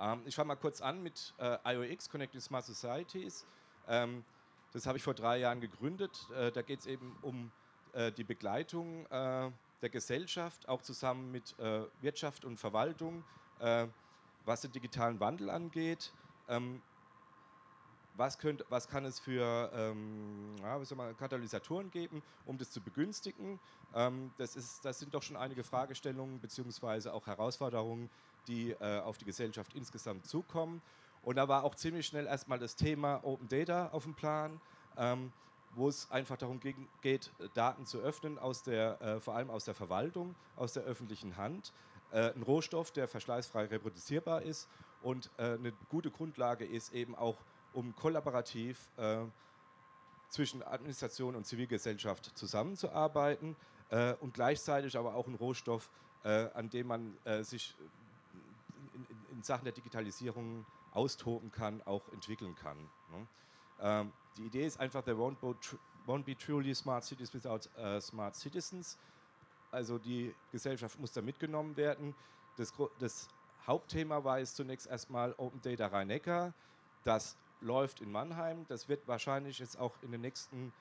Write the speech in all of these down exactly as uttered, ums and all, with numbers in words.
Ähm, ich fange mal kurz an mit äh, I O X, Connected Smart Societies. Ähm, das habe ich vor drei Jahren gegründet. Äh, da geht es eben um äh, die Begleitung äh, der Gesellschaft, auch zusammen mit äh, Wirtschaft und Verwaltung, äh, was den digitalen Wandel angeht. Ähm, was, könnt, was kann es für ähm, ja, was mal, Katalysatoren geben, um das zu begünstigen? Ähm, das, ist, das sind doch schon einige Fragestellungen bzw. auch Herausforderungen, die äh, auf die Gesellschaft insgesamt zukommen. Und da war auch ziemlich schnell erstmal das Thema Open Data auf dem Plan, ähm, wo es einfach darum geht, Daten zu öffnen, aus der, äh, vor allem aus der Verwaltung, aus der öffentlichen Hand. Äh, ein Rohstoff, der verschleißfrei reproduzierbar ist und äh, eine gute Grundlage ist eben auch, um kollaborativ äh, zwischen Administration und Zivilgesellschaft zusammenzuarbeiten äh, und gleichzeitig aber auch ein Rohstoff, äh, an dem man äh, sich in, in, in Sachen der Digitalisierung austoben kann, auch entwickeln kann. Ne? Ähm, die Idee ist einfach, there won't be, won't be truly smart cities without uh, smart citizens. Also die Gesellschaft muss da mitgenommen werden. Das, das Hauptthema war es zunächst erstmal Open Data Rhein-Neckar. Das läuft in Mannheim. Das wird wahrscheinlich jetzt auch in den nächsten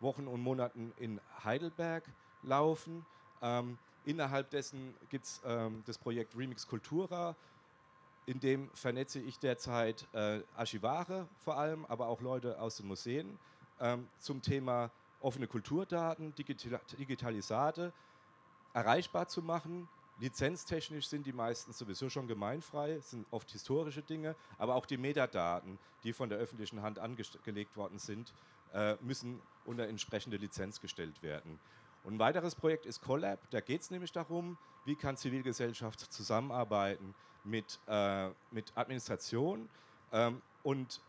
Wochen und Monaten in Heidelberg laufen. Ähm, innerhalb dessen gibt es ähm, das Projekt Remix Cultura. In dem vernetze ich derzeit äh, Archivare vor allem, aber auch Leute aus den Museen ähm, zum Thema offene Kulturdaten, digital, Digitalisate erreichbar zu machen. Lizenztechnisch sind die meisten sowieso schon gemeinfrei, sind oft historische Dinge, aber auch die Metadaten, die von der öffentlichen Hand angelegt worden sind, äh, müssen unter entsprechende Lizenz gestellt werden. Und ein weiteres Projekt ist Collab, da geht es nämlich darum, wie kann Zivilgesellschaft zusammenarbeiten mit, äh, mit Administration ähm, und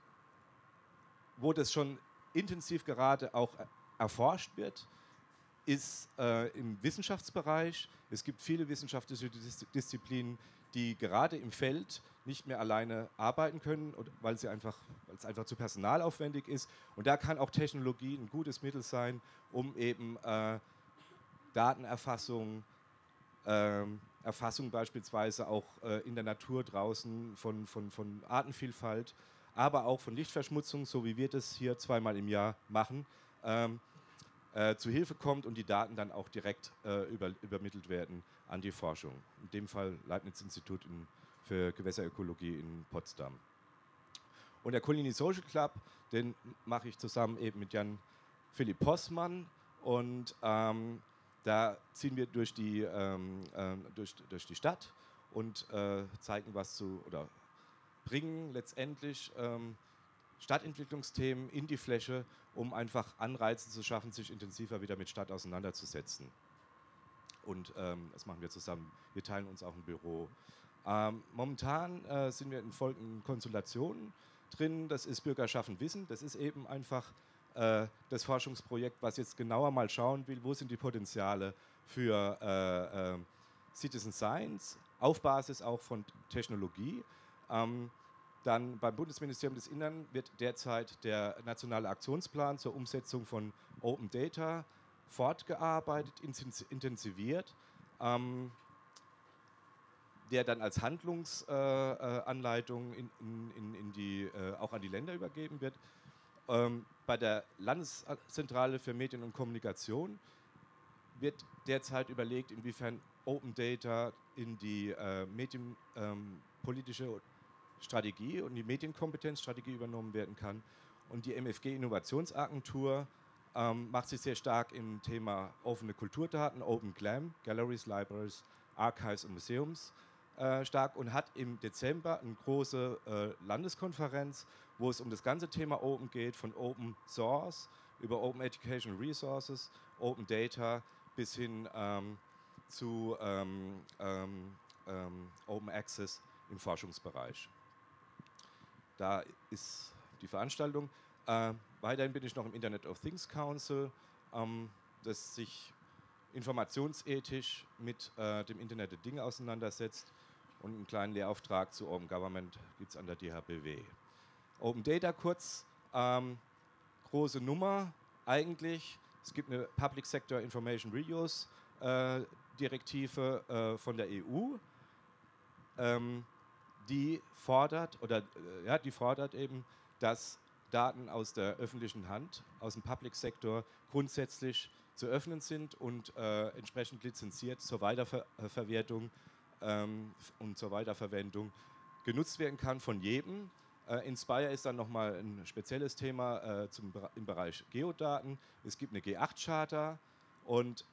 wo das schon intensiv gerade auch erforscht wird, ist äh, im Wissenschaftsbereich. Es gibt viele wissenschaftliche Dis Disziplinen, die gerade im Feld nicht mehr alleine arbeiten können, weil es einfach, einfach zu personalaufwendig ist. Und da kann auch Technologie ein gutes Mittel sein, um eben äh, Datenerfassung, äh, Erfassung beispielsweise auch äh, in der Natur draußen von, von, von Artenvielfalt, aber auch von Lichtverschmutzung, so wie wir das hier zweimal im Jahr machen, äh, Äh, zu Hilfe kommt und die Daten dann auch direkt äh, über, übermittelt werden an die Forschung. In dem Fall Leibniz-Institut für Gewässerökologie in Potsdam. Und der Colini Social Club, den mache ich zusammen eben mit Jan Philipp Possmann und ähm, da ziehen wir durch die, ähm, äh, durch, durch die Stadt und äh, zeigen was zu, oder bringen letztendlich ähm, Stadtentwicklungsthemen in die Fläche, um einfach Anreize zu schaffen, sich intensiver wieder mit Stadt auseinanderzusetzen. Und ähm, das machen wir zusammen. Wir teilen uns auch ein Büro. Ähm, momentan äh, sind wir in folgenden Konsultationen drin. Das ist Bürgerschaften Wissen. Das ist eben einfach äh, das Forschungsprojekt, was jetzt genauer mal schauen will, wo sind die Potenziale für äh, äh, Citizen Science, auf Basis auch von Technologie. Ähm, Dann beim Bundesministerium des Innern wird derzeit der nationale Aktionsplan zur Umsetzung von Open Data fortgearbeitet, intensiviert, ähm, der dann als Handlungsanleitung äh, in, in, in die, äh, auch an die Länder übergeben wird. Ähm, bei der Landeszentrale für Medien und Kommunikation wird derzeit überlegt, inwiefern Open Data in die äh, medienpolitische ähm, Strategie und die Medienkompetenzstrategie übernommen werden kann. Und die M F G Innovationsagentur ähm, macht sich sehr stark im Thema offene Kulturdaten, Open G L A M, Galleries, Libraries, Archives und Museums äh, stark und hat im Dezember eine große äh, Landeskonferenz, wo es um das ganze Thema Open geht, von Open Source über Open Education Resources, Open Data bis hin ähm, zu ähm, ähm, ähm, Open Access im Forschungsbereich. Da ist die Veranstaltung. Äh, weiterhin bin ich noch im Internet of Things Council, ähm, das sich informationsethisch mit äh, dem Internet der Dinge auseinandersetzt und einen kleinen Lehrauftrag zu Open Government gibt es an der D H B W. Open Data kurz, ähm, große Nummer eigentlich. Es gibt eine Public Sector Information Reuse äh, Direktive äh, von der E U. Ähm, die fordert, oder, ja, die fordert eben, dass Daten aus der öffentlichen Hand, aus dem Public-Sektor grundsätzlich zu öffnen sind und äh, entsprechend lizenziert zur Weiterverwertung ähm, und zur Weiterverwendung genutzt werden kann von jedem. Äh, Inspire ist dann nochmal ein spezielles Thema äh, zum, im Bereich Geodaten. Es gibt eine G acht Charta und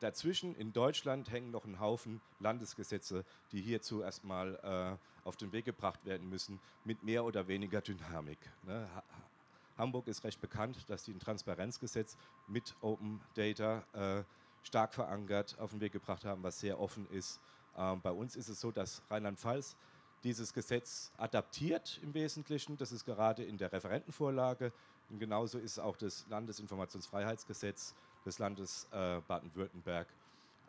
dazwischen in Deutschland hängen noch ein Haufen Landesgesetze, die hierzu erstmal äh, auf den Weg gebracht werden müssen, mit mehr oder weniger Dynamik. Ne? Ha Hamburg ist recht bekannt, dass die ein Transparenzgesetz mit Open Data äh, stark verankert auf den Weg gebracht haben, was sehr offen ist. Ähm, bei uns ist es so, dass Rheinland-Pfalz dieses Gesetz adaptiert im Wesentlichen. Das ist gerade in der Referentenvorlage. Und genauso ist auch das Landesinformationsfreiheitsgesetz des Landes äh, Baden-Württemberg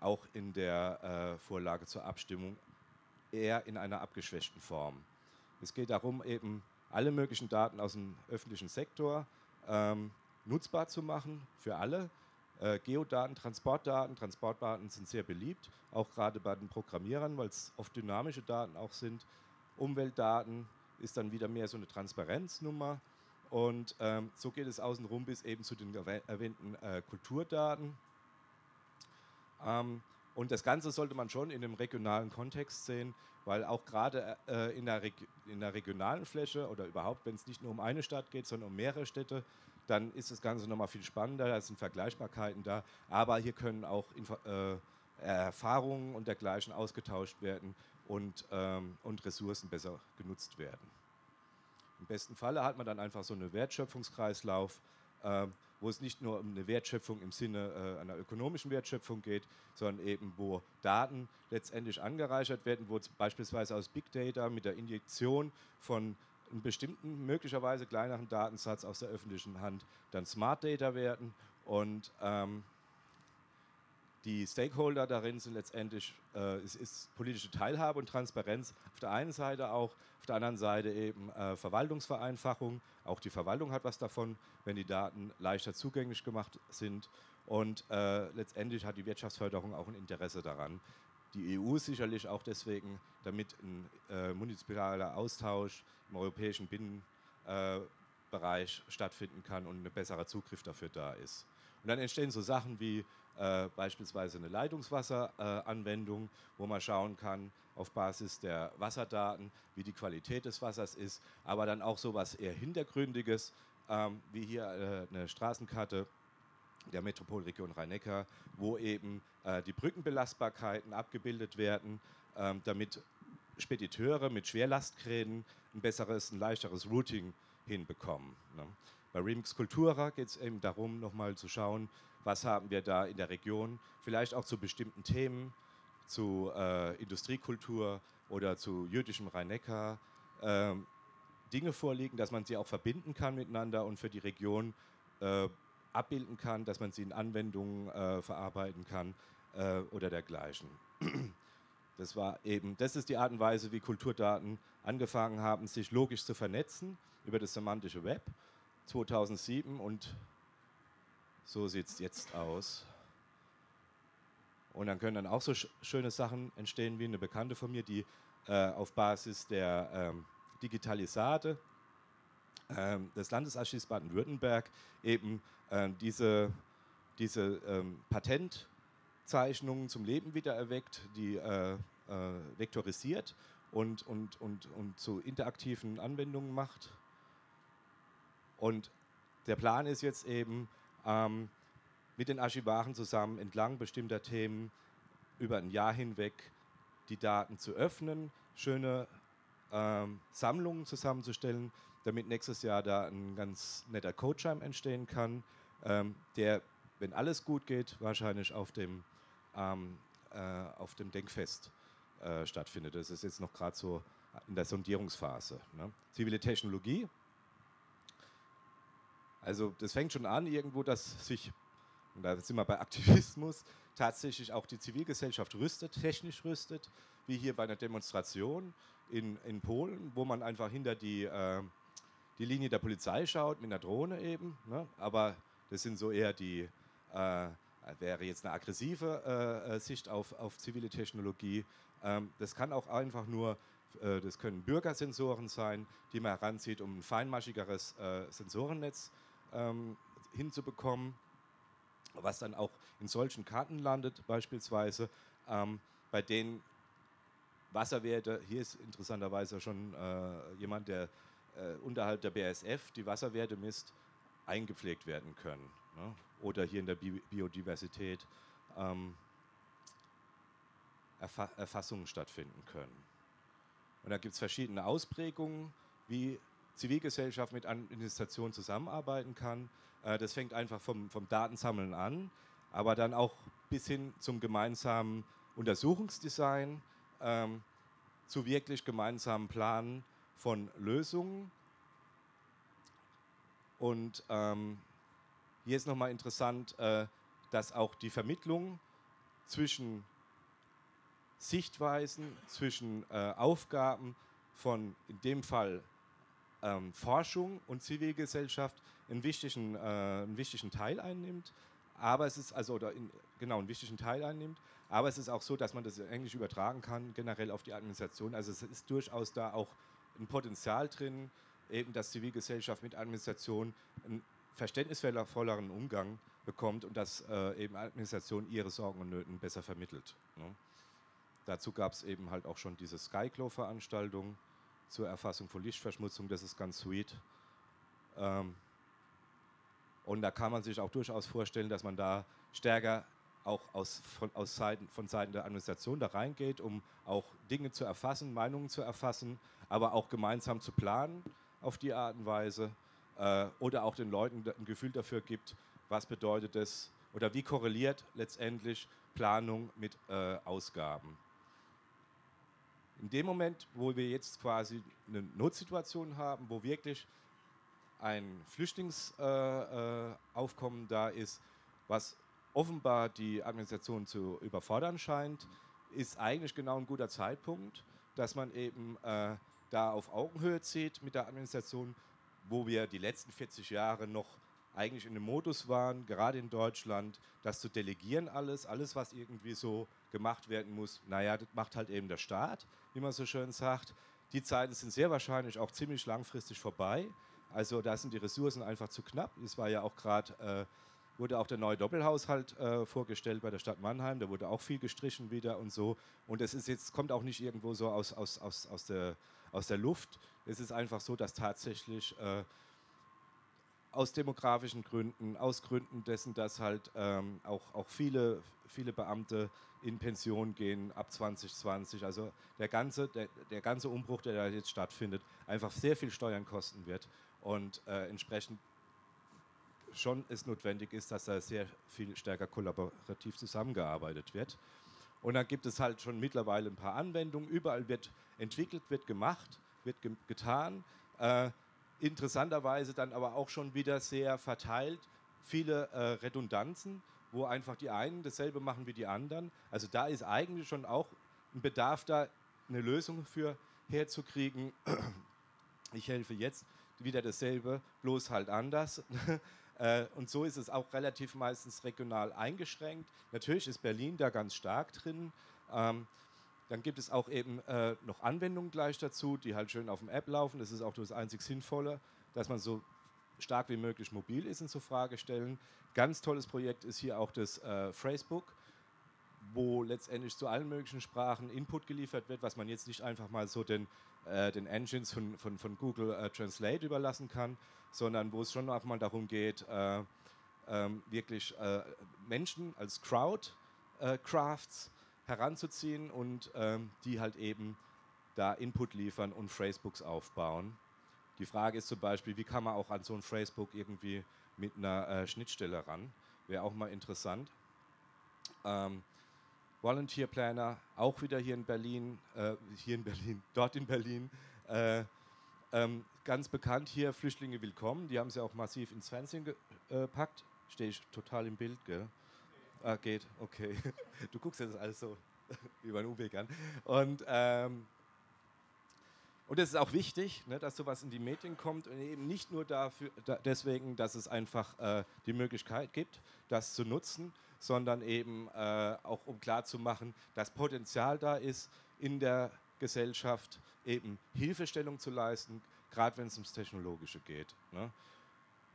auch in der äh, Vorlage zur Abstimmung eher in einer abgeschwächten Form. Es geht darum, eben alle möglichen Daten aus dem öffentlichen Sektor ähm, nutzbar zu machen für alle. Äh, Geodaten, Transportdaten, Transportdaten sind sehr beliebt, auch gerade bei den Programmierern, weil es oft dynamische Daten auch sind. Umweltdaten ist dann wieder mehr so eine Transparenznummer. Und ähm, so geht es außenrum bis eben zu den erwähnten äh, Kulturdaten. Ähm, und das Ganze sollte man schon in einem regionalen Kontext sehen, weil auch gerade äh, in, in der regionalen Fläche oder überhaupt, wenn es nicht nur um eine Stadt geht, sondern um mehrere Städte, dann ist das Ganze nochmal viel spannender, da sind Vergleichbarkeiten da. Aber hier können auch Info äh, Erfahrungen und dergleichen ausgetauscht werden und, ähm, und Ressourcen besser genutzt werden. Im besten Falle hat man dann einfach so einen Wertschöpfungskreislauf, äh, wo es nicht nur um eine Wertschöpfung im Sinne äh, einer ökonomischen Wertschöpfung geht, sondern eben wo Daten letztendlich angereichert werden, wo beispielsweise aus Big Data mit der Injektion von einem bestimmten, möglicherweise kleineren Datensatz aus der öffentlichen Hand dann Smart Data werden. Und ähm, die Stakeholder darin sind letztendlich, äh, es ist politische Teilhabe und Transparenz auf der einen Seite auch, auf der anderen Seite eben äh, Verwaltungsvereinfachung. Auch die Verwaltung hat was davon, wenn die Daten leichter zugänglich gemacht sind. Und äh, letztendlich hat die Wirtschaftsförderung auch ein Interesse daran. Die E U sicherlich auch deswegen, damit ein äh, munizipalaler Austausch im europäischen Binnenbereich äh, stattfinden kann und ein besserer Zugriff dafür da ist. Und dann entstehen so Sachen wie äh, beispielsweise eine Leitungswasseranwendung, äh, wo man schauen kann auf Basis der Wasserdaten, wie die Qualität des Wassers ist, aber dann auch so etwas eher Hintergründiges, ähm, wie hier äh, eine Straßenkarte der Metropolregion Rhein-Neckar, wo eben äh, die Brückenbelastbarkeiten abgebildet werden, äh, damit Spediteure mit Schwerlastkränen ein besseres, ein leichteres Routing hinbekommen. Ne? Bei Remix Cultura geht es eben darum, nochmal zu schauen, was haben wir da in der Region, vielleicht auch zu bestimmten Themen, zu äh, Industriekultur oder zu jüdischem Rhein-Neckar, äh, Dinge vorliegen, dass man sie auch verbinden kann miteinander und für die Region äh, abbilden kann, dass man sie in Anwendungen äh, verarbeiten kann äh, oder dergleichen. Das war eben, das ist die Art und Weise, wie Kulturdaten angefangen haben, sich logisch zu vernetzen über das semantische Web. zweitausendsieben und so sieht es jetzt aus. Und dann können dann auch so sch schöne Sachen entstehen wie eine Bekannte von mir, die äh, auf Basis der ähm, Digitalisate ähm, des Landesarchivs Baden-Württemberg eben ähm, diese, diese ähm, Patentzeichnungen zum Leben wieder erweckt, die äh, äh, vektorisiert und, und, und, und zu interaktiven Anwendungen macht. Und der Plan ist jetzt eben, ähm, mit den Archivaren zusammen entlang bestimmter Themen über ein Jahr hinweg die Daten zu öffnen, schöne ähm, Sammlungen zusammenzustellen, damit nächstes Jahr da ein ganz netter Codeschirm entstehen kann, ähm, der, wenn alles gut geht, wahrscheinlich auf dem, ähm, äh, auf dem Denkfest äh, stattfindet. Das ist jetzt noch gerade so in der Sondierungsphase. Ne? Zivile Technologie. Also das fängt schon an irgendwo, dass sich, und da sind wir bei Aktivismus, tatsächlich auch die Zivilgesellschaft rüstet, technisch rüstet, wie hier bei einer Demonstration in, in Polen, wo man einfach hinter die, äh, die Linie der Polizei schaut, mit einer Drohne eben, ne? Aber das sind so eher die, äh, wäre jetzt eine aggressive äh, Sicht auf, auf zivile Technologie. Ähm, das kann auch einfach nur Das können Bürgersensoren sein, die man heranzieht, um ein feinmaschigeres äh, Sensorennetz ähm, hinzubekommen, was dann auch in solchen Karten landet, beispielsweise, ähm, bei denen Wasserwerte, hier ist interessanterweise schon äh, jemand, der äh, unterhalb der B A S F die Wasserwerte misst, eingepflegt werden können. Ne? Oder hier in der Bi Biodiversität ähm, Erfa Erfassungen stattfinden können. Und da gibt es verschiedene Ausprägungen, wie Zivilgesellschaft mit Administration zusammenarbeiten kann. Das fängt einfach vom, vom Datensammeln an, aber dann auch bis hin zum gemeinsamen Untersuchungsdesign, ähm, zu wirklich gemeinsamen Planen von Lösungen. Und ähm, hier ist nochmal interessant, äh, dass auch die Vermittlung zwischen Sichtweisen, zwischen äh, Aufgaben von in dem Fall ähm, Forschung und Zivilgesellschaft einen wichtigen, äh, einen wichtigen Teil einnimmt, aber es ist also oder in, genau einen wichtigen Teil einnimmt, aber es ist auch so, dass man das eigentlich übertragen kann generell auf die Administration. Also es ist durchaus da auch ein Potenzial drin, eben dass Zivilgesellschaft mit Administration einen verständnisvolleren Umgang bekommt und dass äh, eben Administration ihre Sorgen und Nöten besser vermittelt. Ne? Dazu gab es eben halt auch schon diese Skyclaw-Veranstaltung zur Erfassung von Lichtverschmutzung, das ist ganz sweet. Ähm und da kann man sich auch durchaus vorstellen, dass man da stärker auch aus, von, aus Seiten, von Seiten der Administration da reingeht, um auch Dinge zu erfassen, Meinungen zu erfassen, aber auch gemeinsam zu planen auf die Art und Weise äh, oder auch den Leuten ein Gefühl dafür gibt, was bedeutet das oder wie korreliert letztendlich Planung mit äh, Ausgaben. In dem Moment, wo wir jetzt quasi eine Notsituation haben, wo wirklich ein Flüchtlingsaufkommen äh, äh, da ist, was offenbar die Administration zu überfordern scheint, ist eigentlich genau ein guter Zeitpunkt, dass man eben äh, da auf Augenhöhe zieht mit der Administration, wo wir die letzten vierzig Jahre noch eigentlich in dem Modus waren, gerade in Deutschland, das zu delegieren alles, alles was irgendwie so gemacht werden muss, naja, das macht halt eben der Staat, wie man so schön sagt. Die Zeiten sind sehr wahrscheinlich auch ziemlich langfristig vorbei, also da sind die Ressourcen einfach zu knapp. Es war ja auch gerade, äh, wurde auch der neue Doppelhaushalt äh, vorgestellt bei der Stadt Mannheim, da wurde auch viel gestrichen wieder und so. Und es ist jetzt, kommt auch nicht irgendwo so aus, aus, aus, aus, der, aus der Luft. Es ist einfach so, dass tatsächlich äh, aus demografischen Gründen, aus Gründen dessen, dass halt ähm, auch, auch viele, viele Beamte in Pension gehen ab zwanzig zwanzig. Also der ganze, der, der ganze Umbruch, der da jetzt stattfindet, einfach sehr viel Steuern kosten wird und äh, entsprechend schon es notwendig ist, dass da sehr viel stärker kollaborativ zusammengearbeitet wird. Und dann gibt es halt schon mittlerweile ein paar Anwendungen. Überall wird entwickelt, wird gemacht, wird ge- getan. Äh, Interessanterweise dann aber auch schon wieder sehr verteilt, viele äh, Redundanzen, wo einfach die einen dasselbe machen wie die anderen. Also da ist eigentlich schon auch ein Bedarf da, eine Lösung für herzukriegen. Ich helfe jetzt wieder dasselbe, bloß halt anders. äh, und so ist es auch relativ meistens regional eingeschränkt. Natürlich ist Berlin da ganz stark drin. Ähm, Dann gibt es auch eben äh, noch Anwendungen gleich dazu, die halt schön auf dem App laufen. Das ist auch das einzig Sinnvolle, dass man so stark wie möglich mobil ist in so Fragestellen. Ganz tolles Projekt ist hier auch das äh, Phrasebook, wo letztendlich zu allen möglichen Sprachen Input geliefert wird, was man jetzt nicht einfach mal so den, äh, den Engines von, von, von Google äh, Translate überlassen kann, sondern wo es schon auch mal darum geht, äh, äh, wirklich äh, Menschen als Crowd äh, Crafts heranzuziehen und ähm, die halt eben da Input liefern und Phrasebooks aufbauen. Die Frage ist zum Beispiel, wie kann man auch an so ein Phrasebook irgendwie mit einer äh, Schnittstelle ran? Wäre auch mal interessant. Ähm, Volunteer Planner, auch wieder hier in Berlin, äh, hier in Berlin, dort in Berlin, äh, ähm, ganz bekannt hier, Flüchtlinge willkommen, die haben sie auch massiv ins Fernsehen gepackt. Äh, Stehe ich total im Bild, gell? Ah, geht, okay. Du guckst jetzt alles so über den Umweg an. Und ähm, und es ist auch wichtig, ne, dass sowas in die Medien kommt und eben nicht nur dafür, da, deswegen, dass es einfach äh, die Möglichkeit gibt, das zu nutzen, sondern eben äh, auch um klarzumachen, dass Potenzial da ist in der Gesellschaft eben Hilfestellung zu leisten, gerade wenn es ums Technologische geht. Ne?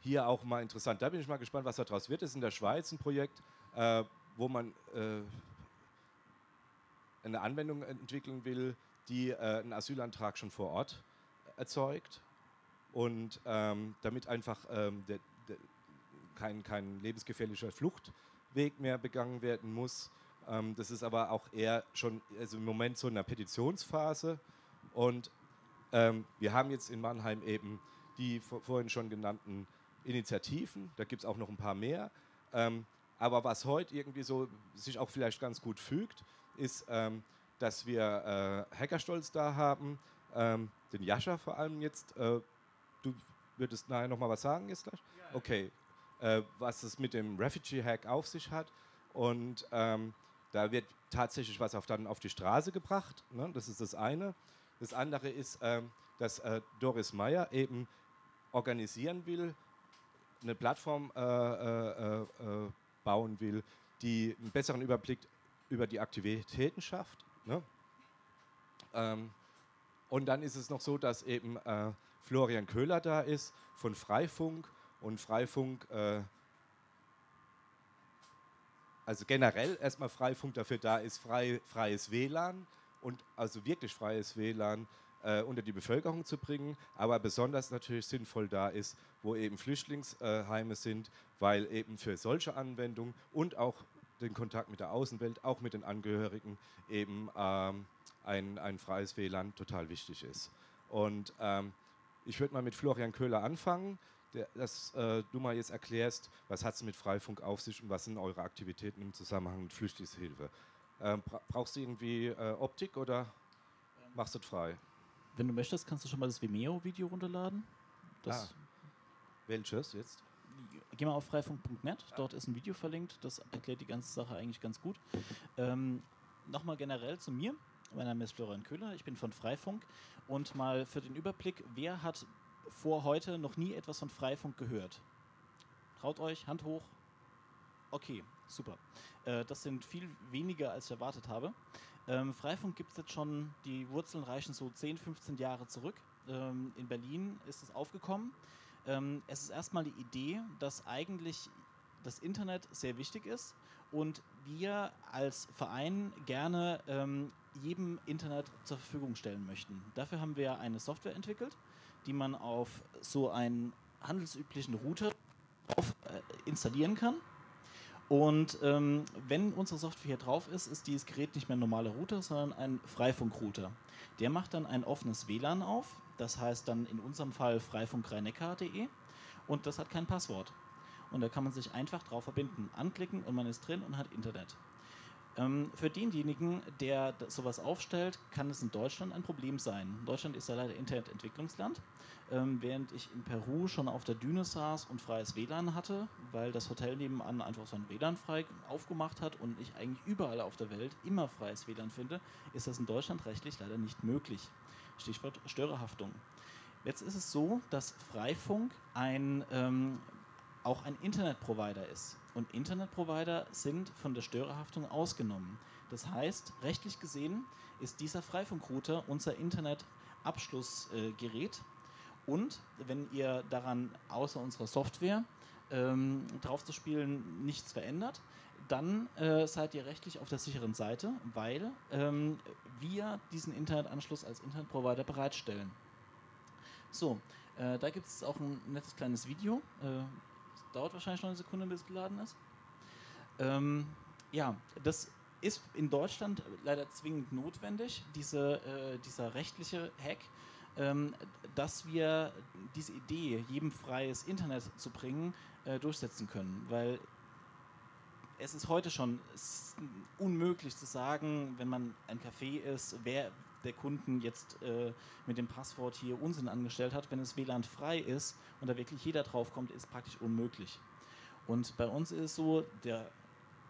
Hier auch mal interessant, da bin ich mal gespannt, was daraus wird. Das ist in der Schweiz ein Projekt, äh, wo man äh, eine Anwendung entwickeln will, die äh, einen Asylantrag schon vor Ort erzeugt und ähm, damit einfach ähm, der, der, kein, kein lebensgefährlicher Fluchtweg mehr begangen werden muss. Ähm, das ist aber auch eher schon also im Moment so in der Petitionsphase und ähm, wir haben jetzt in Mannheim eben die vor, vorhin schon genannten Initiativen, da gibt es auch noch ein paar mehr, ähm, aber was heute irgendwie so sich auch vielleicht ganz gut fügt, ist, ähm, dass wir äh, Hackerstolz da haben, ähm, den Jascha vor allem jetzt. Äh, du würdest nachher nochmal was sagen jetzt gleich? Okay, äh, was es mit dem Refugee-Hack auf sich hat. Und ähm, da wird tatsächlich was auf, dann auf die Straße gebracht, ne? Das ist das eine. Das andere ist, äh, dass äh, Doris Mayer eben organisieren will, eine Plattform äh, äh, äh, bauen will, die einen besseren Überblick über die Aktivitäten schafft. Ne? Ähm, und dann ist es noch so, dass eben äh, Florian Köhler da ist von Freifunk und Freifunk, äh, also generell erstmal Freifunk dafür da ist, frei, freies W L A N und also wirklich freies W L A N äh, unter die Bevölkerung zu bringen, aber besonders natürlich sinnvoll da ist, wo eben Flüchtlingsheime sind, weil eben für solche Anwendungen und auch den Kontakt mit der Außenwelt, auch mit den Angehörigen, eben ähm, ein, ein freies W L A N total wichtig ist. Und ähm, ich würde mal mit Florian Köhler anfangen, der, dass äh, du mal jetzt erklärst, was hat es mit Freifunk auf sich und was sind eure Aktivitäten im Zusammenhang mit Flüchtlingshilfe. Ähm, bra brauchst du irgendwie äh, Optik oder machst du es frei? Wenn du möchtest, kannst du schon mal das Vimeo-Video runterladen. Das ah. Welches jetzt? Geh mal auf freifunk punkt net, dort ist ein Video verlinkt, das erklärt die ganze Sache eigentlich ganz gut. Ähm, Nochmal generell zu mir, mein Name ist Florian Köhler, ich bin von Freifunk und mal für den Überblick, wer hat vor heute noch nie etwas von Freifunk gehört? Traut euch, Hand hoch. Okay, super. Äh, das sind viel weniger, als ich erwartet habe. Ähm, Freifunk gibt es jetzt schon, die Wurzeln reichen so zehn, fünfzehn Jahre zurück. Ähm, in Berlin ist es aufgekommen. Es ist erstmal die Idee, dass eigentlich das Internet sehr wichtig ist und wir als Verein gerne ähm, jedem Internet zur Verfügung stellen möchten. Dafür haben wir eine Software entwickelt, die man auf so einen handelsüblichen Router drauf, äh, installieren kann. Und ähm, wenn unsere Software hier drauf ist, ist dieses Gerät nicht mehr ein normaler Router, sondern ein Freifunk-Router. Der macht dann ein offenes W L A N auf. Das heißt dann in unserem Fall freifunk rhein neckar punkt de und das hat kein Passwort. Und da kann man sich einfach drauf verbinden, anklicken und man ist drin und hat Internet. Ähm, für denjenigen, der sowas aufstellt, kann es in Deutschland ein Problem sein. Deutschland ist ja leider Internetentwicklungsland. Ähm, während ich in Peru schon auf der Düne saß und freies W L A N hatte, weil das Hotel nebenan einfach so ein W L A N frei aufgemacht hat und ich eigentlich überall auf der Welt immer freies W L A N finde, ist das in Deutschland rechtlich leider nicht möglich. Stichwort Störerhaftung. Jetzt ist es so, dass Freifunk ein, ähm, auch ein Internetprovider ist. Und Internetprovider sind von der Störerhaftung ausgenommen. Das heißt, rechtlich gesehen ist dieser Freifunk-Router unser Internetabschlussgerät. Äh, Und wenn ihr daran außer unserer Software ähm, drauf zu spielen nichts verändert, dann äh, seid ihr rechtlich auf der sicheren Seite, weil ähm, wir diesen Internetanschluss als Internetprovider bereitstellen. So, äh, da gibt es auch ein nettes kleines Video. Äh, das dauert wahrscheinlich noch eine Sekunde, bis es geladen ist. Ähm, ja, das ist in Deutschland leider zwingend notwendig, diese, äh, dieser rechtliche Hack, ähm, dass wir diese Idee, jedem freies Internet zu bringen, äh, durchsetzen können, weil es ist heute schon unmöglich zu sagen, wenn man ein Café ist, wer der Kunden jetzt äh, mit dem Passwort hier Unsinn angestellt hat. Wenn es W L A N frei ist und da wirklich jeder draufkommt, ist praktisch unmöglich. Und bei uns ist es so, der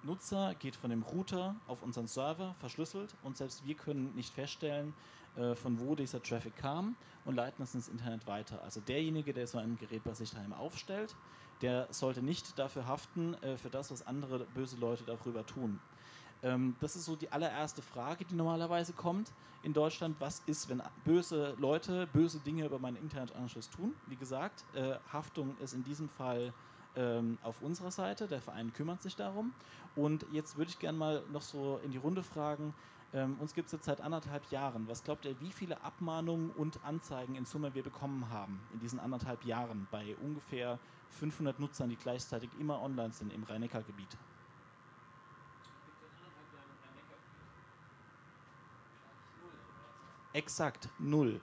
Nutzer geht von dem Router auf unseren Server, verschlüsselt und selbst wir können nicht feststellen, äh, von wo dieser Traffic kam und leiten es ins Internet weiter. Also derjenige, der so ein Gerät bei sich daheim aufstellt, der sollte nicht dafür haften, äh, für das, was andere böse Leute darüber tun. Ähm, das ist so die allererste Frage, die normalerweise kommt in Deutschland. Was ist, wenn böse Leute böse Dinge über meinen Internetanschluss tun? Wie gesagt, äh, Haftung ist in diesem Fall ähm, auf unserer Seite. Der Verein kümmert sich darum. Und jetzt würde ich gerne mal noch so in die Runde fragen, ähm, uns gibt es jetzt seit anderthalb Jahren. Was glaubt ihr, wie viele Abmahnungen und Anzeigen in Summe wir bekommen haben in diesen anderthalb Jahren bei ungefähr fünfhundert Nutzern, die gleichzeitig immer online sind im Rhein-Neckar-Gebiet? Exakt, null.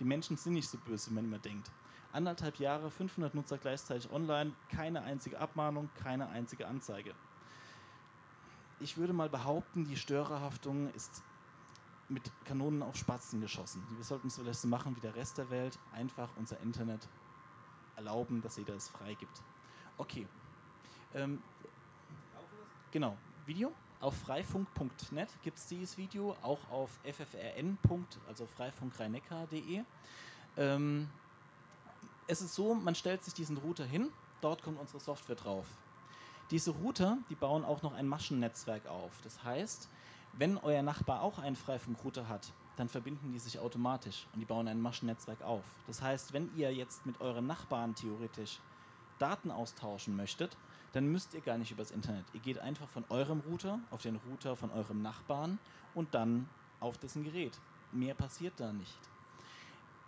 Die Menschen sind nicht so böse, wie man immer denkt. Anderthalb Jahre, fünfhundert Nutzer gleichzeitig online, keine einzige Abmahnung, keine einzige Anzeige. Ich würde mal behaupten, die Störerhaftung ist mit Kanonen auf Spatzen geschossen. Wir sollten es vielleicht so machen wie der Rest der Welt, einfach unser Internet erlauben, dass jeder es freigibt. Okay. Ähm, genau, Video? Auf freifunk punkt net gibt es dieses Video, auch auf ffrn. also freifunk rhein neckar punkt de. Ähm, es ist so, man stellt sich diesen Router hin, dort kommt unsere Software drauf. Diese Router, die bauen auch noch ein Maschennetzwerk auf. Das heißt, wenn euer Nachbar auch einen Freifunk-Router hat, dann verbinden die sich automatisch und die bauen ein Maschennetzwerk auf. Das heißt, wenn ihr jetzt mit euren Nachbarn theoretisch Daten austauschen möchtet, dann müsst ihr gar nicht übers Internet. Ihr geht einfach von eurem Router auf den Router von eurem Nachbarn und dann auf dessen Gerät. Mehr passiert da nicht.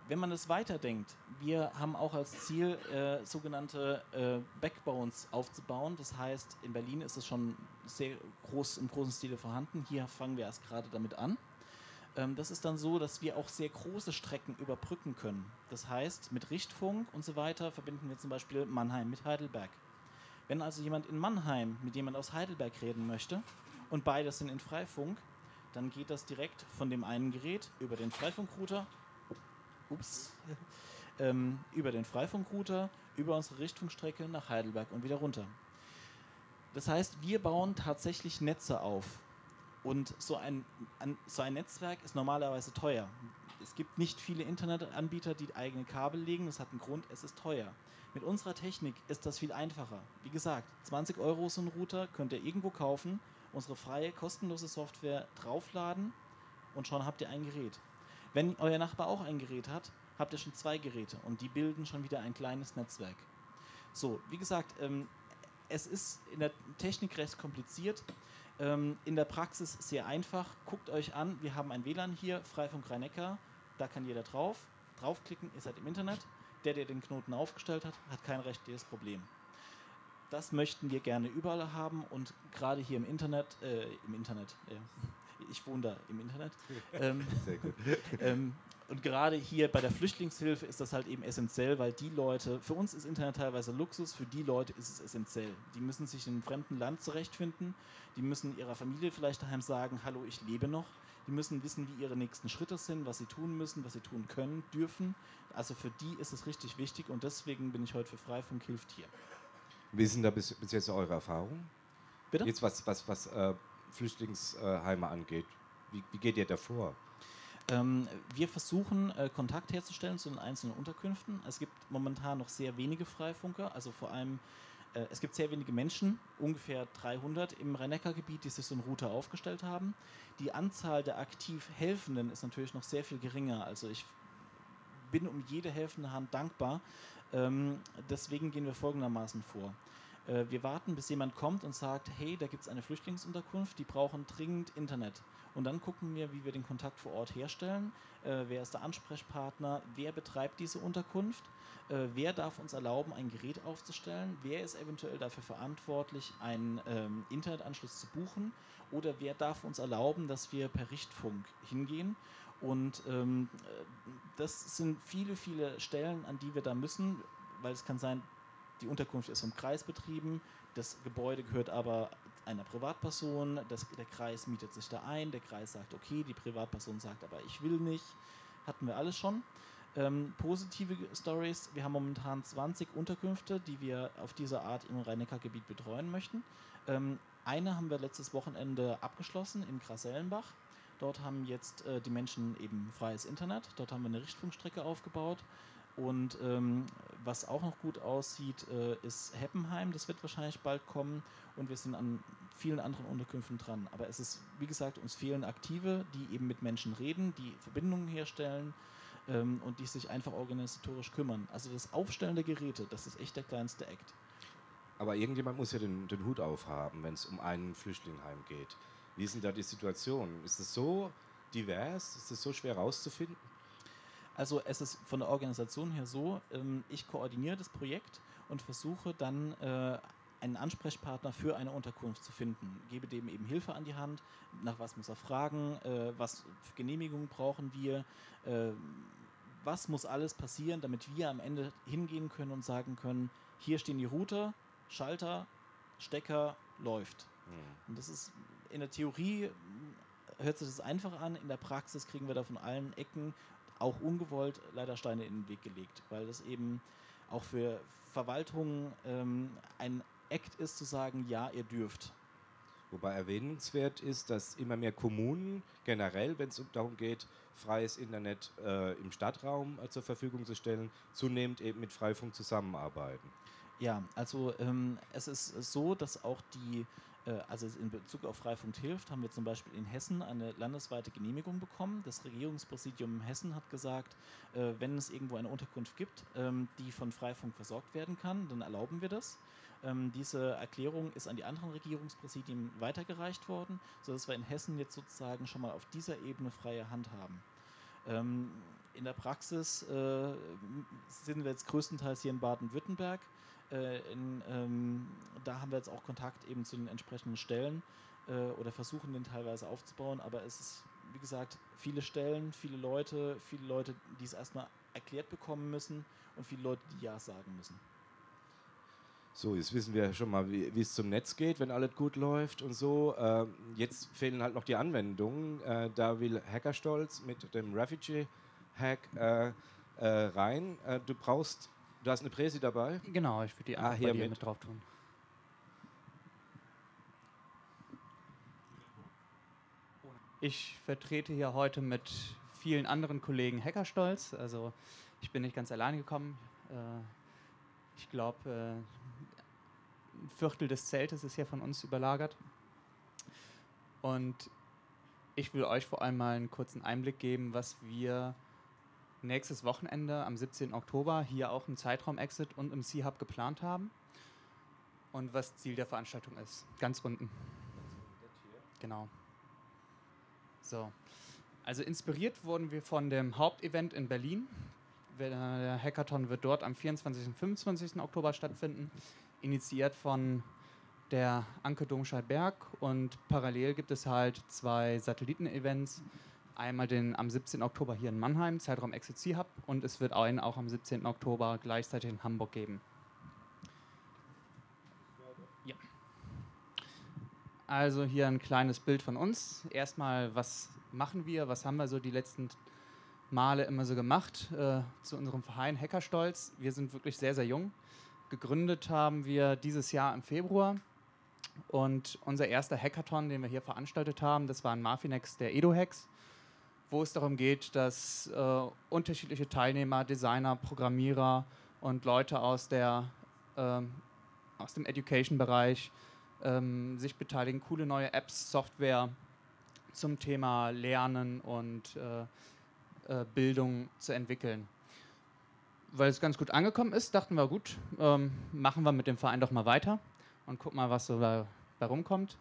Wenn man das weiterdenkt, wir haben auch als Ziel, äh, sogenannte äh, Backbones aufzubauen. Das heißt, in Berlin ist es schon sehr groß, im großen Stile vorhanden. Hier fangen wir erst gerade damit an. Ähm, das ist dann so, dass wir auch sehr große Strecken überbrücken können. Das heißt, mit Richtfunk und so weiter verbinden wir zum Beispiel Mannheim mit Heidelberg. Wenn also jemand in Mannheim mit jemand aus Heidelberg reden möchte und beide sind in Freifunk, dann geht das direkt von dem einen Gerät über den Freifunk-Router, ups, ähm, über den Freifunk-Router, über unsere Richtfunkstrecke nach Heidelberg und wieder runter. Das heißt, wir bauen tatsächlich Netze auf. Und so ein, ein, so ein Netzwerk ist normalerweise teuer. Es gibt nicht viele Internetanbieter, die eigene Kabel legen. Das hat einen Grund, es ist teuer. Mit unserer Technik ist das viel einfacher. Wie gesagt, zwanzig Euro so ein Router könnt ihr irgendwo kaufen, unsere freie, kostenlose Software draufladen und schon habt ihr ein Gerät. Wenn euer Nachbar auch ein Gerät hat, habt ihr schon zwei Geräte und die bilden schon wieder ein kleines Netzwerk. So, wie gesagt, ähm, es ist in der Technik recht kompliziert. In der Praxis sehr einfach. Guckt euch an, wir haben ein W L A N hier, Freifunk Rhein-Neckar, da kann jeder drauf. Draufklicken, ihr seid im Internet. Der, der den Knoten aufgestellt hat, hat kein rechtliches Problem. Das möchten wir gerne überall haben und gerade hier im Internet, äh, im Internet, äh, ich wohne da im Internet. Ähm, Sehr gut. Ähm, und gerade hier bei der Flüchtlingshilfe ist das halt eben essentiell, weil die Leute, für uns ist Internet teilweise Luxus, für die Leute ist es essentiell. Die müssen sich in einem fremden Land zurechtfinden, die müssen ihrer Familie vielleicht daheim sagen, hallo, ich lebe noch. Die müssen wissen, wie ihre nächsten Schritte sind, was sie tun müssen, was sie tun können, dürfen. Also für die ist es richtig wichtig und deswegen bin ich heute für Freifunk hilft hier. Wie sind da bis, bis jetzt eure Erfahrungen? Bitte? Jetzt was, was, was äh, Flüchtlingsheime angeht. Wie, wie geht ihr da vor? Ähm, wir versuchen, äh, Kontakt herzustellen zu den einzelnen Unterkünften. Es gibt momentan noch sehr wenige Freifunker, also vor allem, äh, es gibt sehr wenige Menschen, ungefähr dreihundert im Rhein-Neckar-Gebiet, die sich so einen Router aufgestellt haben. Die Anzahl der aktiv Helfenden ist natürlich noch sehr viel geringer, also ich bin um jede helfende Hand dankbar, ähm, deswegen gehen wir folgendermaßen vor. Äh, wir warten, bis jemand kommt und sagt, hey, da gibt es eine Flüchtlingsunterkunft, die brauchen dringend Internet. Und dann gucken wir, wie wir den Kontakt vor Ort herstellen. Äh, wer ist der Ansprechpartner? Wer betreibt diese Unterkunft? Äh, wer darf uns erlauben, ein Gerät aufzustellen? Wer ist eventuell dafür verantwortlich, einen ähm, Internetanschluss zu buchen? Oder wer darf uns erlauben, dass wir per Richtfunk hingehen? Und ähm, das sind viele, viele Stellen, an die wir da müssen, weil es kann sein, die Unterkunft ist vom Kreis betrieben, das Gebäude gehört aber einer Privatperson, das, der Kreis mietet sich da ein, der Kreis sagt okay, die Privatperson sagt aber ich will nicht, hatten wir alles schon. Ähm, positive Stories, wir haben momentan zwanzig Unterkünfte, die wir auf diese Art im Rhein-Neckar-Gebiet betreuen möchten. Ähm, eine haben wir letztes Wochenende abgeschlossen in Grasellenbach. Dort haben jetzt äh, die Menschen eben freies Internet, dort haben wir eine Richtfunkstrecke aufgebaut. Und ähm, was auch noch gut aussieht, äh, ist Heppenheim. Das wird wahrscheinlich bald kommen. Und wir sind an vielen anderen Unterkünften dran. Aber es ist, wie gesagt, uns fehlen Aktive, die eben mit Menschen reden, die Verbindungen herstellen ähm, und die sich einfach organisatorisch kümmern. Also das Aufstellen der Geräte, das ist echt der kleinste Act. Aber irgendjemand muss ja den, den Hut aufhaben, wenn es um einen Flüchtlingheim geht. Wie ist denn da die Situation? Ist es so divers? Ist es so schwer rauszufinden? Also es ist von der Organisation her so, ich koordiniere das Projekt und versuche dann einen Ansprechpartner für eine Unterkunft zu finden. Ich gebe dem eben Hilfe an die Hand, nach was muss er fragen, was für Genehmigungen brauchen wir, was muss alles passieren, damit wir am Ende hingehen können und sagen können, hier stehen die Router, Schalter, Stecker, läuft. Ja. Und das ist in der Theorie, hört sich das einfach an, in der Praxis kriegen wir da von allen Ecken auch ungewollt leider Steine in den Weg gelegt, weil das eben auch für Verwaltungen ähm, ein Act ist, zu sagen, ja, ihr dürft. Wobei erwähnenswert ist, dass immer mehr Kommunen generell, wenn es darum geht, freies Internet äh, im Stadtraum äh, zur Verfügung zu stellen, zunehmend eben mit Freifunk zusammenarbeiten. Ja, also ähm, es ist so, dass auch die, äh, also in Bezug auf Freifunk hilft, haben wir zum Beispiel in Hessen eine landesweite Genehmigung bekommen. Das Regierungspräsidium Hessen hat gesagt, äh, wenn es irgendwo eine Unterkunft gibt, ähm, die von Freifunk versorgt werden kann, dann erlauben wir das. Ähm, diese Erklärung ist an die anderen Regierungspräsidien weitergereicht worden, sodass wir in Hessen jetzt sozusagen schon mal auf dieser Ebene freie Hand haben. Ähm, in der Praxis äh, sind wir jetzt größtenteils hier in Baden-Württemberg. In, ähm, da haben wir jetzt auch Kontakt eben zu den entsprechenden Stellen äh, oder versuchen den teilweise aufzubauen, aber es ist, wie gesagt, viele Stellen, viele Leute, viele Leute, die es erstmal erklärt bekommen müssen und viele Leute, die Ja sagen müssen. So, jetzt wissen wir schon mal, wie es zum Netz geht, wenn alles gut läuft und so. Äh, jetzt fehlen halt noch die Anwendungen. Äh, da will Hackerstolz mit dem Refugee-Hack äh, äh, rein. Äh, du brauchst Du hast eine Präsi dabei? Genau, ich würde die ah, hier mit. mit drauf tun. Ich vertrete hier heute mit vielen anderen Kollegen Hackerstolz. Also ich bin nicht ganz alleine gekommen. Ich glaube, ein Viertel des Zeltes ist hier von uns überlagert. Und ich will euch vor allem mal einen kurzen Einblick geben, was wir nächstes Wochenende am siebzehnten Oktober hier auch im Zeitraumexit und im C-Hub geplant haben und was Ziel der Veranstaltung ist. Ganz unten. Genau. So. Also inspiriert wurden wir von dem Hauptevent in Berlin. Der Hackathon wird dort am vierundzwanzigsten und fünfundzwanzigsten Oktober stattfinden, initiiert von der Anke Domscheit-Berg, und parallel gibt es halt zwei Satelliten-Events. Einmal den am siebzehnten Oktober hier in Mannheim, Zeitraum Exit C-Hub, und es wird einen auch am siebzehnten Oktober gleichzeitig in Hamburg geben. Ja. Also hier ein kleines Bild von uns. Erstmal, was machen wir, was haben wir so die letzten Male immer so gemacht äh, zu unserem Verein Hackerstolz. Wir sind wirklich sehr, sehr jung. Gegründet haben wir dieses Jahr im Februar. Und unser erster Hackathon, den wir hier veranstaltet haben, das war ein Marfinex der Edo-Hacks, wo es darum geht, dass äh, unterschiedliche Teilnehmer, Designer, Programmierer und Leute aus, der, ähm, aus dem Education-Bereich ähm, sich beteiligen, coole neue Apps, Software zum Thema Lernen und äh, äh, Bildung zu entwickeln. Weil es ganz gut angekommen ist, dachten wir, gut, ähm, machen wir mit dem Verein doch mal weiter und gucken mal, was so da, da rumkommt.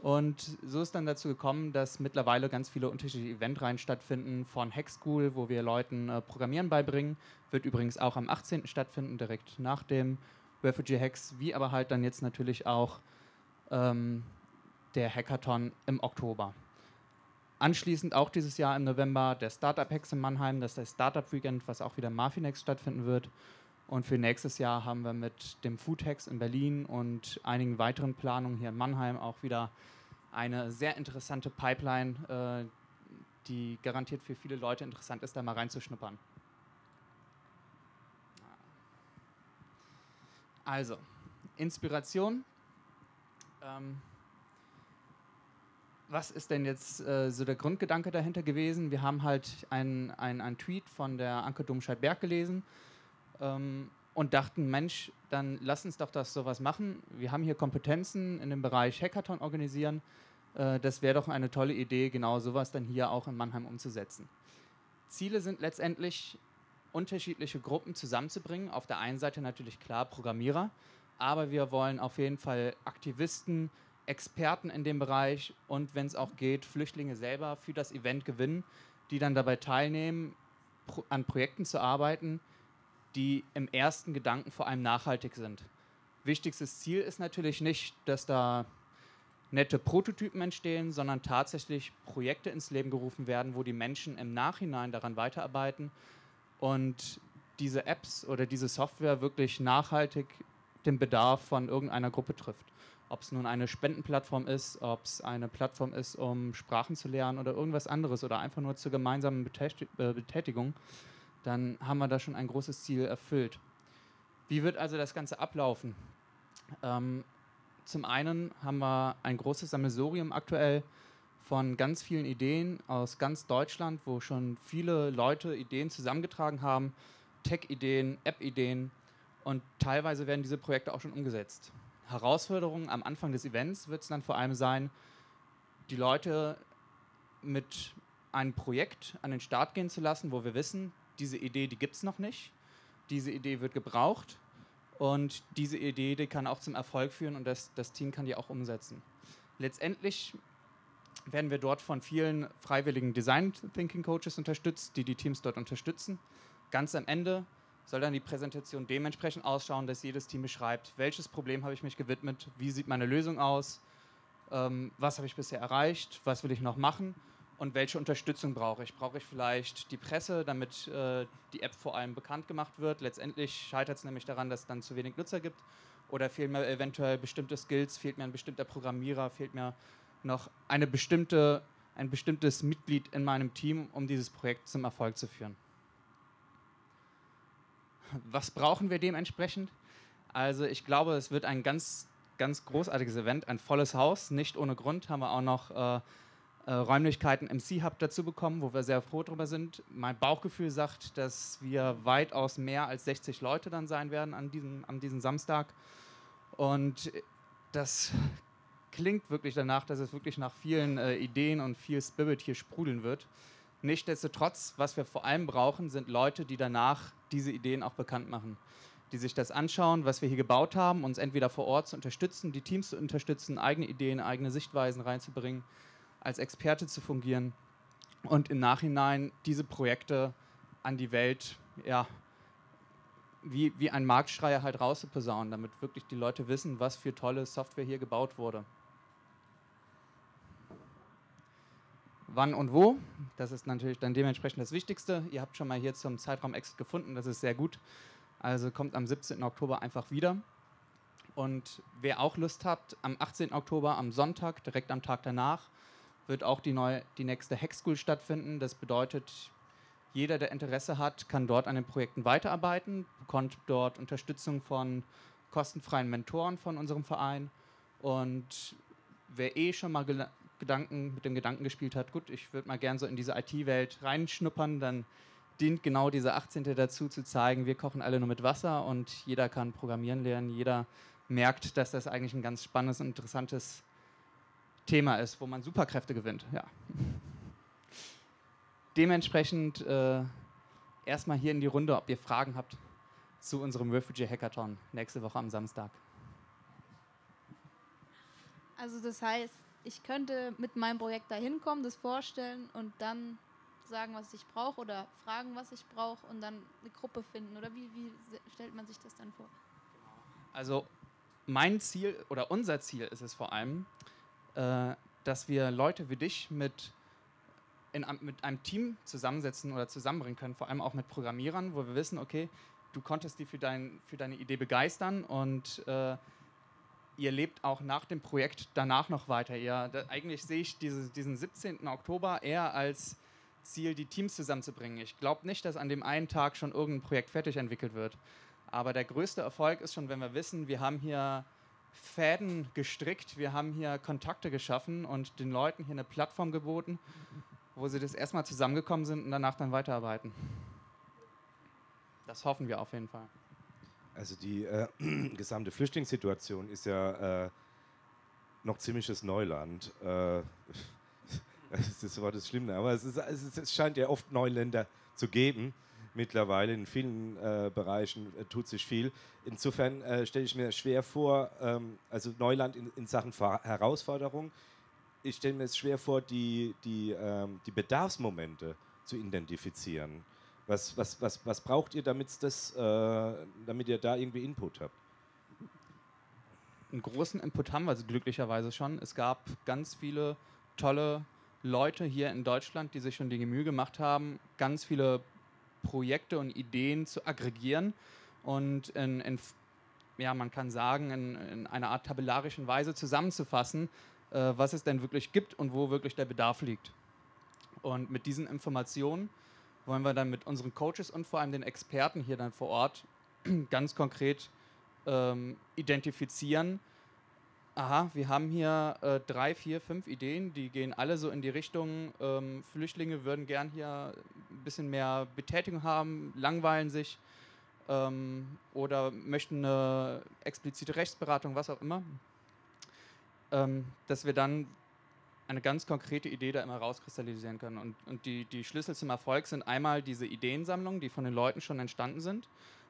Und so ist dann dazu gekommen, dass mittlerweile ganz viele unterschiedliche Eventreihen stattfinden, von Hackschool, wo wir Leuten äh, Programmieren beibringen, wird übrigens auch am achtzehnten stattfinden, direkt nach dem Refugee-Hacks, wie aber halt dann jetzt natürlich auch ähm, der Hackathon im Oktober. Anschließend auch dieses Jahr im November der Startup-Hacks in Mannheim, das ist der Startup-Weekend, was auch wieder im Marfinex stattfinden wird. Und für nächstes Jahr haben wir mit dem Food Hacks in Berlin und einigen weiteren Planungen hier in Mannheim auch wieder eine sehr interessante Pipeline, äh, die garantiert für viele Leute interessant ist, da mal reinzuschnuppern. Also, Inspiration. Ähm, was ist denn jetzt äh, so der Grundgedanke dahinter gewesen? Wir haben halt einen ein Tweet von der Anke Domscheit-Berg gelesen ähm, und dachten, Mensch, dann lass uns doch das sowas machen. Wir haben hier Kompetenzen in dem Bereich Hackathon organisieren. Äh, das wäre doch eine tolle Idee, genau sowas dann hier auch in Mannheim umzusetzen. Ziele sind letztendlich, unterschiedliche Gruppen zusammenzubringen. Auf der einen Seite natürlich klar Programmierer, aber wir wollen auf jeden Fall Aktivisten, Experten in dem Bereich und wenn es auch geht, Flüchtlinge selber für das Event gewinnen, die dann dabei teilnehmen, pro- an Projekten zu arbeiten, die im ersten Gedanken vor allem nachhaltig sind. Wichtigstes Ziel ist natürlich nicht, dass da nette Prototypen entstehen, sondern tatsächlich Projekte ins Leben gerufen werden, wo die Menschen im Nachhinein daran weiterarbeiten und diese Apps oder diese Software wirklich nachhaltig den Bedarf von irgendeiner Gruppe trifft. Ob es nun eine Spendenplattform ist, ob es eine Plattform ist, um Sprachen zu lernen oder irgendwas anderes oder einfach nur zur gemeinsamen Betätigung, dann haben wir da schon ein großes Ziel erfüllt. Wie wird also das Ganze ablaufen? Ähm, zum einen haben wir ein großes Sammelsurium aktuell von ganz vielen Ideen aus ganz Deutschland, wo schon viele Leute Ideen zusammengetragen haben, Tech-Ideen, App-Ideen und teilweise werden diese Projekte auch schon umgesetzt. Herausforderungen am Anfang des Events wird es dann vor allem sein, die Leute mit einem Projekt an den Start gehen zu lassen, wo wir wissen, diese Idee, die gibt es noch nicht, diese Idee wird gebraucht und diese Idee, die kann auch zum Erfolg führen und das, das Team kann die auch umsetzen. Letztendlich werden wir dort von vielen freiwilligen Design Thinking Coaches unterstützt, die die Teams dort unterstützen. Ganz am Ende soll dann die Präsentation dementsprechend ausschauen, dass jedes Team beschreibt, welches Problem habe ich mich gewidmet, wie sieht meine Lösung aus, ähm, was habe ich bisher erreicht, was will ich noch machen und welche Unterstützung brauche ich. Brauche ich vielleicht die Presse, damit äh, die App vor allem bekannt gemacht wird. Letztendlich scheitert es nämlich daran, dass es dann zu wenig Nutzer gibt oder fehlen mir eventuell bestimmte Skills, fehlt mir ein bestimmter Programmierer, fehlt mir noch eine bestimmte, ein bestimmtes Mitglied in meinem Team, um dieses Projekt zum Erfolg zu führen. Was brauchen wir dementsprechend? Also ich glaube, es wird ein ganz, ganz großartiges Event, ein volles Haus. Nicht ohne Grund haben wir auch noch äh, äh, Räumlichkeiten im C-Hub dazu bekommen, wo wir sehr froh drüber sind. Mein Bauchgefühl sagt, dass wir weitaus mehr als sechzig Leute dann sein werden an diesem, an diesem Samstag. Und das klingt wirklich danach, dass es wirklich nach vielen äh, Ideen und viel Spirit hier sprudeln wird. Nichtsdestotrotz, was wir vor allem brauchen, sind Leute, die danach diese Ideen auch bekannt machen, die sich das anschauen, was wir hier gebaut haben, uns entweder vor Ort zu unterstützen, die Teams zu unterstützen, eigene Ideen, eigene Sichtweisen reinzubringen, als Experte zu fungieren und im Nachhinein diese Projekte an die Welt, ja, wie, wie ein Marktschreier halt rauszuposaunen, damit wirklich die Leute wissen, was für tolle Software hier gebaut wurde. Wann und wo, das ist natürlich dann dementsprechend das Wichtigste. Ihr habt schon mal hier zum Zeitraumexit gefunden, das ist sehr gut. Also kommt am siebzehnten Oktober einfach wieder. Und wer auch Lust hat, am achtzehnten Oktober, am Sonntag, direkt am Tag danach, wird auch die, neue, die nächste Hackschool stattfinden. Das bedeutet, jeder, der Interesse hat, kann dort an den Projekten weiterarbeiten, bekommt dort Unterstützung von kostenfreien Mentoren von unserem Verein. Und wer eh schon mal gel- Gedanken, mit dem Gedanken gespielt hat, gut, ich würde mal gern so in diese I T-Welt reinschnuppern, dann dient genau dieser achtzehnte dazu, zu zeigen, wir kochen alle nur mit Wasser und jeder kann programmieren lernen, jeder merkt, dass das eigentlich ein ganz spannendes und interessantes Thema ist, wo man Superkräfte gewinnt. Ja. Dementsprechend äh, erstmal hier in die Runde, ob ihr Fragen habt zu unserem Refugee-Hackathon nächste Woche am Samstag. Also das heißt, ich könnte mit meinem Projekt da hinkommen, das vorstellen und dann sagen, was ich brauche oder fragen, was ich brauche und dann eine Gruppe finden. Oder wie, wie stellt man sich das dann vor? Also mein Ziel oder unser Ziel ist es vor allem, äh, dass wir Leute wie dich mit, in, mit einem Team zusammensetzen oder zusammenbringen können, vor allem auch mit Programmierern, wo wir wissen, okay, du konntest die für, dein, für deine Idee begeistern und äh, ihr lebt auch nach dem Projekt danach noch weiter. Ja, da, eigentlich sehe ich diese, diesen siebzehnten Oktober eher als Ziel, die Teams zusammenzubringen. Ich glaube nicht, dass an dem einen Tag schon irgendein Projekt fertig entwickelt wird. Aber der größte Erfolg ist schon, wenn wir wissen, wir haben hier Fäden gestrickt, wir haben hier Kontakte geschaffen und den Leuten hier eine Plattform geboten, wo sie das erstmal zusammengekommen sind und danach dann weiterarbeiten. Das hoffen wir auf jeden Fall. Also die äh, gesamte Flüchtlingssituation ist ja äh, noch ziemliches Neuland. Äh, das Wort ist schlimm, aber es, ist, es scheint ja oft Neuländer zu geben. Mittlerweile in vielen äh, Bereichen äh, tut sich viel. Insofern äh, stelle ich mir schwer vor, ähm, also Neuland in, in Sachen Ver- Herausforderung, ich stelle mir es schwer vor, die, die, ähm, die Bedarfsmomente zu identifizieren. Was, was, was, was braucht ihr, damit's das, äh, damit ihr da irgendwie Input habt? Einen großen Input haben wir also glücklicherweise schon. Es gab ganz viele tolle Leute hier in Deutschland, die sich schon die Mühe gemacht haben, ganz viele Projekte und Ideen zu aggregieren und in, in ja, man kann sagen, in, in einer Art tabellarischen Weise zusammenzufassen, äh, was es denn wirklich gibt und wo wirklich der Bedarf liegt. Und mit diesen Informationen wollen wir dann mit unseren Coaches und vor allem den Experten hier dann vor Ort ganz konkret ähm, identifizieren, aha, wir haben hier äh, drei, vier, fünf Ideen, die gehen alle so in die Richtung, ähm, Flüchtlinge würden gern hier ein bisschen mehr Betätigung haben, langweilen sich ähm, oder möchten eine explizite Rechtsberatung, was auch immer. Ähm, dass wir dann eine ganz konkrete Idee da immer rauskristallisieren können. Und, und die, die Schlüssel zum Erfolg sind einmal diese Ideensammlung, die von den Leuten schon entstanden sind.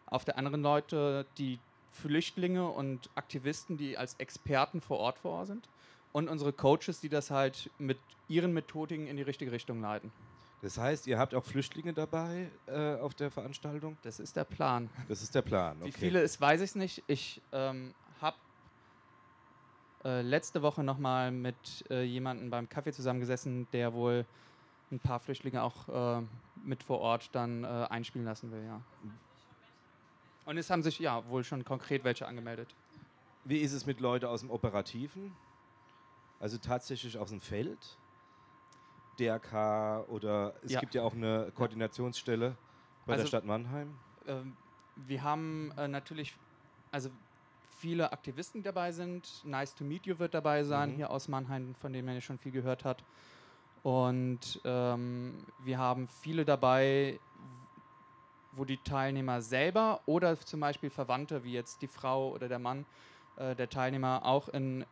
Auf der anderen Seite die Flüchtlinge und Aktivisten, die als Experten vor Ort vor Ort sind und unsere Coaches, die das halt mit ihren Methodiken in die richtige Richtung leiten. Das heißt, ihr habt auch Flüchtlinge dabei äh, auf der Veranstaltung? Das ist der Plan. Das ist der Plan, okay. Wie viele ist, weiß ich nicht. Ich ähm, habe äh, letzte Woche nochmal mit äh, jemandem beim Kaffee zusammengesessen, der wohl ein paar Flüchtlinge auch äh, mit vor Ort dann äh, einspielen lassen will, ja. Und es haben sich ja wohl schon konkret welche angemeldet. Wie ist es mit Leuten aus dem Operativen? Also tatsächlich aus dem Feld? D R K oder es ja. gibt ja auch eine Koordinationsstelle bei also, der Stadt Mannheim. Äh, wir haben äh, natürlich also viele Aktivisten dabei sind. Nice to meet you wird dabei sein, mhm. hier aus Mannheim, von dem man ja schon viel gehört hat. Und ähm, wir haben viele dabei, wo die Teilnehmer selber oder zum Beispiel Verwandte, wie jetzt die Frau oder der Mann, äh, der Teilnehmer auch in,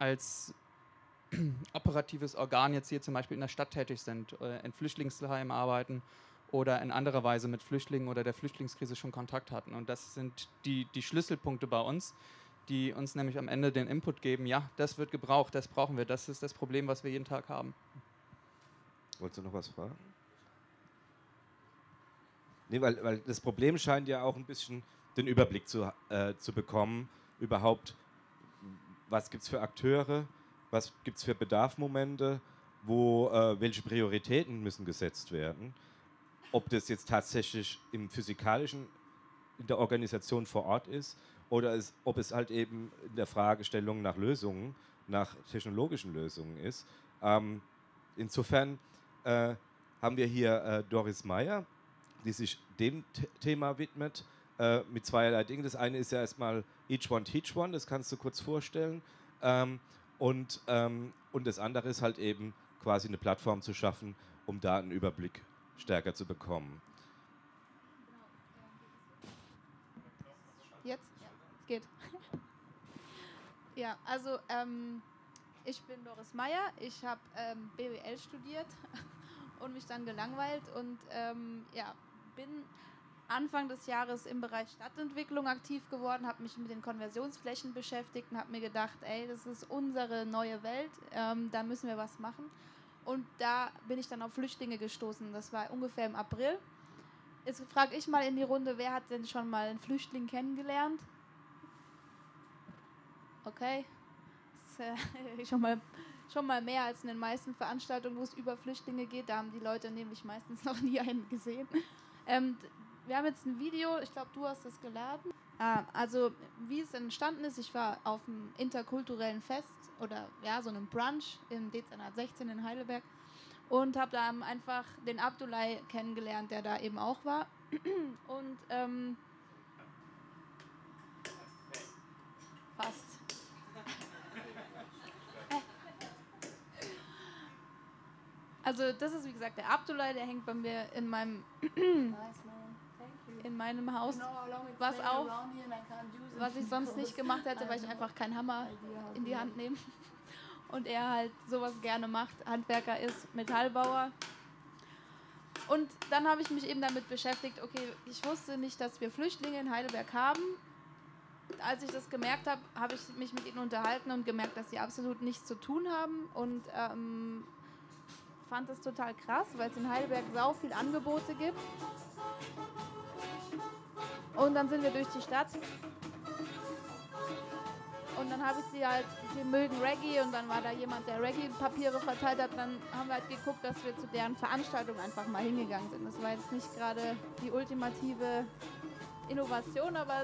als operatives Organ jetzt hier zum Beispiel in der Stadt tätig sind, äh, in Flüchtlingsheimen arbeiten oder in anderer Weise mit Flüchtlingen oder der Flüchtlingskrise schon Kontakt hatten. Und das sind die, die Schlüsselpunkte bei uns, die uns nämlich am Ende den Input geben, ja, das wird gebraucht, das brauchen wir, das ist das Problem, was wir jeden Tag haben. Wolltest du noch was fragen? Nee, weil, weil das Problem scheint ja auch ein bisschen den Überblick zu, äh, zu bekommen, überhaupt, was gibt es für Akteure, was gibt es für Bedarfmomente, wo, äh, welche Prioritäten müssen gesetzt werden, ob das jetzt tatsächlich im Physikalischen, in der Organisation vor Ort ist oder es, ob es halt eben in der Fragestellung nach Lösungen, nach technologischen Lösungen ist. Ähm, insofern äh, haben wir hier äh, Doris Mayer, die sich dem Thema widmet, äh, mit zweierlei Dingen. Das eine ist ja erstmal Each One Teach One, das kannst du kurz vorstellen. Ähm, und, ähm, und das andere ist halt eben quasi eine Plattform zu schaffen, um da einen Überblick stärker zu bekommen. Jetzt? Ja, es geht. Ja, also ähm, ich bin Doris Mayer, ich habe ähm, B W L studiert und mich dann gelangweilt und ähm, ja, bin Anfang des Jahres im Bereich Stadtentwicklung aktiv geworden, habe mich mit den Konversionsflächen beschäftigt und habe mir gedacht, ey, das ist unsere neue Welt, ähm, da müssen wir was machen. Und da bin ich dann auf Flüchtlinge gestoßen, das war ungefähr im April. Jetzt frage ich mal in die Runde, wer hat denn schon mal einen Flüchtling kennengelernt? Okay, das ist äh, schon mal... Schon mal mehr als in den meisten Veranstaltungen, wo es über Flüchtlinge geht. Da haben die Leute nämlich meistens noch nie einen gesehen. Ähm, wir haben jetzt ein Video, ich glaube, du hast das geladen. Ah, also, wie es entstanden ist, ich war auf einem interkulturellen Fest oder ja, so einem Brunch im D zweihundertsechzehn in Heidelberg und habe da einfach den Abdulai kennengelernt, der da eben auch war. Und ähm, fast. Also das ist wie gesagt der Abdulai, der hängt bei mir in meinem in meinem Haus was auf, was ich sonst nicht gemacht hätte, weil ich einfach keinen Hammer in die Hand nehme. Und er halt sowas gerne macht, Handwerker ist, Metallbauer. Und dann habe ich mich eben damit beschäftigt, okay, ich wusste nicht, dass wir Flüchtlinge in Heidelberg haben. Als ich das gemerkt habe, habe ich mich mit ihnen unterhalten und gemerkt, dass sie absolut nichts zu tun haben. Und ähm, fand das total krass, weil es in Heidelberg sau viel Angebote gibt. Und dann sind wir durch die Stadt. Und dann habe ich sie halt, sie mögen Reggae, und dann war da jemand, der Reggae-Papiere verteilt hat. Dann haben wir halt geguckt, dass wir zu deren Veranstaltung einfach mal hingegangen sind. Das war jetzt nicht gerade die ultimative Innovation, aber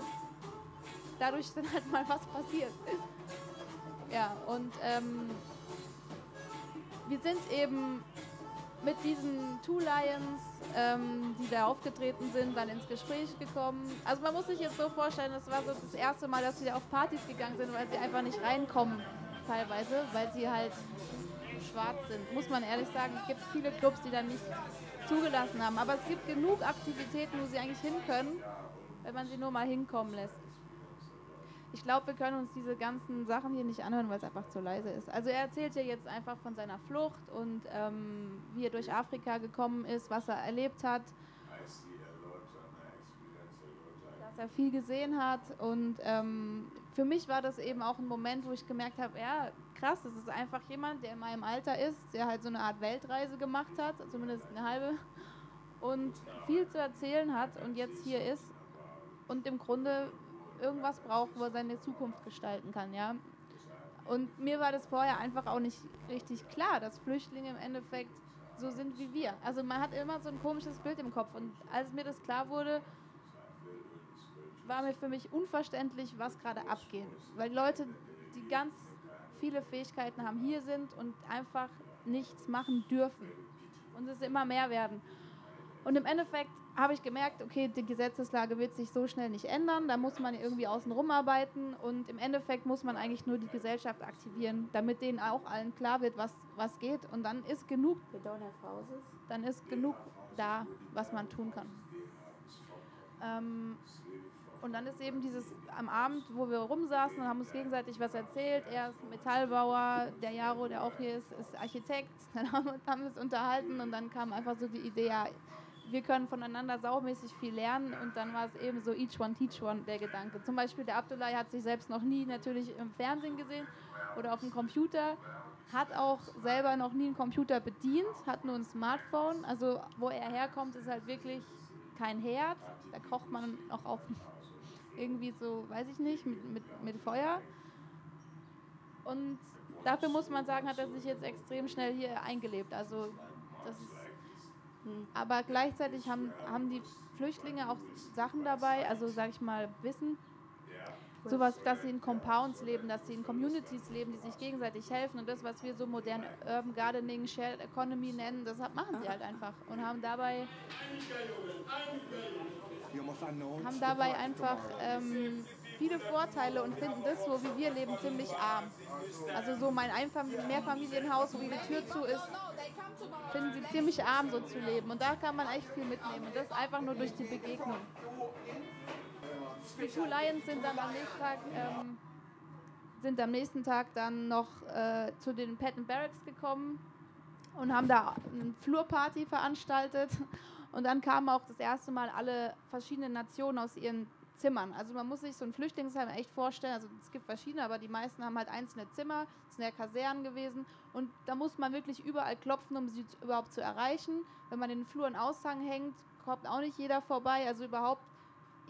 dadurch ist dann halt mal was passiert. Ja, und ähm, wir sind eben mit diesen Two Lions, ähm, die da aufgetreten sind, dann ins Gespräch gekommen. Also man muss sich jetzt so vorstellen, das war so das erste Mal, dass sie auf Partys gegangen sind, weil sie einfach nicht reinkommen teilweise, weil sie halt schwarz sind. Muss man ehrlich sagen, es gibt viele Clubs, die dann nicht zugelassen haben. Aber es gibt genug Aktivitäten, wo sie eigentlich hin können, wenn man sie nur mal hinkommen lässt. Ich glaube, wir können uns diese ganzen Sachen hier nicht anhören, weil es einfach zu leise ist. Also er erzählt ja jetzt einfach von seiner Flucht und ähm, wie er durch Afrika gekommen ist, was er erlebt hat, dass er viel gesehen hat. Und ähm, für mich war das eben auch ein Moment, wo ich gemerkt habe, ja, krass, das ist einfach jemand, der in meinem Alter ist, der halt so eine Art Weltreise gemacht hat, zumindest eine halbe, und viel zu erzählen hat und jetzt hier ist und im Grunde irgendwas braucht, wo er seine Zukunft gestalten kann, ja. Und mir war das vorher einfach auch nicht richtig klar, dass Flüchtlinge im Endeffekt so sind wie wir. Also man hat immer so ein komisches Bild im Kopf, und als mir das klar wurde, war mir für mich unverständlich, was gerade abgeht. Weil Leute, die ganz viele Fähigkeiten haben, hier sind und einfach nichts machen dürfen. Und es immer mehr werden. Und im Endeffekt habe ich gemerkt, okay, die Gesetzeslage wird sich so schnell nicht ändern, da muss man irgendwie außenrum arbeiten, und im Endeffekt muss man eigentlich nur die Gesellschaft aktivieren, damit denen auch allen klar wird, was, was geht, und dann ist genug, dann ist genug da, was man tun kann. Ähm, und dann ist eben dieses, am Abend, wo wir rumsaßen und haben uns gegenseitig was erzählt, er ist Metallbauer, der Jaro, der auch hier ist, ist Architekt, dann haben wir uns unterhalten und dann kam einfach so die Idee, ja, wir können voneinander saumäßig viel lernen, und dann war es eben so Each One Teach One, der Gedanke. Zum Beispiel der Abdulai hat sich selbst noch nie natürlich im Fernsehen gesehen oder auf dem Computer, hat auch selber noch nie einen Computer bedient, hat nur ein Smartphone. Also wo er herkommt, ist halt wirklich kein Herd, da kocht man auch auf irgendwie so, weiß ich nicht, mit, mit, mit Feuer. Und dafür muss man sagen, hat er sich jetzt extrem schnell hier eingelebt. Also das ist... Aber gleichzeitig haben, haben die Flüchtlinge auch Sachen dabei, also sage ich mal Wissen, sowas, dass sie in Compounds leben, dass sie in Communities leben, die sich gegenseitig helfen, und das, was wir so modern Urban Gardening, Shared Economy nennen, das machen sie halt einfach und haben dabei, haben dabei einfach ähm, viele Vorteile und finden das, so wie wir leben, ziemlich arm. Also so mein Einfamilien- Mehrfamilienhaus, wo die Tür zu ist, finden sie ziemlich arm, so zu leben. Und da kann man echt viel mitnehmen. Und das einfach nur durch die Begegnung. Die Two Lions sind dann am nächsten Tag, ähm, sind am nächsten Tag dann noch äh, zu den Patton Barracks gekommen und haben da eine Flurparty veranstaltet. Und dann kamen auch das erste Mal alle verschiedenen Nationen aus ihren Zimmern. Also man muss sich so ein Flüchtlingsheim echt vorstellen, also es gibt verschiedene, aber die meisten haben halt einzelne Zimmer, das sind ja Kasernen gewesen, und da muss man wirklich überall klopfen, um sie überhaupt zu erreichen. Wenn man in den Flur einen Aushang hängt, kommt auch nicht jeder vorbei, also überhaupt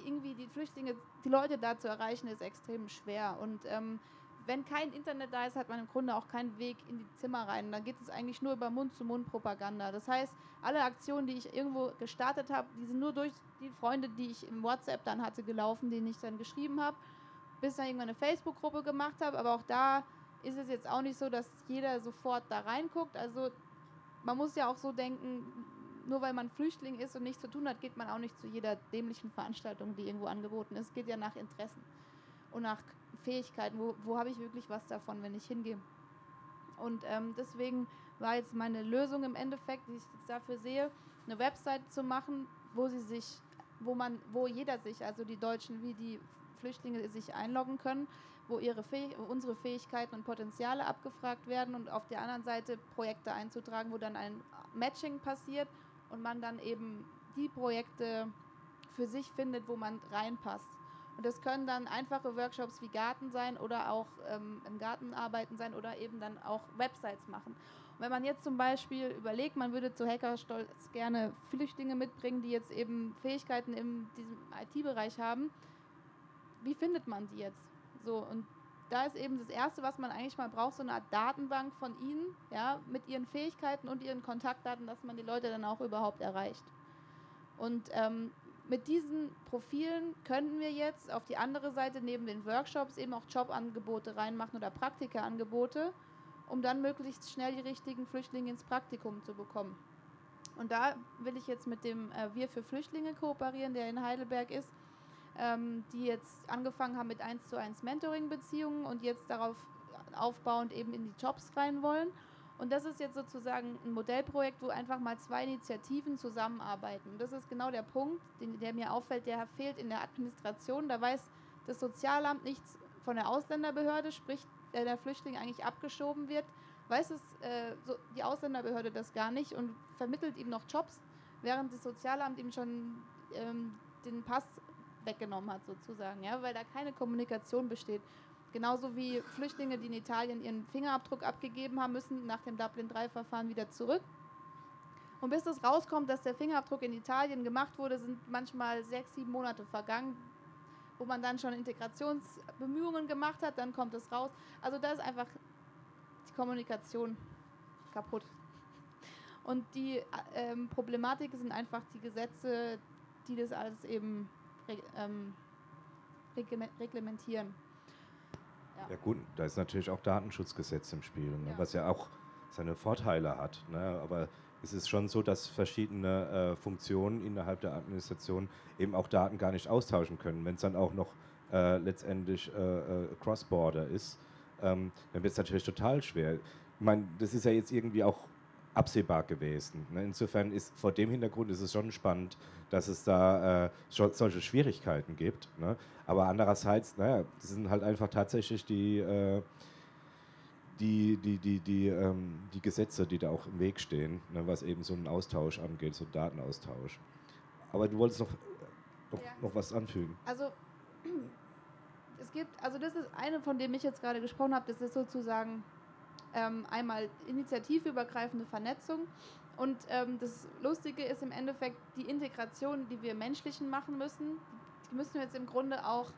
irgendwie die Flüchtlinge, die Leute da zu erreichen, ist extrem schwer. Und ähm, wenn kein Internet da ist, hat man im Grunde auch keinen Weg in die Zimmer rein. Dann geht es eigentlich nur über Mund-zu-Mund-Propaganda. Das heißt, alle Aktionen, die ich irgendwo gestartet habe, die sind nur durch die Freunde, die ich im WhatsApp dann hatte, gelaufen, denen ich dann geschrieben habe, bis dann irgendwann eine Facebook-Gruppe gemacht habe. Aber auch da ist es jetzt auch nicht so, dass jeder sofort da reinguckt. Also man muss ja auch so denken, nur weil man Flüchtling ist und nichts zu tun hat, geht man auch nicht zu jeder dämlichen Veranstaltung, die irgendwo angeboten ist. Es geht ja nach Interessen und nach Fähigkeiten, wo, wo habe ich wirklich was davon, wenn ich hingehe. Und ähm, deswegen war jetzt meine Lösung im Endeffekt, die ich jetzt dafür sehe, eine Website zu machen, wo sie sich, wo man, wo jeder sich, also die Deutschen wie die Flüchtlinge sich einloggen können, wo ihre Fäh- unsere Fähigkeiten und Potenziale abgefragt werden und auf der anderen Seite Projekte einzutragen, wo dann ein Matching passiert und man dann eben die Projekte für sich findet, wo man reinpasst. Und das können dann einfache Workshops wie Garten sein oder auch ähm, im Garten arbeiten sein oder eben dann auch Websites machen. Und wenn man jetzt zum Beispiel überlegt, man würde zu Hackerstolz gerne Flüchtlinge mitbringen, die jetzt eben Fähigkeiten in diesem I T-Bereich haben, wie findet man die jetzt? So, und da ist eben das Erste, was man eigentlich mal braucht, so eine Art Datenbank von ihnen, ja, mit ihren Fähigkeiten und ihren Kontaktdaten, dass man die Leute dann auch überhaupt erreicht. Und ähm, mit diesen Profilen könnten wir jetzt auf die andere Seite neben den Workshops eben auch Jobangebote reinmachen oder Praktikaangebote, um dann möglichst schnell die richtigen Flüchtlinge ins Praktikum zu bekommen. Und da will ich jetzt mit dem äh, Wir für Flüchtlinge kooperieren, der in Heidelberg ist, ähm, die jetzt angefangen haben mit eins zu eins Mentoring-Beziehungen und jetzt darauf aufbauend eben in die Jobs rein wollen. Und das ist jetzt sozusagen ein Modellprojekt, wo einfach mal zwei Initiativen zusammenarbeiten. Und das ist genau der Punkt, den, der mir auffällt, der fehlt in der Administration. Da weiß das Sozialamt nichts von der Ausländerbehörde, sprich der, der Flüchtling eigentlich abgeschoben wird, weiß es äh, so, die Ausländerbehörde das gar nicht und vermittelt ihm noch Jobs, während das Sozialamt ihm schon ähm, den Pass weggenommen hat sozusagen, ja, weil da keine Kommunikation besteht. Genauso wie Flüchtlinge, die in Italien ihren Fingerabdruck abgegeben haben, müssen nach dem Dublin drei Verfahren wieder zurück. Und bis es rauskommt, dass der Fingerabdruck in Italien gemacht wurde, sind manchmal sechs, sieben Monate vergangen, wo man dann schon Integrationsbemühungen gemacht hat, dann kommt es raus. Also da ist einfach die Kommunikation kaputt. Und die ähm, Problematik sind einfach die Gesetze, die das alles eben ähm, reglementieren. Ja. Ja gut, da ist natürlich auch Datenschutzgesetz im Spiel, ne? Ja. Was ja auch seine Vorteile hat. Ne? Aber es ist schon so, dass verschiedene äh, Funktionen innerhalb der Administration eben auch Daten gar nicht austauschen können. Wenn es dann auch noch äh, letztendlich äh, äh, Cross-Border ist, ähm, dann wird es natürlich total schwer. Ich meine, das ist ja jetzt irgendwie auch absehbar gewesen. Ne? Insofern ist vor dem Hintergrund ist es schon spannend, dass es da äh, solche Schwierigkeiten gibt. Ne? Aber andererseits, naja, das sind halt einfach tatsächlich die, äh, die, die, die, die, ähm, die Gesetze, die da auch im Weg stehen, ne? Was eben so einen Austausch angeht, so einen Datenaustausch. Aber du wolltest noch, noch, ja. noch was anfügen. Also es gibt, also das ist eine, von dem ich jetzt gerade gesprochen habe, das ist sozusagen Ähm, einmal initiativübergreifende Vernetzung und ähm, das Lustige ist im Endeffekt die Integration, die wir Menschlichen machen müssen, die müssen wir jetzt im Grunde auch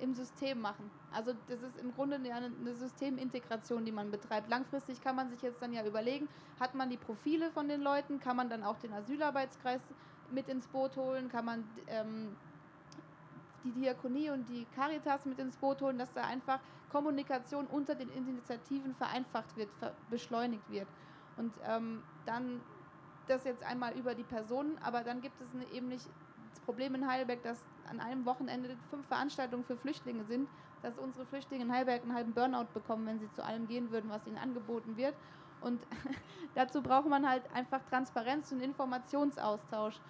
im System machen. Also das ist im Grunde eine, eine Systemintegration, die man betreibt. Langfristig kann man sich jetzt dann ja überlegen, hat man die Profile von den Leuten, kann man dann auch den Asylarbeitskreis mit ins Boot holen, kann man ähm, die Diakonie und die Caritas mit ins Boot holen, dass da einfach Kommunikation unter den Initiativen vereinfacht wird, beschleunigt wird. Und ähm, dann das jetzt einmal über die Personen, aber dann gibt es eine, eben nicht das Problem in Heidelberg, dass an einem Wochenende fünf Veranstaltungen für Flüchtlinge sind, dass unsere Flüchtlinge in Heidelberg einen halben Burnout bekommen, wenn sie zu allem gehen würden, was ihnen angeboten wird. Und dazu braucht man halt einfach Transparenz und Informationsaustausch.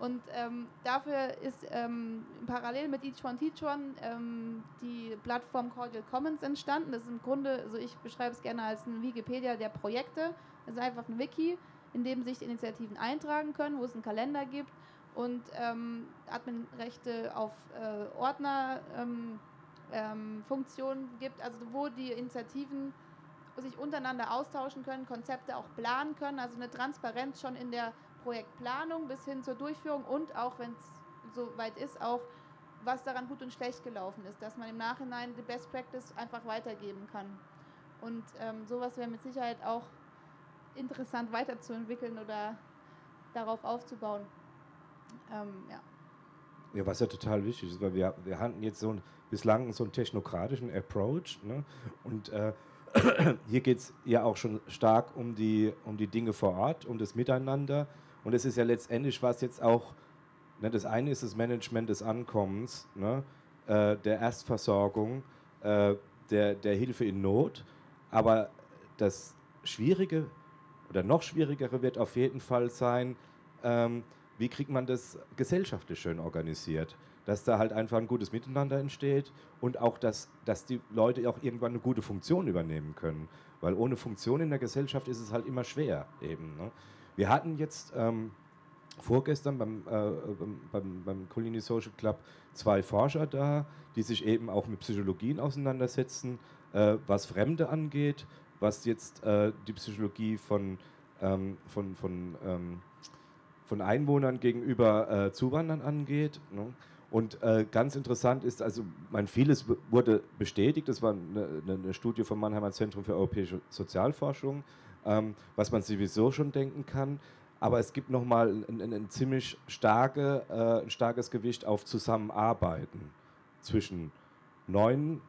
Und ähm, dafür ist ähm, parallel mit Each One Teach One ähm, die Plattform Cordial Commons entstanden. Das ist im Grunde, also ich beschreibe es gerne als ein Wikipedia der Projekte. Das ist einfach ein Wiki, in dem sich die Initiativen eintragen können, wo es einen Kalender gibt und ähm, Adminrechte auf äh, Ordner, ähm, ähm, Funktionen gibt, also wo die Initiativen sich untereinander austauschen können, Konzepte auch planen können, also eine Transparenz schon in der Projektplanung bis hin zur Durchführung und auch, wenn es soweit ist, auch was daran gut und schlecht gelaufen ist, dass man im Nachhinein die Best Practice einfach weitergeben kann. Und ähm, sowas wäre mit Sicherheit auch interessant weiterzuentwickeln oder darauf aufzubauen. Ähm, ja. Ja, was ja total wichtig ist, weil wir, wir hatten jetzt so ein, bislang so einen technokratischen Approach, ne? Und äh, hier geht es ja auch schon stark um die, um die Dinge vor Ort, um das Miteinander. Und es ist ja letztendlich, was jetzt auch, ne, das eine ist das Management des Ankommens, ne, äh, der Erstversorgung, äh, der, der Hilfe in Not. Aber das Schwierige oder noch schwierigere wird auf jeden Fall sein, ähm, wie kriegt man das gesellschaftlich schön organisiert, dass da halt einfach ein gutes Miteinander entsteht und auch, dass, dass die Leute auch irgendwann eine gute Funktion übernehmen können, weil ohne Funktion in der Gesellschaft ist es halt immer schwer eben. Ne? Wir hatten jetzt ähm, vorgestern beim, äh, beim, beim Colini Social Club zwei Forscher da, die sich eben auch mit Psychologien auseinandersetzen, äh, was Fremde angeht, was jetzt äh, die Psychologie von, ähm, von, von ähm, von Einwohnern gegenüber äh, Zuwanderern angeht. Ne? Und äh, ganz interessant ist, also man, vieles wurde bestätigt, das war eine, eine Studie vom Mannheimer Zentrum für europäische Sozialforschung, ähm, was man sowieso schon denken kann, aber es gibt nochmal ein, ein, ein ziemlich starke, äh, ein starkes Gewicht auf Zusammenarbeiten zwischen neuen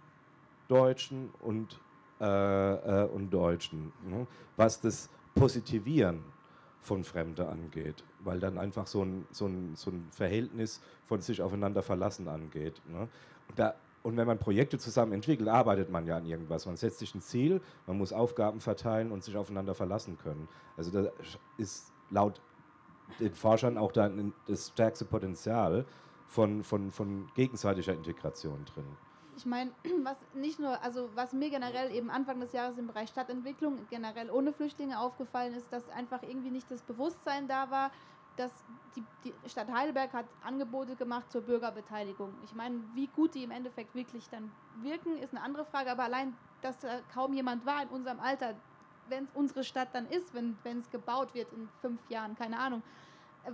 Deutschen und, äh, äh, und Deutschen, ne? Was das Positivieren von Fremde angeht, weil dann einfach so ein, so ein, so ein Verhältnis von sich aufeinander verlassen angeht. Ne? Und, da, und wenn man Projekte zusammen entwickelt, arbeitet man ja an irgendwas. Man setzt sich ein Ziel, man muss Aufgaben verteilen und sich aufeinander verlassen können. Also da ist laut den Forschern auch da das stärkste Potenzial von, von, von gegenseitiger Integration drin. Ich meine, was nicht nur, also was mir generell eben Anfang des Jahres im Bereich Stadtentwicklung generell ohne Flüchtlinge aufgefallen ist, dass einfach irgendwie nicht das Bewusstsein da war, dass die, die Stadt Heidelberg hat Angebote gemacht zur Bürgerbeteiligung. Ich meine, wie gut die im Endeffekt wirklich dann wirken, ist eine andere Frage, aber allein, dass da kaum jemand war in unserem Alter, wenn es unsere Stadt dann ist, wenn wenn es gebaut wird in fünf Jahren, keine Ahnung,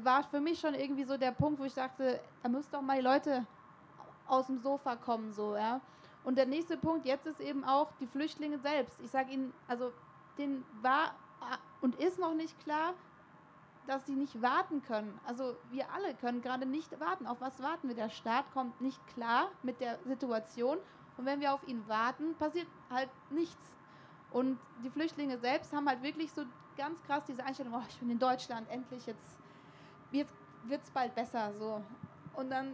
war für mich schon irgendwie so der Punkt, wo ich dachte, da müssen doch mal die Leute aus dem Sofa kommen, so, ja. Und der nächste Punkt jetzt ist eben auch die Flüchtlinge selbst. Ich sage Ihnen, also denen war und ist noch nicht klar, dass sie nicht warten können. Also wir alle können gerade nicht warten. Auf was warten wir? Der Staat kommt nicht klar mit der Situation und wenn wir auf ihn warten, passiert halt nichts. Und die Flüchtlinge selbst haben halt wirklich so ganz krass diese Einstellung, oh, ich bin in Deutschland, endlich, jetzt, jetzt wird es bald besser, so. Und dann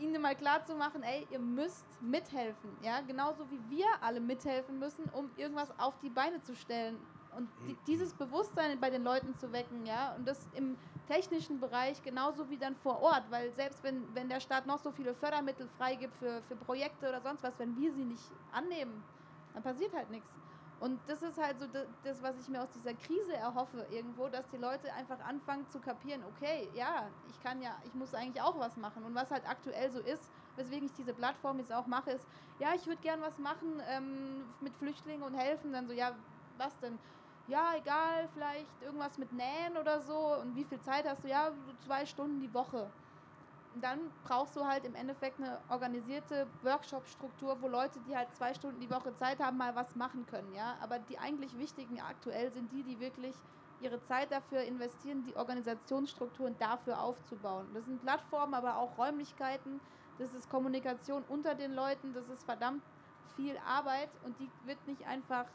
ihnen mal klar zu machen, ey, ihr müsst mithelfen, ja, genauso wie wir alle mithelfen müssen, um irgendwas auf die Beine zu stellen und die, dieses Bewusstsein bei den Leuten zu wecken, ja, und das im technischen Bereich genauso wie dann vor Ort, weil selbst wenn, wenn der Staat noch so viele Fördermittel freigibt für, für Projekte oder sonst was, wenn wir sie nicht annehmen, dann passiert halt nichts. Und das ist halt so das, was ich mir aus dieser Krise erhoffe irgendwo, dass die Leute einfach anfangen zu kapieren, okay, ja, ich kann ja, ich muss eigentlich auch was machen. Und was halt aktuell so ist, weswegen ich diese Plattform jetzt auch mache, ist, ja, ich würde gern was machen ähm, mit Flüchtlingen und helfen. Dann so, ja, was denn? Ja, egal, vielleicht irgendwas mit Nähen oder so. Und wie viel Zeit hast du? Ja, so zwei Stunden die Woche. Und dann brauchst du halt im Endeffekt eine organisierte Workshop-Struktur, wo Leute, die halt zwei Stunden die Woche Zeit haben, mal was machen können, ja. Aber die eigentlich wichtigen aktuell sind die, die wirklich ihre Zeit dafür investieren, die Organisationsstrukturen dafür aufzubauen. Das sind Plattformen, aber auch Räumlichkeiten, das ist Kommunikation unter den Leuten, das ist verdammt viel Arbeit und die wird nicht einfach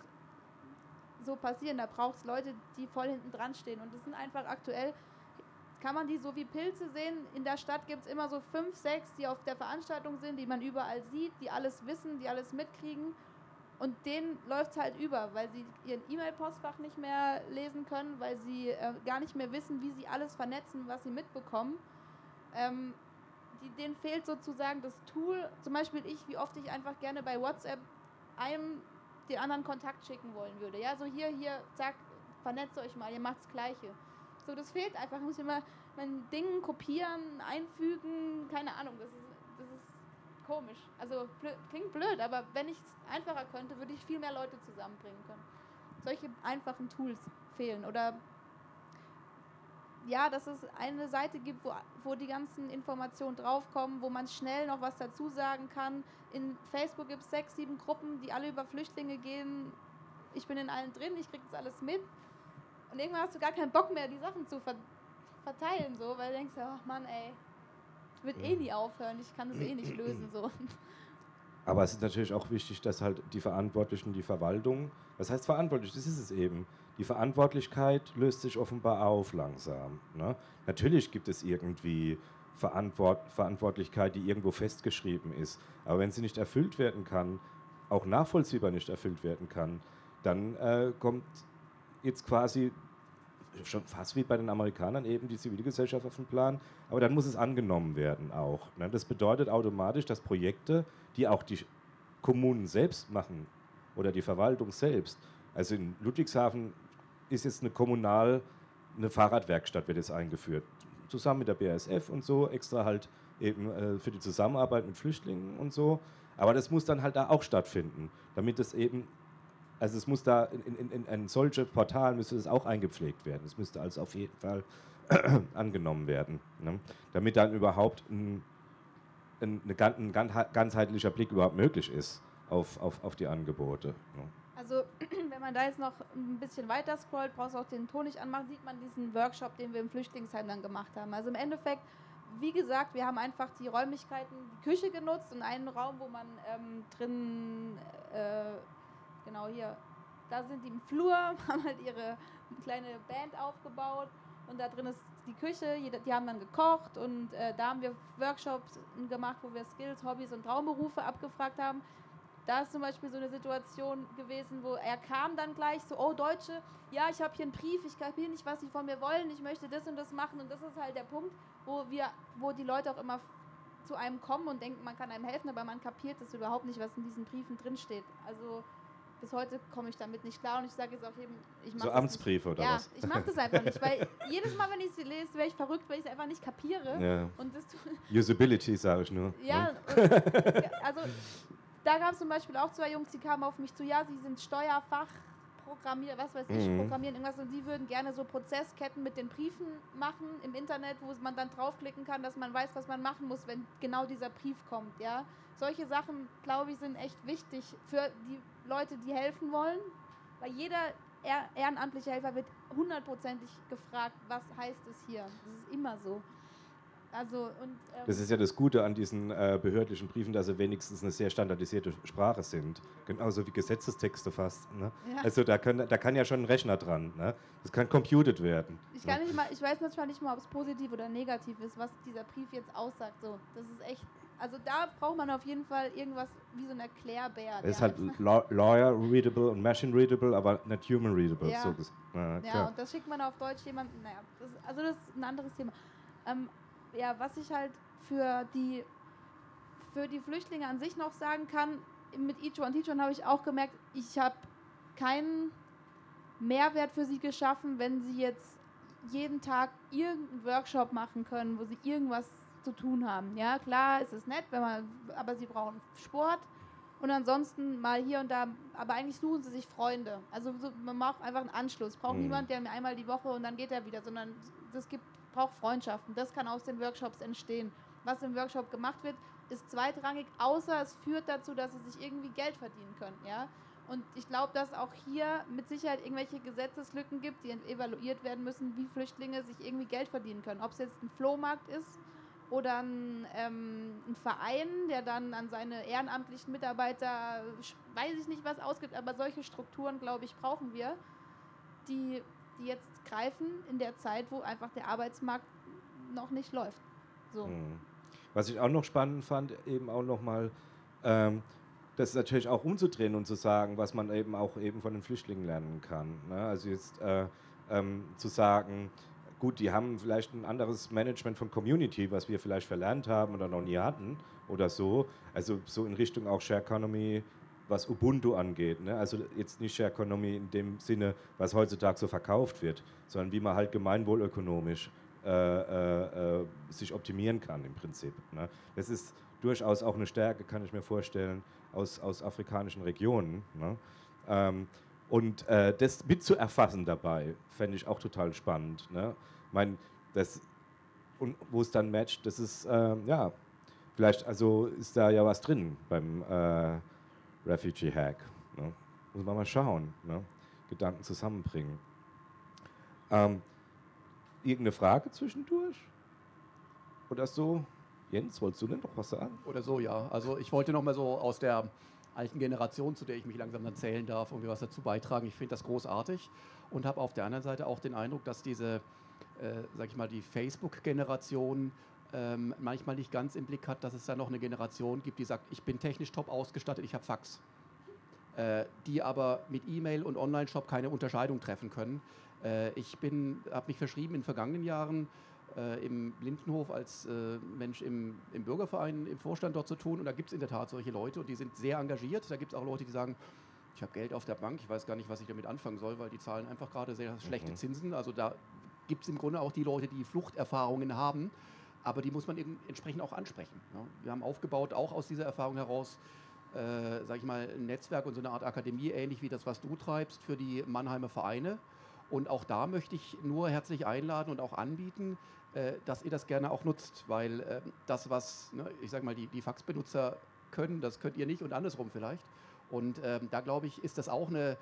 so passieren. Da braucht es Leute, die voll hinten dran stehen und das sind einfach aktuell... Kann man die so wie Pilze sehen? In der Stadt gibt es immer so fünf, sechs, die auf der Veranstaltung sind, die man überall sieht, die alles wissen, die alles mitkriegen. Und denen läuft es halt über, weil sie ihren E-Mail-Postfach nicht mehr lesen können, weil sie äh, gar nicht mehr wissen, wie sie alles vernetzen, was sie mitbekommen. Ähm, die, denen fehlt sozusagen das Tool. Zum Beispiel ich, wie oft ich einfach gerne bei WhatsApp einem den anderen Kontakt schicken wollen würde. Ja, so hier, hier, zack, vernetzt euch mal, ihr macht das Gleiche. So, das fehlt einfach. Ich muss immer mein Ding kopieren, einfügen, keine Ahnung. Das ist, das ist komisch. Also blöd, klingt blöd, aber wenn ich es einfacher könnte, würde ich viel mehr Leute zusammenbringen können. Solche einfachen Tools fehlen. Oder ja, dass es eine Seite gibt, wo, wo die ganzen Informationen draufkommen, wo man schnell noch was dazu sagen kann. In Facebook gibt es sechs, sieben Gruppen, die alle über Flüchtlinge gehen. Ich bin in allen drin, ich kriege das alles mit. Und irgendwann hast du gar keinen Bock mehr, die Sachen zu verteilen, so, weil du denkst, ach Mann, ey, das wird eh nie aufhören, ich kann das eh nicht lösen, so. Aber es ist natürlich auch wichtig, dass halt die Verantwortlichen, die Verwaltung, was heißt verantwortlich, das ist es eben, die Verantwortlichkeit löst sich offenbar auf langsam, ne? Natürlich gibt es irgendwie Verantwort Verantwortlichkeit, die irgendwo festgeschrieben ist, aber wenn sie nicht erfüllt werden kann, auch nachvollziehbar nicht erfüllt werden kann, dann äh, kommt jetzt quasi schon fast wie bei den Amerikanern eben die Zivilgesellschaft auf den Plan, aber dann muss es angenommen werden auch. Ne? Das bedeutet automatisch, dass Projekte, die auch die Kommunen selbst machen oder die Verwaltung selbst, also in Ludwigshafen ist jetzt eine kommunal, eine Fahrradwerkstatt wird jetzt eingeführt, zusammen mit der B A S F und so, extra halt eben äh, für die Zusammenarbeit mit Flüchtlingen und so, aber das muss dann halt da auch stattfinden, damit das eben, also es muss da, in, in, in, in solche Portalen müsste das auch eingepflegt werden. Es müsste also auf jeden Fall angenommen werden, ne? Damit dann überhaupt ein, ein, ein ganzheitlicher Blick überhaupt möglich ist auf, auf, auf die Angebote. Ne? Also wenn man da jetzt noch ein bisschen weiter scrollt, brauchst du auch den Ton nicht anmachen, sieht man diesen Workshop, den wir im Flüchtlingsheim dann gemacht haben. Also im Endeffekt, wie gesagt, wir haben einfach die Räumlichkeiten, die Küche genutzt und einen Raum, wo man ähm, drin... Äh, Genau hier, da sind die im Flur, haben halt ihre kleine Band aufgebaut und da drin ist die Küche, die haben dann gekocht und äh, da haben wir Workshops gemacht, wo wir Skills, Hobbys und Traumberufe abgefragt haben. Da ist zum Beispiel so eine Situation gewesen, wo er kam dann gleich so, oh Deutsche, ja, ich habe hier einen Brief, ich kapiere nicht, was sie von mir wollen, ich möchte das und das machen und das ist halt der Punkt, wo, wir, wo die Leute auch immer zu einem kommen und denken, man kann einem helfen, aber man kapiert das überhaupt nicht, was in diesen Briefen drinsteht. Also... Bis heute komme ich damit nicht klar und ich sage jetzt auch jedem, ich mache so Amtsbriefe oder ja, was? Ja, ich mache das einfach nicht, weil jedes Mal, wenn ich sie lese, wäre ich verrückt, weil ich es einfach nicht kapiere. Ja. Und das Usability, sage ich nur. Ja, und, also da gab es zum Beispiel auch zwei Jungs, die kamen auf mich zu, ja, sie sind Steuerfachprogrammierer, was weiß ich, mhm. programmieren irgendwas und sie würden gerne so Prozessketten mit den Briefen machen im Internet, wo man dann draufklicken kann, dass man weiß, was man machen muss, wenn genau dieser Brief kommt, ja. Solche Sachen, glaube ich, sind echt wichtig für die Leute, die helfen wollen, weil jeder ehrenamtliche Helfer wird hundertprozentig gefragt, was heißt es hier? Das ist immer so. Also, und, ähm das ist ja das Gute an diesen äh, behördlichen Briefen, dass sie wenigstens eine sehr standardisierte Sprache sind, genauso wie Gesetzestexte fast. Ne? Ja. Also da kann, da kann ja schon ein Rechner dran, ne? Das kann computed werden. Ich, kann nicht mal, ich weiß manchmal nicht mal, ob es positiv oder negativ ist, was dieser Brief jetzt aussagt. So, das ist echt... Also da braucht man auf jeden Fall irgendwas wie so ein Erklärbär. Es ist halt Lawyer-readable und Machine-readable, aber nicht Human-readable. Ja. So ja, ja, und das schickt man auf Deutsch jemandem, naja, das, also das ist ein anderes Thema. Ähm, ja, was ich halt für die, für die Flüchtlinge an sich noch sagen kann, mit Each One Teach One habe ich auch gemerkt, ich habe keinen Mehrwert für sie geschaffen, wenn sie jetzt jeden Tag irgendeinen Workshop machen können, wo sie irgendwas zu tun haben. Ja, klar, es ist nett, wenn man, aber sie brauchen Sport und ansonsten mal hier und da, aber eigentlich suchen sie sich Freunde. Also so, man braucht einfach einen Anschluss. Braucht mhm. niemand, der einmal die Woche und dann geht er wieder, sondern das gibt, braucht Freundschaften. Das kann aus den Workshops entstehen. Was im Workshop gemacht wird, ist zweitrangig, außer es führt dazu, dass sie sich irgendwie Geld verdienen können. Ja? Und ich glaube, dass auch hier mit Sicherheit irgendwelche Gesetzeslücken gibt, die evaluiert werden müssen, wie Flüchtlinge sich irgendwie Geld verdienen können. Ob es jetzt ein Flohmarkt ist, oder ein, ähm, ein Verein, der dann an seine ehrenamtlichen Mitarbeiter, weiß ich nicht, was ausgibt, aber solche Strukturen, glaube ich, brauchen wir, die, die jetzt greifen in der Zeit, wo einfach der Arbeitsmarkt noch nicht läuft. So. Was ich auch noch spannend fand, eben auch nochmal, ähm, das ist natürlich auch umzudrehen und zu sagen, was man eben auch eben von den Flüchtlingen lernen kann. Ne? Also jetzt äh, ähm, zu sagen... Gut, die haben vielleicht ein anderes Management von Community, was wir vielleicht verlernt haben oder noch nie hatten oder so. Also so in Richtung auch Share Economy, was Ubuntu angeht. Ne? Also jetzt nicht Share Economy in dem Sinne, was heutzutage so verkauft wird, sondern wie man halt gemeinwohlökonomisch äh, äh, sich optimieren kann im Prinzip. Ne? Das ist durchaus auch eine Stärke, kann ich mir vorstellen, aus, aus afrikanischen Regionen. Ne? Ähm, Und äh, das mitzuerfassen dabei, fände ich auch total spannend. Ne? Ich meine, das, und wo es dann matcht, das ist, ähm, ja, vielleicht, also ist da ja was drin beim äh, Refugee-Hack. Ne? Muss man mal schauen, ne? Gedanken zusammenbringen. Ähm, irgendeine Frage zwischendurch? Oder so? Jens, wolltest du denn noch was sagen? Oder so, ja. Also ich wollte noch mal so aus der... alten Generation, zu der ich mich langsam dann zählen darf, irgendwie was dazu beitragen. Ich finde das großartig und habe auf der anderen Seite auch den Eindruck, dass diese, äh, sag ich mal, die Facebook-Generation ähm, manchmal nicht ganz im Blick hat, dass es da noch eine Generation gibt, die sagt, ich bin technisch top ausgestattet, ich habe Fax. äh, die aber mit E-Mail und Online-Shop keine Unterscheidung treffen können. Äh, ich habe mich verschrieben in vergangenen Jahren äh, im Lindenhof als äh, Mensch im, im Bürgerverein, im Vorstand dort zu tun. Und da gibt es in der Tat solche Leute und die sind sehr engagiert. Da gibt es auch Leute, die sagen, ich habe Geld auf der Bank, ich weiß gar nicht, was ich damit anfangen soll, weil die zahlen einfach gerade sehr schlechte Zinsen. Also da gibt es im Grunde auch die Leute, die Fluchterfahrungen haben, aber die muss man eben entsprechend auch ansprechen. Wir haben aufgebaut, auch aus dieser Erfahrung heraus, äh, sage ich mal, ein Netzwerk und so eine Art Akademie, ähnlich wie das, was du treibst, für die Mannheimer Vereine. Und auch da möchte ich nur herzlich einladen und auch anbieten, äh, dass ihr das gerne auch nutzt, weil äh, das, was, ne, ich sage mal, die, die Faxbenutzer können, das könnt ihr nicht und andersrum vielleicht. Und ähm, da, glaube ich, ist das auch eine,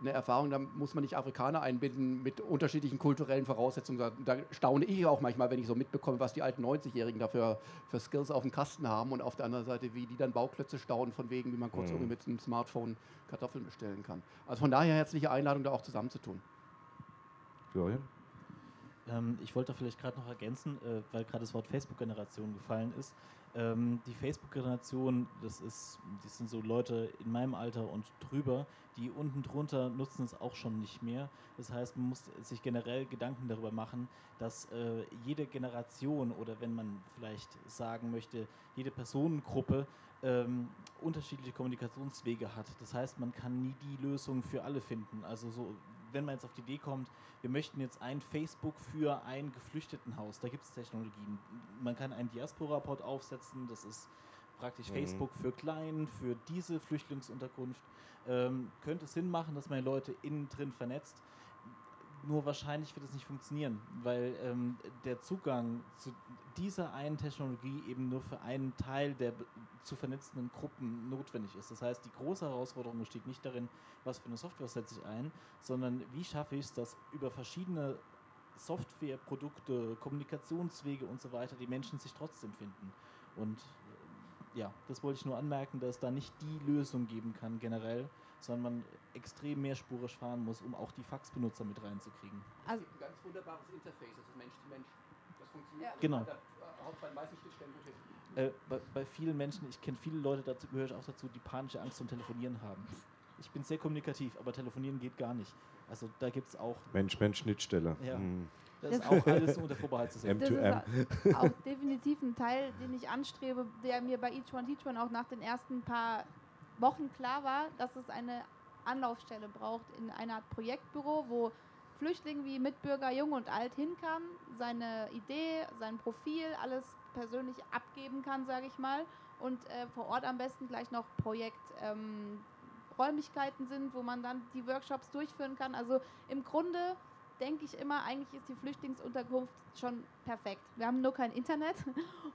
eine Erfahrung, da muss man nicht Afrikaner einbinden mit unterschiedlichen kulturellen Voraussetzungen. Da, da staune ich auch manchmal, wenn ich so mitbekomme, was die alten neunzigjährigen dafür für Skills auf dem Kasten haben und auf der anderen Seite, wie die dann Bauklötze staunen, von wegen, wie man kurz irgendwie mit einem Smartphone Kartoffeln bestellen kann. Also von daher herzliche Einladung, da auch zusammenzutun. Florian? Ähm, ich wollte da vielleicht gerade noch ergänzen, äh, weil gerade das Wort Facebook-Generation gefallen ist. Die Facebook-Generation, das, ist, das sind so Leute in meinem Alter und drüber, die unten drunter nutzen es auch schon nicht mehr. Das heißt, man muss sich generell Gedanken darüber machen, dass äh, jede Generation oder wenn man vielleicht sagen möchte, jede Personengruppe ähm, unterschiedliche Kommunikationswege hat. Das heißt, man kann nie die Lösung für alle finden. Also so, wenn man jetzt auf die Idee kommt, wir möchten jetzt ein Facebook für ein Geflüchtetenhaus, da gibt es Technologien. Man kann einen Diaspora-Pod aufsetzen, das ist praktisch mhm. Facebook für Klein, für diese Flüchtlingsunterkunft. Ähm, könnte es Sinn machen, dass man Leute innen drin vernetzt, nur wahrscheinlich wird es nicht funktionieren, weil ähm, der Zugang zu dieser einen Technologie eben nur für einen Teil der zu vernetzenden Gruppen notwendig ist. Das heißt, die große Herausforderung besteht nicht darin, was für eine Software setze ich ein, sondern wie schaffe ich es, dass über verschiedene Software, Produkte, Kommunikationswege und so weiter die Menschen sich trotzdem finden. Und ja, das wollte ich nur anmerken, dass es da nicht die Lösung geben kann generell, sondern man extrem mehrspurig fahren muss, um auch die Faxbenutzer mit reinzukriegen. Also ein ganz wunderbares Interface, das ist Mensch zu Mensch. Das funktioniert. Ja. Genau. Bei den meisten Schnittstellen gut hin. Äh, bei, bei vielen Menschen, ich kenne viele Leute, dazu gehöre ich auch dazu, die panische Angst zum Telefonieren haben. Ich bin sehr kommunikativ, aber telefonieren geht gar nicht. Also da gibt es auch... Mensch-Mensch-Schnittstelle. Ja. Hm. Das ist auch alles unter Vorbehalt zu sehen. Das ist auch definitiv ein Teil, den ich anstrebe, der mir bei Each One Teach One auch nach den ersten paar Wochen klar war, dass es eine Anlaufstelle braucht in einer Art Projektbüro, wo Flüchtlinge wie Mitbürger, Jung und Alt hin kann, seine Idee, sein Profil, alles persönlich abgeben kann, sage ich mal, und äh, vor Ort am besten gleich noch Projekt ähm, Räumlichkeiten sind, wo man dann die Workshops durchführen kann. Also im Grunde denke ich immer, eigentlich ist die Flüchtlingsunterkunft schon perfekt. Wir haben nur kein Internet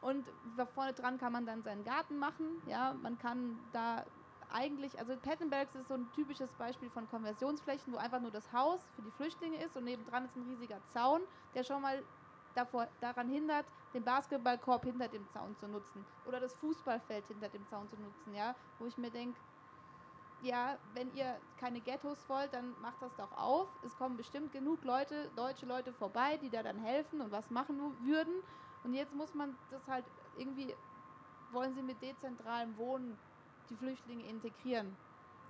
und da vorne dran kann man dann seinen Garten machen. Ja, man kann da eigentlich, also Pettenbergs ist so ein typisches Beispiel von Konversionsflächen, wo einfach nur das Haus für die Flüchtlinge ist und nebendran ist ein riesiger Zaun, der schon mal davor, daran hindert, den Basketballkorb hinter dem Zaun zu nutzen oder das Fußballfeld hinter dem Zaun zu nutzen, ja, wo ich mir denke, ja, wenn ihr keine Ghettos wollt, dann macht das doch auf. Es kommen bestimmt genug Leute, deutsche Leute vorbei, die da dann helfen und was machen würden. Und jetzt muss man das halt irgendwie, wollen sie mit dezentralem Wohnen die Flüchtlinge integrieren.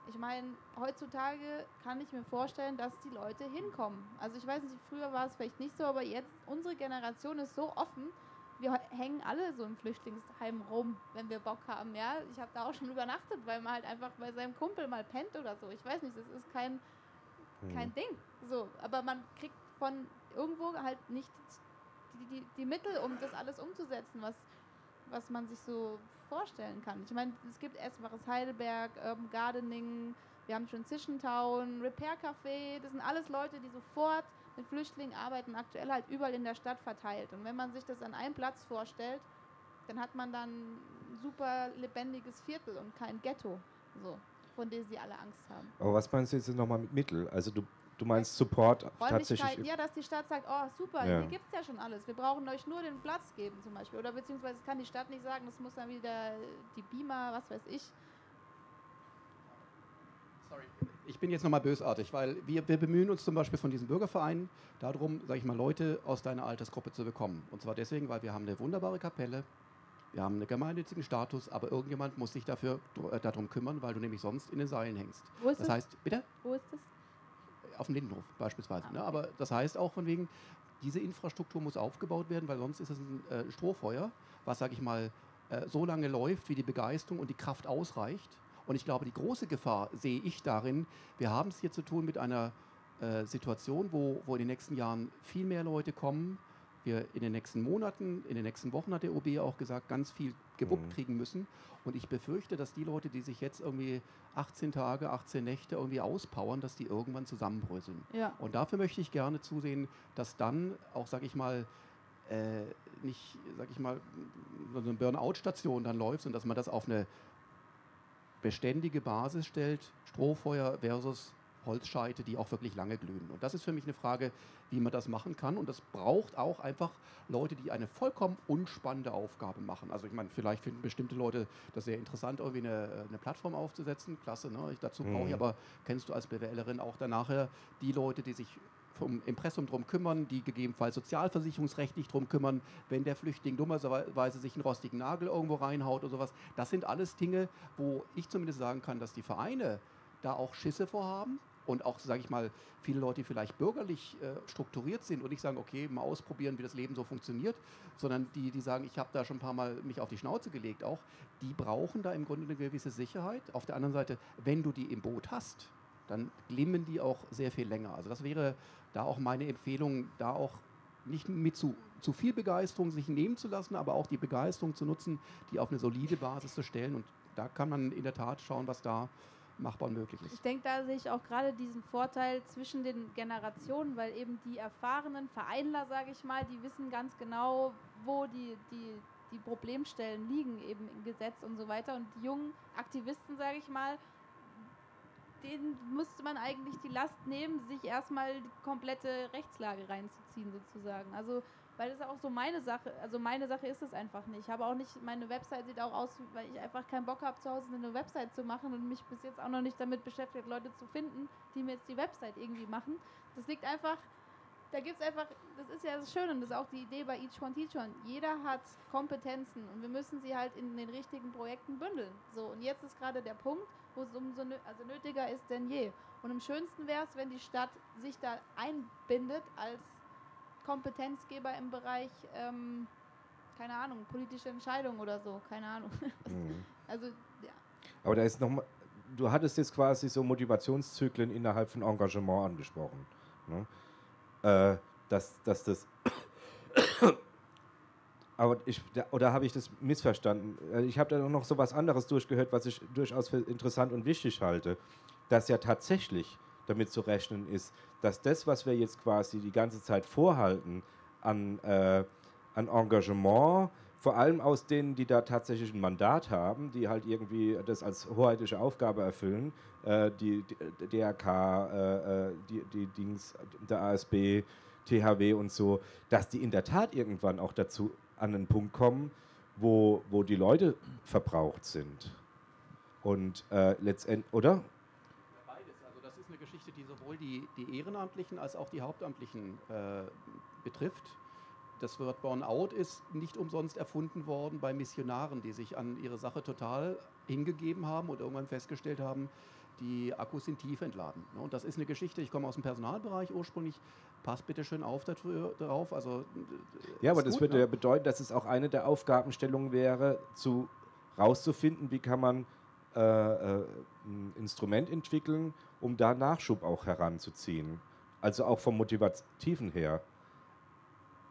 Ich meine, heutzutage kann ich mir vorstellen, dass die Leute hinkommen. Also ich weiß nicht, früher war es vielleicht nicht so, aber jetzt, unsere Generation ist so offen, wir hängen alle so im Flüchtlingsheim rum, wenn wir Bock haben, ja. Ich habe da auch schon übernachtet, weil man halt einfach bei seinem Kumpel mal pennt oder so. Ich weiß nicht, das ist kein, kein mhm. Ding. So, aber man kriegt von irgendwo halt nicht die, die, die Mittel, um das alles umzusetzen, was, was man sich so vorstellen kann. Ich meine, es gibt Essbares Heidelberg, Urban Gardening, wir haben schon Zwischentown, Repair Café, das sind alles Leute, die sofort mit Flüchtlingen arbeiten, aktuell halt überall in der Stadt verteilt. Und wenn man sich das an einem Platz vorstellt, dann hat man dann ein super lebendiges Viertel und kein Ghetto, so, von dem sie alle Angst haben. Aber was meinst du jetzt nochmal mit Mittel? Also du, du meinst Support tatsächlich? Ja, dass die Stadt sagt, oh super, ja, hier gibt es ja schon alles, wir brauchen euch nur den Platz geben zum Beispiel. Oder beziehungsweise kann die Stadt nicht sagen, das muss dann wieder die BIMA, was weiß ich. Sorry. Ich bin jetzt nochmal bösartig, weil wir, wir bemühen uns zum Beispiel von diesen Bürgervereinen darum, sage ich mal, Leute aus deiner Altersgruppe zu bekommen. Und zwar deswegen, weil wir haben eine wunderbare Kapelle, Wir haben einen gemeinnützigen Status, aber irgendjemand muss sich dafür äh, darum kümmern, weil du nämlich sonst in den Seilen hängst. Wo ist das? Das heißt, bitte? Wo ist das? Auf dem Lindenhof beispielsweise. Ah, okay. Ne? Aber das heißt auch von wegen, diese Infrastruktur muss aufgebaut werden, weil sonst ist es ein äh, Strohfeuer, was, sage ich mal, äh, so lange läuft, wie die Begeisterung und die Kraft ausreicht. Und ich glaube, die große Gefahr sehe ich darin, wir haben es hier zu tun mit einer äh, Situation, wo, wo in den nächsten Jahren viel mehr Leute kommen, wir in den nächsten Monaten, in den nächsten Wochen, hat der O B auch gesagt, ganz viel gewuppt mhm. kriegen müssen. Und ich befürchte, dass die Leute, die sich jetzt irgendwie achtzehn Tage, achtzehn Nächte irgendwie auspowern, dass die irgendwann zusammenbröseln. Ja. Und dafür möchte ich gerne zusehen, dass dann auch, sag ich mal, äh, nicht, sag ich mal, so eine Burnout-Station dann läuft, sondern dass man das auf eine beständige Basis stellt, Strohfeuer versus Holzscheite, die auch wirklich lange glühen. Und das ist für mich eine Frage, wie man das machen kann. Und das braucht auch einfach Leute, die eine vollkommen unspannende Aufgabe machen. Also ich meine, vielleicht finden bestimmte Leute das sehr interessant, irgendwie eine, eine Plattform aufzusetzen. Klasse, ne? Ich, dazu brauche ich aber, kennst du als BWLerin auch danach die Leute, die sich vom Impressum drum kümmern, die gegebenenfalls sozialversicherungsrechtlich drum kümmern, wenn der Flüchtling dummerweise sich einen rostigen Nagel irgendwo reinhaut oder sowas. Das sind alles Dinge, wo ich zumindest sagen kann, dass die Vereine da auch Schisse vorhaben. Und auch, sage ich mal, viele Leute, die vielleicht bürgerlich äh, strukturiert sind und nicht sagen, okay, mal ausprobieren, wie das Leben so funktioniert, sondern die, die sagen, ich habe da schon ein paar Mal mich auf die Schnauze gelegt auch, die brauchen da im Grunde eine gewisse Sicherheit. Auf der anderen Seite, wenn du die im Boot hast, dann glimmen die auch sehr viel länger. Also das wäre da auch meine Empfehlung, da auch nicht mit zu, zu viel Begeisterung sich nehmen zu lassen, aber auch die Begeisterung zu nutzen, die auf eine solide Basis zu stellen. Und da kann man in der Tat schauen, was da machbar und möglich ist. Ich denke, da sehe ich auch gerade diesen Vorteil zwischen den Generationen, weil eben die erfahrenen Vereinler, sage ich mal, die wissen ganz genau, wo die, die, die Problemstellen liegen, eben im Gesetz und so weiter. Und die jungen Aktivisten, sage ich mal, denen müsste man eigentlich die Last nehmen, sich erstmal die komplette Rechtslage reinzuziehen sozusagen. Also, weil das auch so meine Sache, also meine Sache ist es einfach nicht. Ich habe auch nicht, meine Website sieht auch aus, weil ich einfach keinen Bock habe, zu Hause eine Website zu machen und mich bis jetzt auch noch nicht damit beschäftigt, Leute zu finden, die mir jetzt die Website irgendwie machen. Das liegt einfach, da gibt es einfach, das ist ja das Schöne und das ist auch die Idee bei Each One Teach One. Jeder hat Kompetenzen und wir müssen sie halt in den richtigen Projekten bündeln. So, und jetzt ist gerade der Punkt, wo es umso nö also nötiger ist denn je. Und am schönsten wäre es, wenn die Stadt sich da einbindet als Kompetenzgeber im Bereich, ähm, keine Ahnung, politische Entscheidungen oder so, keine Ahnung. Mhm. Also, ja. Aber da ist nochmal, du hattest jetzt quasi so Motivationszyklen innerhalb von Engagement angesprochen, ne? Äh, dass, dass das, aber ich, oder habe ich das missverstanden? Ich habe da noch so was anderes durchgehört, was ich durchaus für interessant und wichtig halte, dass ja tatsächlich damit zu rechnen ist, dass das, was wir jetzt quasi die ganze Zeit vorhalten an, äh, an Engagement, vor allem aus denen, die da tatsächlich ein Mandat haben, die halt irgendwie das als hoheitliche Aufgabe erfüllen, äh, die, die D R K, äh, die, die Dings, der A S B, T H W und so, dass die in der Tat irgendwann auch dazu an einen Punkt kommen, wo, wo die Leute verbraucht sind. Und äh, letztendlich, oder? Die sowohl die, die Ehrenamtlichen als auch die Hauptamtlichen äh, betrifft. Das Wort Burnout ist nicht umsonst erfunden worden bei Missionaren, die sich an ihre Sache total hingegeben haben und irgendwann festgestellt haben, die Akkus sind tief entladen. Und das ist eine Geschichte, ich komme aus dem Personalbereich ursprünglich, passt bitte schön auf dafür, darauf. Also, ja, aber das gut, würde ne? ja bedeuten, dass es auch eine der Aufgabenstellungen wäre, zu, rauszufinden, wie kann man Äh, ein Instrument entwickeln, um da Nachschub auch heranzuziehen. Also auch vom Motivativen her.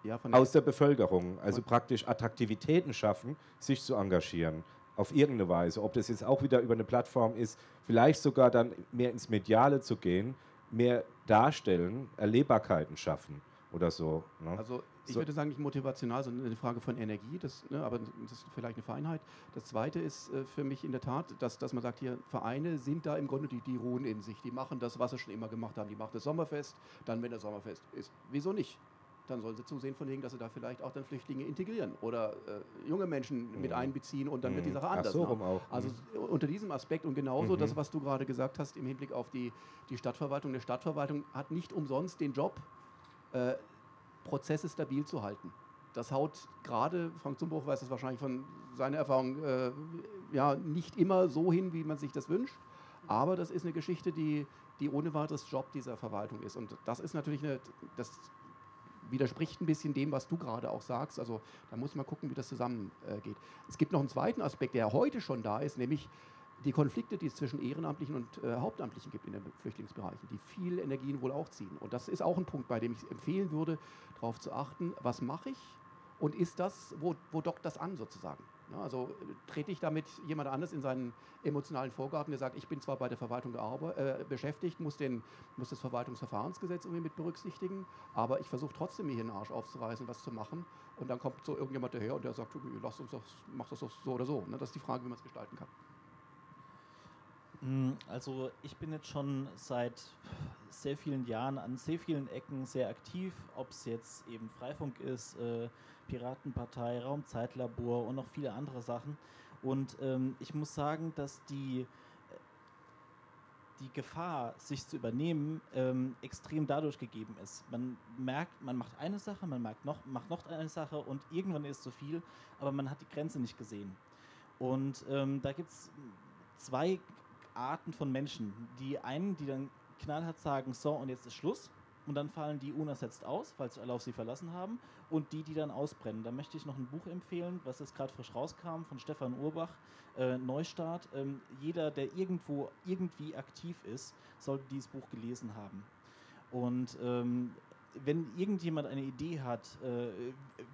Ja, von der aus der Bevölkerung. Also praktisch Attraktivitäten schaffen, sich zu engagieren. Auf irgendeine Weise. Ob das jetzt auch wieder über eine Plattform ist, vielleicht sogar dann mehr ins Mediale zu gehen, mehr darstellen, Erlebbarkeiten schaffen oder so. Ne? Also ich würde sagen, nicht motivational, sondern eine Frage von Energie, das, ne, aber das ist vielleicht eine Feinheit. Das Zweite ist äh, für mich in der Tat, dass, dass man sagt, hier Vereine sind da im Grunde, die, die ruhen in sich, die machen das, was sie schon immer gemacht haben, die machen das Sommerfest, dann wenn das Sommerfest ist, wieso nicht? Dann sollen sie zusehen von denen, dass sie da vielleicht auch dann Flüchtlinge integrieren oder äh, junge Menschen mhm. mit einbeziehen und dann mhm. wird die Sache anders. Ach so, rum auch. Also mhm. unter diesem Aspekt und genauso mhm. das, was du gerade gesagt hast im Hinblick auf die, die Stadtverwaltung. Eine Stadtverwaltung hat nicht umsonst den Job, äh, Prozesse stabil zu halten. Das haut gerade, Frank Zumbruch weiß das wahrscheinlich von seiner Erfahrung, äh, ja, nicht immer so hin, wie man sich das wünscht. Aber das ist eine Geschichte, die, die ohne weiteres Job dieser Verwaltung ist. Und das ist natürlich eine, das widerspricht ein bisschen dem, was du gerade auch sagst. Also da muss man gucken, wie das zusammengeht. Es gibt noch einen zweiten Aspekt, der heute schon da ist, nämlich die Konflikte, die es zwischen Ehrenamtlichen und äh, Hauptamtlichen gibt in den Flüchtlingsbereichen, die viel Energien wohl auch ziehen. Und das ist auch ein Punkt, bei dem ich empfehlen würde, darauf zu achten, was mache ich und ist das, wo, wo dockt das an sozusagen? Ja, also trete ich damit jemand anderes in seinen emotionalen Vorgarten, der sagt, ich bin zwar bei der Verwaltung äh, beschäftigt, muss, den, muss das Verwaltungsverfahrensgesetz irgendwie mit berücksichtigen, aber ich versuche trotzdem, mir hier den Arsch aufzureißen, was zu machen. Und dann kommt so irgendjemand daher und der sagt, lass uns doch, mach das doch so oder so. Ne? Das ist die Frage, wie man es gestalten kann. Also ich bin jetzt schon seit sehr vielen Jahren an sehr vielen Ecken sehr aktiv, ob es jetzt eben Freifunk ist, äh, Piratenpartei, Raumzeitlabor und noch viele andere Sachen. Und ähm, ich muss sagen, dass die, die Gefahr, sich zu übernehmen, ähm, extrem dadurch gegeben ist. Man merkt, man macht eine Sache, man merkt noch, macht noch eine Sache und irgendwann ist zu viel, aber man hat die Grenze nicht gesehen. Und ähm, da gibt es zwei Arten von Menschen. Die einen, die dann knallhart sagen, so und jetzt ist Schluss und dann fallen die unersetzt aus, weil sich alle auf sie verlassen haben und die, die dann ausbrennen. Da möchte ich noch ein Buch empfehlen, was jetzt gerade frisch rauskam von Stefan Urbach, äh, Neustart. Ähm, jeder, der irgendwo irgendwie aktiv ist, sollte dieses Buch gelesen haben. Und ähm, wenn irgendjemand eine Idee hat, äh,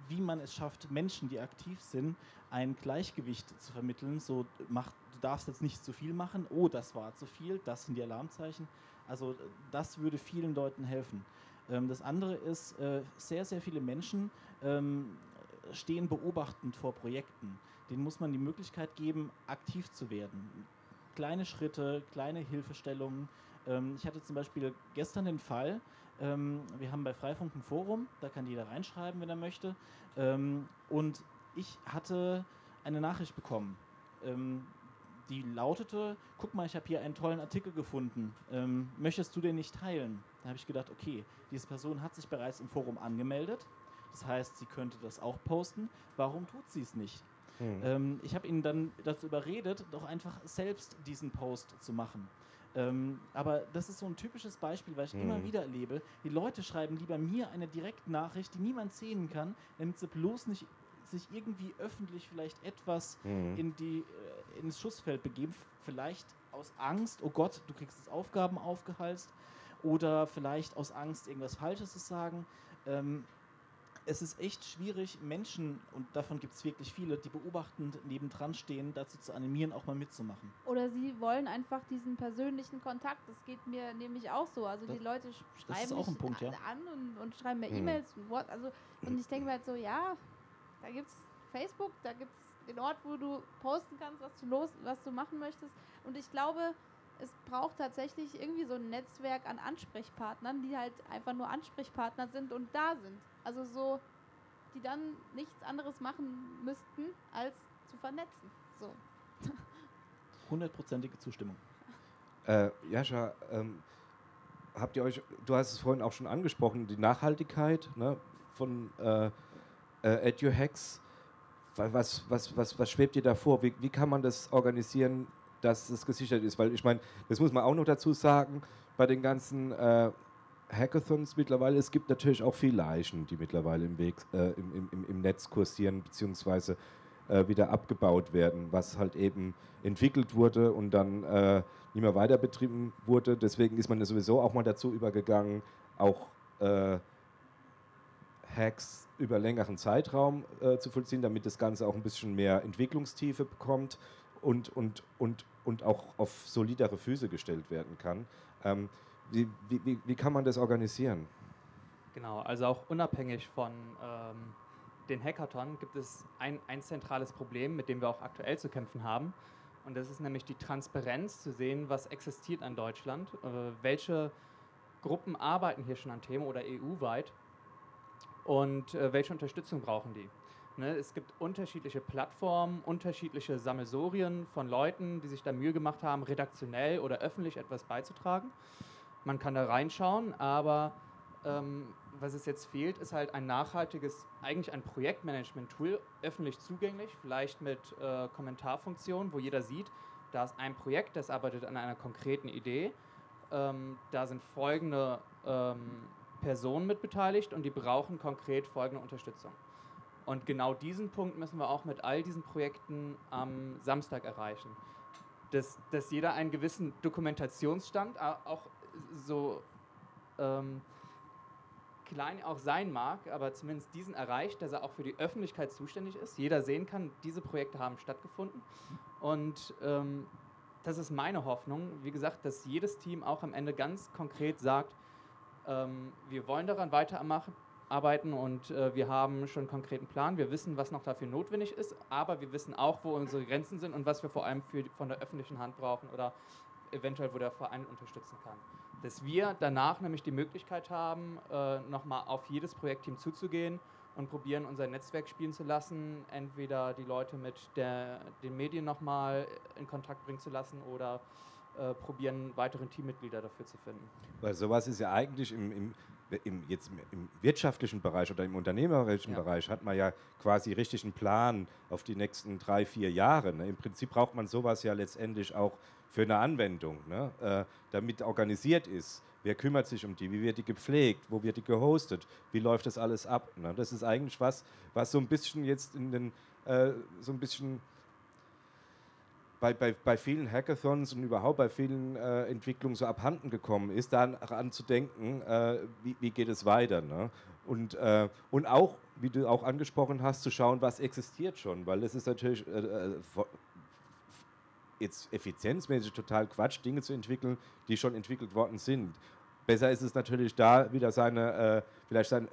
wie man es schafft, Menschen, die aktiv sind, ein Gleichgewicht zu vermitteln, so macht du darfst jetzt nicht zu viel machen, oh, das war zu viel, das sind die Alarmzeichen. Also das würde vielen Leuten helfen. Ähm, das andere ist, äh, sehr, sehr viele Menschen ähm, stehen beobachtend vor Projekten. Denen muss man die Möglichkeit geben, aktiv zu werden. Kleine Schritte, kleine Hilfestellungen. Ähm, ich hatte zum Beispiel gestern den Fall, ähm, wir haben bei Freifunk ein Forum, da kann jeder reinschreiben, wenn er möchte. Ähm, und ich hatte eine Nachricht bekommen, ähm, die lautete, guck mal, ich habe hier einen tollen Artikel gefunden, ähm, möchtest du den nicht teilen? Da habe ich gedacht, okay, diese Person hat sich bereits im Forum angemeldet, das heißt, sie könnte das auch posten, warum tut sie es nicht? Hm. Ähm, ich habe ihn dann dazu überredet, doch einfach selbst diesen Post zu machen. Ähm, aber das ist so ein typisches Beispiel, weil ich hm. immer wieder erlebe, die Leute schreiben lieber mir eine Direktnachricht, die niemand sehen kann, damit sie bloß nicht sich irgendwie öffentlich vielleicht etwas mhm. in die, äh, ins Schussfeld begeben, vielleicht aus Angst, oh Gott, du kriegst jetzt Aufgaben aufgehalst, oder vielleicht aus Angst, irgendwas Falsches zu sagen. Ähm, es ist echt schwierig, Menschen, und davon gibt es wirklich viele, die beobachtend nebendran stehen, dazu zu animieren, auch mal mitzumachen. Oder sie wollen einfach diesen persönlichen Kontakt, das geht mir nämlich auch so, also das, die Leute schreiben mich Punkt, ja. an und, und schreiben mir mhm. E-Mails, what, also, und ich denke mir halt so, ja, da gibt es Facebook, da gibt es den Ort, wo du posten kannst, was du, los, was du machen möchtest. Und ich glaube, es braucht tatsächlich irgendwie so ein Netzwerk an Ansprechpartnern, die halt einfach nur Ansprechpartner sind und da sind. Also so, die dann nichts anderes machen müssten, als zu vernetzen. So. Hundertprozentige Zustimmung. Äh, Jascha, ähm, habt ihr euch, du hast es vorhin auch schon angesprochen, die Nachhaltigkeit, ne, von... Äh, Äh, EduHacks, was, was, was, was schwebt dir da vor? Wie, wie kann man das organisieren, dass es gesichert ist? Weil ich meine, das muss man auch noch dazu sagen, bei den ganzen äh, Hackathons mittlerweile, es gibt natürlich auch viele Leichen, die mittlerweile im, Weg, äh, im, im, im Netz kursieren bzw. Äh, wieder abgebaut werden, was halt eben entwickelt wurde und dann äh, nicht mehr weiter betrieben wurde. Deswegen ist man ja sowieso auch mal dazu übergegangen, auch äh, Hacks über längeren Zeitraum äh, zu vollziehen, damit das Ganze auch ein bisschen mehr Entwicklungstiefe bekommt und, und, und, und auch auf solidere Füße gestellt werden kann. Ähm, wie, wie, wie kann man das organisieren? Genau, also auch unabhängig von ähm, den Hackathon gibt es ein, ein zentrales Problem, mit dem wir auch aktuell zu kämpfen haben. Und das ist nämlich die Transparenz, zu sehen, was existiert an Deutschland, äh, welche Gruppen arbeiten hier schon an Themen oder E U-weit. Und äh, welche Unterstützung brauchen die? Ne, es gibt unterschiedliche Plattformen, unterschiedliche Sammelsorien von Leuten, die sich da Mühe gemacht haben, redaktionell oder öffentlich etwas beizutragen. Man kann da reinschauen, aber ähm, was es jetzt fehlt, ist halt ein nachhaltiges, eigentlich ein Projektmanagement-Tool, öffentlich zugänglich, vielleicht mit äh, Kommentarfunktion, wo jeder sieht, da ist ein Projekt, das arbeitet an einer konkreten Idee, ähm, da sind folgende ähm, Personen mit beteiligt und die brauchen konkret folgende Unterstützung. Und genau diesen Punkt müssen wir auch mit all diesen Projekten am Samstag erreichen. Dass, dass jeder einen gewissen Dokumentationsstand auch so ähm, klein auch sein mag, aber zumindest diesen erreicht, dass er auch für die Öffentlichkeit zuständig ist. Jeder sehen kann, diese Projekte haben stattgefunden. Und ähm, das ist meine Hoffnung, wie gesagt, dass jedes Team auch am Ende ganz konkret sagt, ähm, wir wollen daran weitermachen, arbeiten und äh, wir haben schon einen konkreten Plan, wir wissen, was noch dafür notwendig ist, aber wir wissen auch, wo unsere Grenzen sind und was wir vor allem für, von der öffentlichen Hand brauchen oder eventuell, wo der Verein unterstützen kann. Dass wir danach nämlich die Möglichkeit haben, äh, nochmal auf jedes Projektteam zuzugehen und probieren, unser Netzwerk spielen zu lassen, entweder die Leute mit der, den Medien nochmal in Kontakt bringen zu lassen oder äh, probieren, weitere Teammitglieder dafür zu finden. Weil sowas ist ja eigentlich im, im Im, jetzt im wirtschaftlichen Bereich oder im unternehmerischen ja. Bereich hat man ja quasi richtig einen Plan auf die nächsten drei, vier Jahre. Ne? Im Prinzip braucht man sowas ja letztendlich auch für eine Anwendung, ne? äh, damit organisiert ist. Wer kümmert sich um die? Wie wird die gepflegt? Wo wird die gehostet? Wie läuft das alles ab? Ne? Das ist eigentlich was, was so ein bisschen jetzt in den, äh, so ein bisschen Bei, bei, bei vielen Hackathons und überhaupt bei vielen äh, Entwicklungen so abhanden gekommen ist, daran zu denken, äh, wie, wie geht es weiter. Ne? Und, äh, und auch, wie du auch angesprochen hast, zu schauen, was existiert schon, weil das ist natürlich äh, jetzt effizienzmäßig total Quatsch, Dinge zu entwickeln, die schon entwickelt worden sind. Besser ist es natürlich da, wieder seine, äh, vielleicht sein,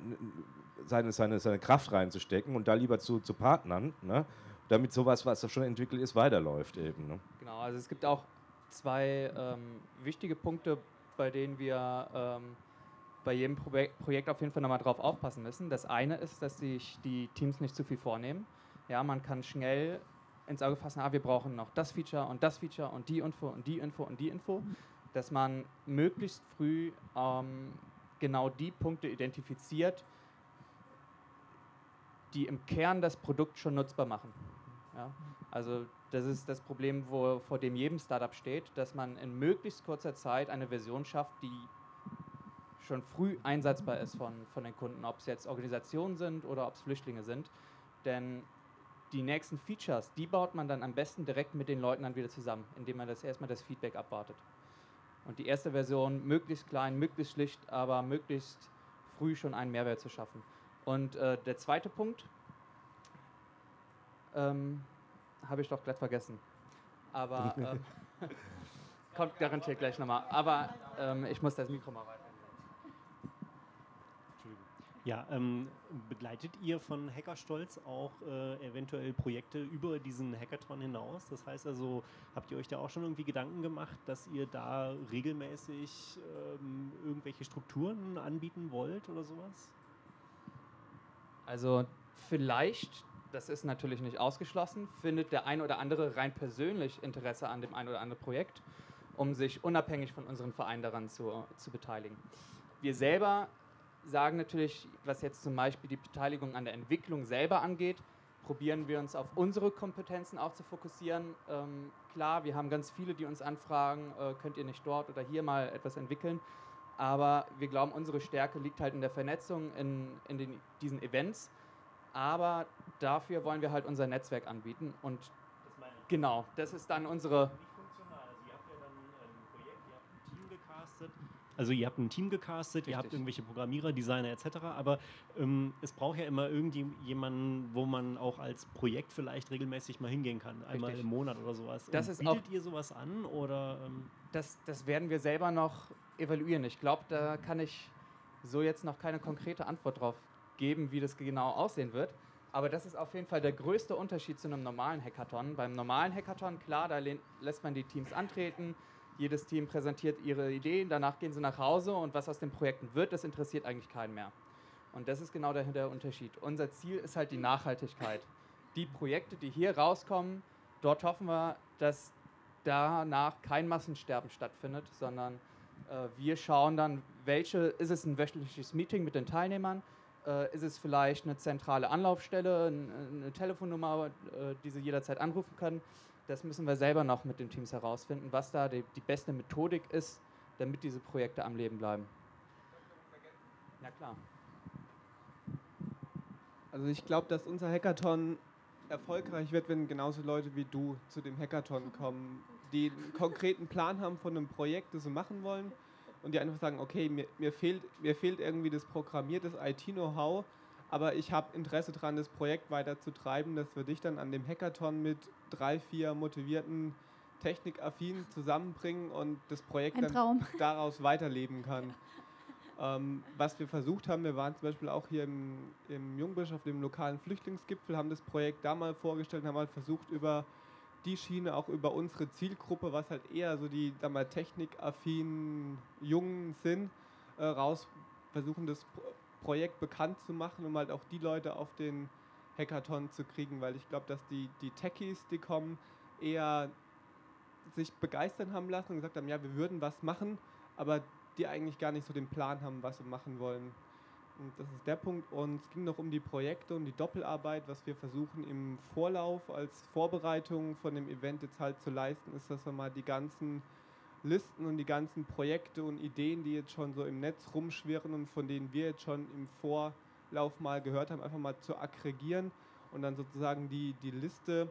seine, seine, seine Kraft reinzustecken und da lieber zu, zu partnern, ne? Damit sowas, was schon entwickelt ist, weiterläuft eben. Ne? Genau, also es gibt auch zwei ähm, wichtige Punkte, bei denen wir ähm, bei jedem Pro Projekt auf jeden Fall nochmal drauf aufpassen müssen. Das eine ist, dass sich die Teams nicht zu viel vornehmen. Ja, man kann schnell ins Auge fassen, ah, wir brauchen noch das Feature und das Feature und die Info und die Info und die Info. Dass man möglichst früh ähm, genau die Punkte identifiziert, die im Kern das Produkt schon nutzbar machen. Ja, also das ist das Problem, wo, vor dem jedem Startup steht, dass man in möglichst kurzer Zeit eine Version schafft, die schon früh einsetzbar ist von, von den Kunden, ob es jetzt Organisationen sind oder ob es Flüchtlinge sind. Denn die nächsten Features, die baut man dann am besten direkt mit den Leuten dann wieder zusammen, indem man das erstmal das Feedback abwartet. Und die erste Version möglichst klein, möglichst schlicht, aber möglichst früh schon einen Mehrwert zu schaffen. Und äh, der zweite Punkt ähm, habe ich doch glatt vergessen, aber ähm, kommt garantiert gleich nochmal, aber ähm, ich muss das Mikro mal weiter. Ja, ähm, begleitet ihr von Hackerstolz auch äh, eventuell Projekte über diesen Hackathon hinaus? Das heißt also, habt ihr euch da auch schon irgendwie Gedanken gemacht, dass ihr da regelmäßig ähm, irgendwelche Strukturen anbieten wollt oder sowas? Also vielleicht, das ist natürlich nicht ausgeschlossen, findet der ein oder andere rein persönlich Interesse an dem ein oder anderen Projekt, um sich unabhängig von unserem Verein daran zu, zu beteiligen. Wir selber sagen natürlich, was jetzt zum Beispiel die Beteiligung an der Entwicklung selber angeht, probieren wir uns auf unsere Kompetenzen auch zu fokussieren. Ähm, klar, wir haben ganz viele, die uns anfragen, äh, könnt ihr nicht dort oder hier mal etwas entwickeln? Aber wir glauben, unsere Stärke liegt halt in der Vernetzung, in, in den, diesen Events. Aber dafür wollen wir halt unser Netzwerk anbieten. Und das meine ich. Genau, das ist dann unsere... Nicht funktional. Also ihr habt ja dann ein Projekt, ihr habt ein Team gecastet. Also ihr habt ein Team gecastet, Richtig. Ihr habt irgendwelche Programmierer, Designer et cetera. Aber ähm, es braucht ja immer irgendjemanden, wo man auch als Projekt vielleicht regelmäßig mal hingehen kann. Einmal Richtig. Im Monat oder sowas. Das ist bietet auch, ihr sowas an? Oder, ähm, das, das werden wir selber noch evaluieren. Ich glaube, da kann ich so jetzt noch keine konkrete Antwort drauf geben, wie das genau aussehen wird. Aber das ist auf jeden Fall der größte Unterschied zu einem normalen Hackathon. Beim normalen Hackathon, klar, da lässt man die Teams antreten. Jedes Team präsentiert ihre Ideen, danach gehen sie nach Hause und was aus den Projekten wird, das interessiert eigentlich keinen mehr. Und das ist genau der, der Unterschied. Unser Ziel ist halt die Nachhaltigkeit. Die Projekte, die hier rauskommen, dort hoffen wir, dass danach kein Massensterben stattfindet, sondern Wir schauen dann, welche, ist es ein wöchentliches Meeting mit den Teilnehmern, ist es vielleicht eine zentrale Anlaufstelle, eine Telefonnummer, die sie jederzeit anrufen können. Das müssen wir selber noch mit den Teams herausfinden, was da die, die beste Methodik ist, damit diese Projekte am Leben bleiben. Na klar. Also ich glaube, dass unser Hackathon erfolgreich wird, wenn genauso Leute wie du zu dem Hackathon kommen, die einen konkreten Plan haben von einem Projekt, das sie machen wollen und die einfach sagen, okay, mir, mir, fehlt, mir fehlt irgendwie das programmierte I T-Know-how, aber ich habe Interesse daran, das Projekt weiter zu treiben, dass wir dich dann an dem Hackathon mit drei, vier motivierten Technikaffinen zusammenbringen und das Projekt dann daraus weiterleben kann. Ja. Ähm, was wir versucht haben, wir waren zum Beispiel auch hier im, im Jungbisch auf dem lokalen Flüchtlingsgipfel, haben das Projekt da mal vorgestellt, haben halt versucht, über die Schiene, auch über unsere Zielgruppe, was halt eher so die, sagen wir, technikaffinen Jungen sind, äh, raus versuchen, das Projekt bekannt zu machen, um halt auch die Leute auf den Hackathon zu kriegen, weil ich glaube, dass die, die Techies, die kommen, eher sich begeistern haben lassen und gesagt haben, ja, wir würden was machen, aber die eigentlich gar nicht so den Plan haben, was sie machen wollen. Und das ist der Punkt. Und es ging noch um die Projekte, um die Doppelarbeit, was wir versuchen im Vorlauf als Vorbereitung von dem Event jetzt halt zu leisten, ist, dass wir mal die ganzen Listen und die ganzen Projekte und Ideen, die jetzt schon so im Netz rumschwirren und von denen wir jetzt schon im Vorlauf mal gehört haben, einfach mal zu aggregieren und dann sozusagen die, die Liste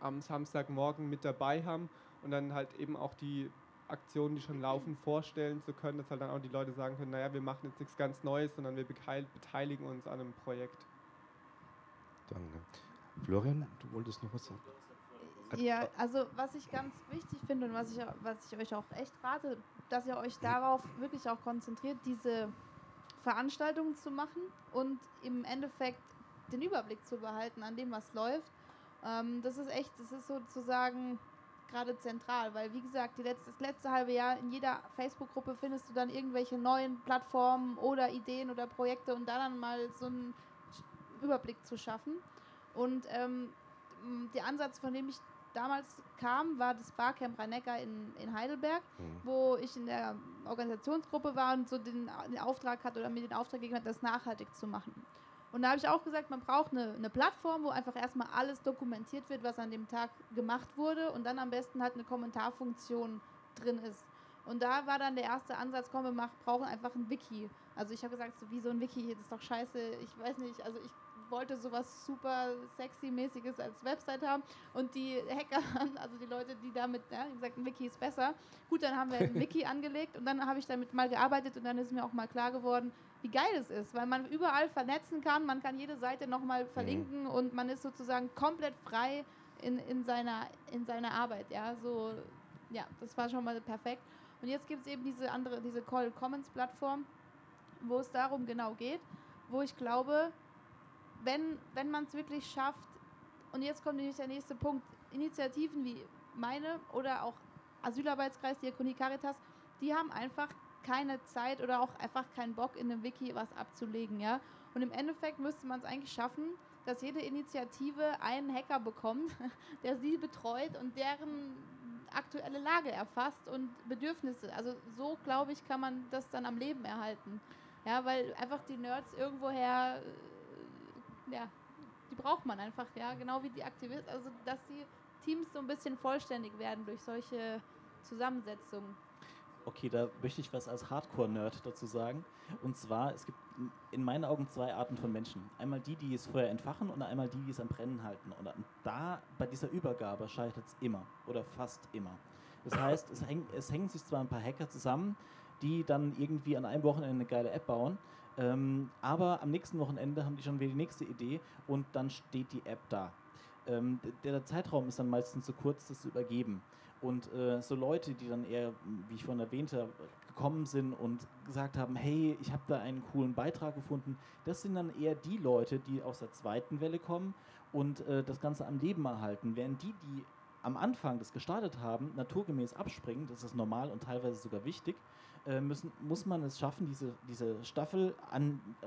am Samstagmorgen mit dabei haben und dann halt eben auch die Aktionen, die schon laufen, vorstellen zu können, dass halt dann auch die Leute sagen können, naja, wir machen jetzt nichts ganz Neues, sondern wir beteiligen uns an einem Projekt. Danke. Florian, du wolltest noch was sagen? Ja, also was ich ganz wichtig finde und was ich, was ich euch auch echt rate, dass ihr euch darauf wirklich auch konzentriert, diese Veranstaltungen zu machen und im Endeffekt den Überblick zu behalten an dem, was läuft. Ähm, das ist echt, das ist sozusagen gerade zentral, weil wie gesagt, die letzte, das letzte halbe Jahr in jeder Facebook-Gruppe findest du dann irgendwelche neuen Plattformen oder Ideen oder Projekte und da dann mal so einen Überblick zu schaffen. Und ähm, der Ansatz, von dem ich damals kam, war das Barcamp Rhein-Neckar in, in Heidelberg, mhm. wo ich in der Organisationsgruppe war und so den, den Auftrag hatte oder mir den Auftrag gegeben hat, das nachhaltig zu machen. Und da habe ich auch gesagt, man braucht eine, eine Plattform, wo einfach erstmal alles dokumentiert wird, was an dem Tag gemacht wurde und dann am besten halt eine Kommentarfunktion drin ist. Und da war dann der erste Ansatz, komm, wir machen, brauchen einfach ein Wiki. Also ich habe gesagt, so, wie so ein Wiki, das ist doch scheiße, ich weiß nicht, also ich wollte sowas super sexy-mäßiges als Website haben und die Hacker, also die Leute, die damit, ja, die gesagt, ein Wiki ist besser. Gut, dann haben wir ein Wiki angelegt und dann habe ich damit mal gearbeitet und dann ist mir auch mal klar geworden, wie geil es ist, weil man überall vernetzen kann, man kann jede Seite nochmal verlinken mhm. und man ist sozusagen komplett frei in, in, seiner, in seiner Arbeit, ja, so, ja, das war schon mal perfekt. Und jetzt gibt es eben diese andere, diese Call Commons Plattform, wo es darum genau geht, wo ich glaube, Wenn, wenn man es wirklich schafft, und jetzt kommt nämlich der nächste Punkt, Initiativen wie meine oder auch Asylarbeitskreis, Diakonie, Caritas, die haben einfach keine Zeit oder auch einfach keinen Bock, in einem Wiki was abzulegen. Ja? Und im Endeffekt müsste man es eigentlich schaffen, dass jede Initiative einen Hacker bekommt, der sie betreut und deren aktuelle Lage erfasst und Bedürfnisse. Also so, glaube ich, kann man das dann am Leben erhalten. Ja, weil einfach die Nerds irgendwoher... Ja, die braucht man einfach, ja, genau wie die Aktivisten, also dass die Teams so ein bisschen vollständig werden durch solche Zusammensetzungen. Okay, da möchte ich was als Hardcore-Nerd dazu sagen. Und zwar, es gibt in meinen Augen zwei Arten von Menschen. Einmal die, die es vorher entfachen und einmal die, die es am Brennen halten. Und da, bei dieser Übergabe scheitert es immer oder fast immer. Das heißt, es, häng, es hängen sich zwar ein paar Hacker zusammen, die dann irgendwie an einem Wochenende eine geile App bauen, Ähm, aber am nächsten Wochenende haben die schon wieder die nächste Idee und dann steht die App da. Ähm, der, der Zeitraum ist dann meistens zu kurz, das zu übergeben. Und äh, so Leute, die dann eher, wie ich vorhin erwähnt habe, gekommen sind und gesagt haben, hey, ich habe da einen coolen Beitrag gefunden, das sind dann eher die Leute, die aus der zweiten Welle kommen und äh, das Ganze am Leben erhalten. Während die, die am Anfang das gestartet haben, naturgemäß abspringen, das ist normal und teilweise sogar wichtig, Müssen, muss man es schaffen, diese, diese Staffel an äh,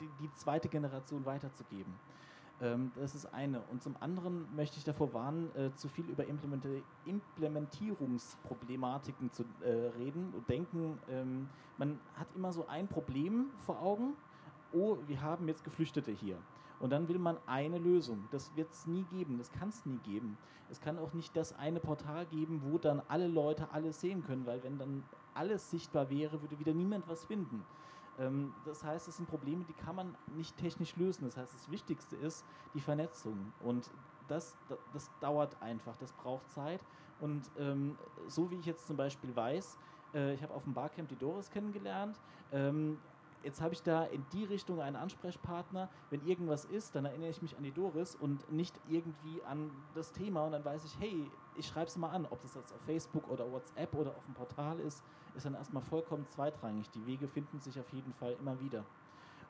die, die zweite Generation weiterzugeben. Das ist eine. Und zum anderen möchte ich davor warnen, zu viel über Implementierungsproblematiken zu reden und denken. Man hat immer so ein Problem vor Augen. Oh, wir haben jetzt Geflüchtete hier. Und dann will man eine Lösung. Das wird es nie geben. Das kann es nie geben. Es kann auch nicht das eine Portal geben, wo dann alle Leute alles sehen können, weil wenn dann alles sichtbar wäre, würde wieder niemand was finden. Ähm, das heißt, es sind Probleme, die kann man nicht technisch lösen. Das heißt, das Wichtigste ist die Vernetzung. Und das, das, das dauert einfach. Das braucht Zeit. Und ähm, so wie ich jetzt zum Beispiel weiß, äh, ich habe auf dem Barcamp die Doris kennengelernt, ähm, jetzt habe ich da in die Richtung einen Ansprechpartner. Wenn irgendwas ist, dann erinnere ich mich an die Doris und nicht irgendwie an das Thema. Und dann weiß ich, hey, ich schreibe es mal an. Ob das jetzt auf Facebook oder WhatsApp oder auf dem Portal ist, ist dann erstmal vollkommen zweitrangig. Die Wege finden sich auf jeden Fall immer wieder.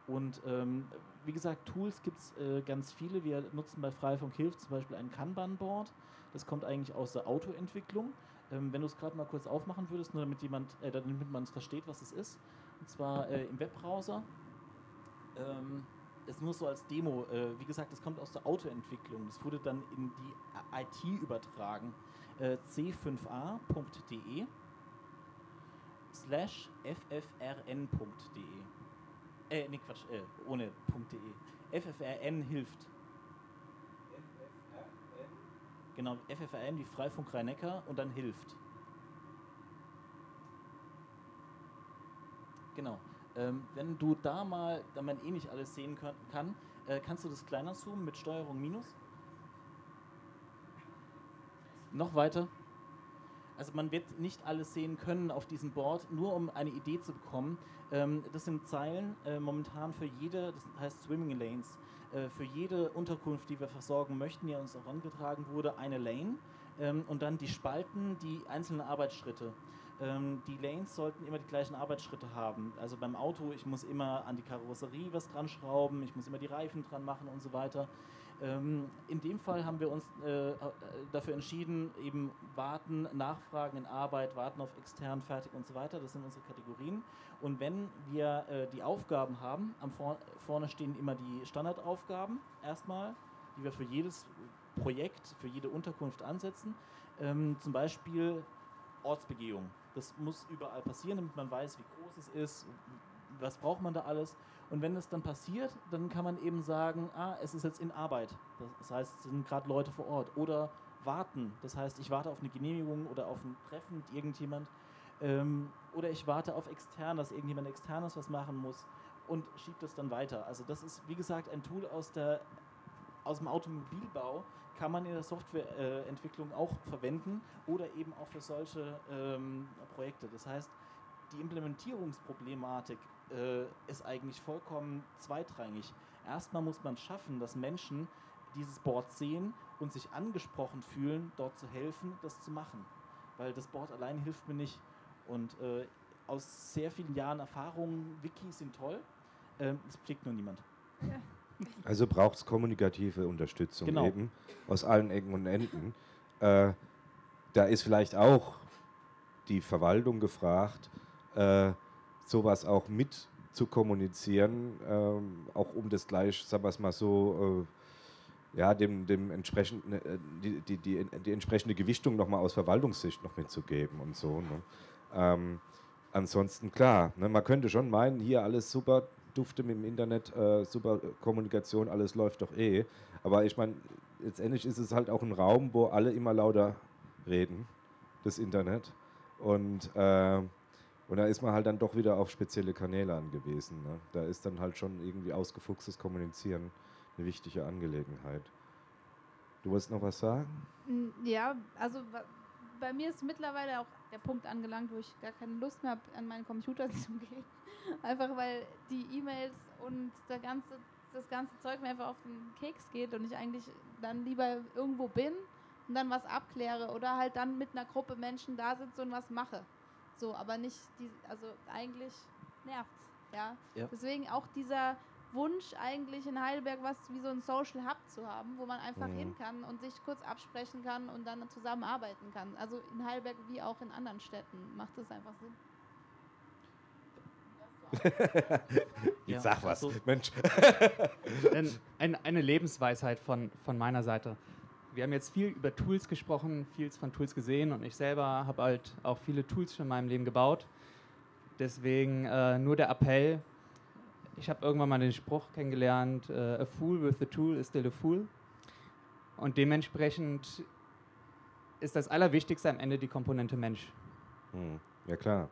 Und ähm, wie gesagt, Tools gibt es äh, ganz viele. Wir nutzen bei Freifunk Hilft zum Beispiel ein Kanban-Board. Das kommt eigentlich aus der Autoentwicklung. Ähm, wenn du es gerade mal kurz aufmachen würdest, nur damit, jemand, äh, damit man es versteht, was es ist. Und zwar äh, im Webbrowser. Ähm, das nur so als Demo. Äh, wie gesagt, das kommt aus der Autoentwicklung. Das wurde dann in die I T übertragen. Äh, c fünf a punkt de slash ffrn punkt de. Äh, nee, Quatsch, äh, ohne .de. F F R N hilft. F F R N? Genau, F F R N, die Freifunk Rhein-Neckar und dann hilft. Genau. Ähm, wenn du da mal, da man eh nicht alles sehen können, kann, äh, kannst du das kleiner zoomen mit Steuerung minus. Noch weiter. Also man wird nicht alles sehen können auf diesem Board, nur um eine Idee zu bekommen. Ähm, das sind Zeilen äh, momentan für jede, das heißt Swimming Lanes, äh, für jede Unterkunft, die wir versorgen möchten, die uns herangetragen wurde, eine Lane ähm, und dann die Spalten, die einzelnen Arbeitsschritte. Ähm, die Lanes sollten immer die gleichen Arbeitsschritte haben. Also beim Auto, ich muss immer an die Karosserie was dran schrauben, ich muss immer die Reifen dran machen und so weiter. In dem Fall haben wir uns äh, dafür entschieden, eben warten, nachfragen in Arbeit, warten auf extern, fertig und so weiter. Das sind unsere Kategorien. Und wenn wir äh, die Aufgaben haben, am vor vorne stehen immer die Standardaufgaben erstmal, die wir für jedes Projekt, für jede Unterkunft ansetzen. Ähm, zum Beispiel Ortsbegehung. Das muss überall passieren, damit man weiß, wie groß es ist, was braucht man da alles. Und wenn das dann passiert, dann kann man eben sagen, ah, es ist jetzt in Arbeit. Das heißt, es sind gerade Leute vor Ort. Oder warten. Das heißt, ich warte auf eine Genehmigung oder auf ein Treffen mit irgendjemand. Ähm, oder ich warte auf extern, dass irgendjemand Externes was machen muss und schiebt das dann weiter. Also das ist, wie gesagt, ein Tool aus, der, aus dem Automobilbau, kann man in der Softwareentwicklung äh, auch verwenden oder eben auch für solche ähm, Projekte. Das heißt, die Implementierungsproblematik äh, ist eigentlich vollkommen zweitrangig. Erstmal muss man schaffen, dass Menschen dieses Board sehen und sich angesprochen fühlen, dort zu helfen, das zu machen. Weil das Board allein hilft mir nicht. Und äh, aus sehr vielen Jahren Erfahrung, Wikis sind toll, äh, es pflegt nur niemand. Also braucht es kommunikative Unterstützung, genau. Eben aus allen Ecken und Enden. äh, da ist vielleicht auch die Verwaltung gefragt, Äh, sowas auch mit zu kommunizieren, ähm, auch um das gleich, sagen wir es mal so, äh, ja, dem, dem entsprechenden, äh, die, die, die, die entsprechende Gewichtung nochmal aus Verwaltungssicht noch mitzugeben und so. Ne? Ähm, ansonsten, klar, ne, man könnte schon meinen, hier alles super dufte mit dem Internet, äh, super Kommunikation, alles läuft doch eh. Aber ich meine, letztendlich ist es halt auch ein Raum, wo alle immer lauter reden, das Internet. Und äh, Und da ist man halt dann doch wieder auf spezielle Kanäle angewiesen. Ne? Da ist dann halt schon irgendwie ausgefuchstes Kommunizieren eine wichtige Angelegenheit. Du wolltest noch was sagen? Ja, also bei mir ist mittlerweile auch der Punkt angelangt, wo ich gar keine Lust mehr habe, an meinen Computer zu gehen. Einfach weil die E-Mails und der ganze, das ganze Zeug mir einfach auf den Keks geht und ich eigentlich dann lieber irgendwo bin und dann was abkläre oder halt dann mit einer Gruppe Menschen da sitze und was mache. So, aber nicht, die, also eigentlich nervt's, ja? Ja. Deswegen auch dieser Wunsch eigentlich in Heidelberg was wie so ein Social Hub zu haben, wo man einfach mhm. hin kann und sich kurz absprechen kann und dann zusammenarbeiten kann. Also in Heidelberg wie auch in anderen Städten macht das einfach Sinn. Ich ja, sag was, so. Mensch. Ein, eine Lebensweisheit von, von meiner Seite. Wir haben jetzt viel über Tools gesprochen, viel von Tools gesehen und ich selber habe halt auch viele Tools schon in meinem Leben gebaut. Deswegen äh, nur der Appell. Ich habe irgendwann mal den Spruch kennengelernt, äh, a fool with a tool is still a fool. Und dementsprechend ist das Allerwichtigste am Ende die Komponente Mensch. Hm. Ja klar.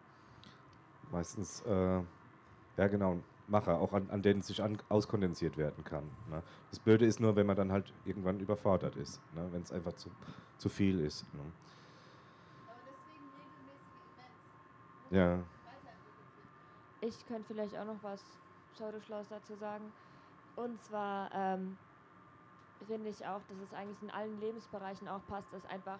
Meistens, äh, ja genau, Macher, auch an, an denen es sich an, auskondensiert werden kann. Ne? Das Blöde ist nur, wenn man dann halt irgendwann überfordert ist, ne? Wenn es einfach zu, zu viel ist. Ne? Aber deswegen regelmäßige Events. Ja. Ich könnte vielleicht auch noch was Pseudoschlaues dazu sagen. Und zwar ähm, finde ich auch, dass es eigentlich in allen Lebensbereichen auch passt, dass einfach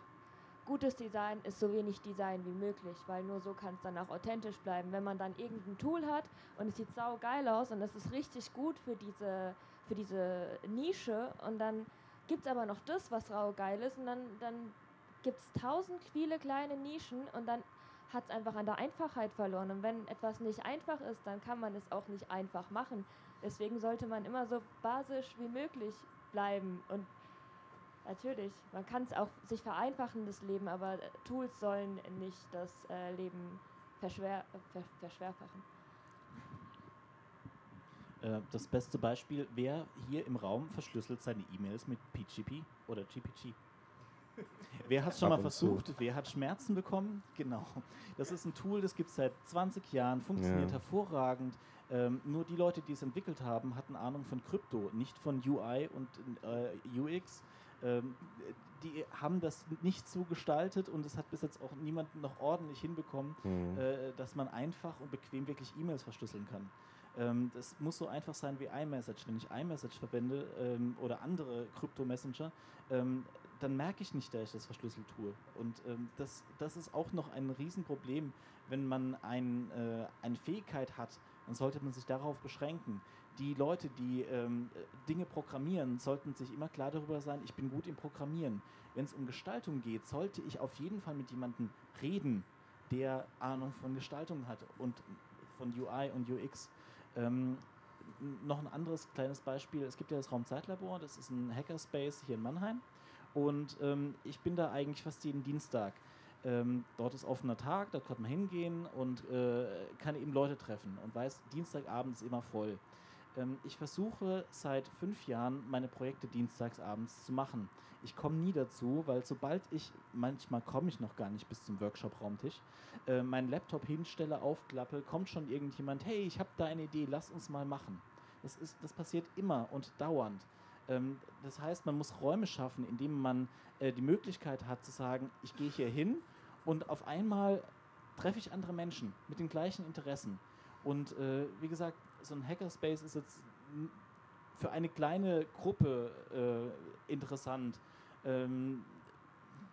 gutes Design ist so wenig Design wie möglich, weil nur so kann es dann auch authentisch bleiben. Wenn man dann irgendein Tool hat und es sieht sau geil aus und es ist richtig gut für diese, für diese Nische und dann gibt es aber noch das, was sau geil ist und dann, dann gibt es tausend viele kleine Nischen und dann hat es einfach an der Einfachheit verloren. Und wenn etwas nicht einfach ist, dann kann man es auch nicht einfach machen. Deswegen sollte man immer so basisch wie möglich bleiben und natürlich, man kann es auch sich vereinfachen, das Leben, aber Tools sollen nicht das äh, Leben verschwer, äh, ver verschwerfachen. Äh, das beste Beispiel, wer hier im Raum verschlüsselt seine E-Mails mit P G P oder G P G? Wer hat es schon mal versucht? Zu. Wer hat Schmerzen bekommen? Genau. Das ist ein Tool, das gibt es seit zwanzig Jahren, funktioniert ja. hervorragend. Ähm, nur die Leute, die es entwickelt haben, hatten Ahnung von Krypto, nicht von U I und äh, U X. Die haben das nicht so gestaltet und es hat bis jetzt auch niemand noch ordentlich hinbekommen, mhm. äh, dass man einfach und bequem wirklich E-Mails verschlüsseln kann. Ähm, das muss so einfach sein wie iMessage. Wenn ich iMessage verwende ähm, oder andere Krypto-Messenger, ähm, dann merke ich nicht, dass ich das verschlüsselt tue. Und ähm, das, das ist auch noch ein Riesenproblem, wenn man ein, äh, eine Fähigkeit hat, dann sollte man sich darauf beschränken. Die Leute, die ähm, Dinge programmieren, sollten sich immer klar darüber sein, ich bin gut im Programmieren. Wenn es um Gestaltung geht, sollte ich auf jeden Fall mit jemandem reden, der Ahnung von Gestaltung hat und von U I und U X. Ähm, noch ein anderes kleines Beispiel, es gibt ja das Raumzeitlabor, das ist ein Hackerspace hier in Mannheim und ähm, ich bin da eigentlich fast jeden Dienstag. Ähm, dort ist offener Tag, da kann man hingehen und äh, kann eben Leute treffen und weiß, Dienstagabend ist immer voll. Ich versuche seit fünf Jahren, meine Projekte dienstagsabends zu machen. Ich komme nie dazu, weil sobald ich, manchmal komme ich noch gar nicht bis zum Workshop-Raumtisch, äh, meinen Laptop hinstelle, aufklappe, kommt schon irgendjemand, hey, ich habe da eine Idee, lass uns mal machen. Das, ist, das passiert immer und dauernd. Ähm, das heißt, man muss Räume schaffen, indem man äh, die Möglichkeit hat zu sagen, ich gehe hier hin und auf einmal treffe ich andere Menschen mit den gleichen Interessen. Und äh, wie gesagt, so ein Hackerspace ist jetzt für eine kleine Gruppe äh, interessant. Ähm,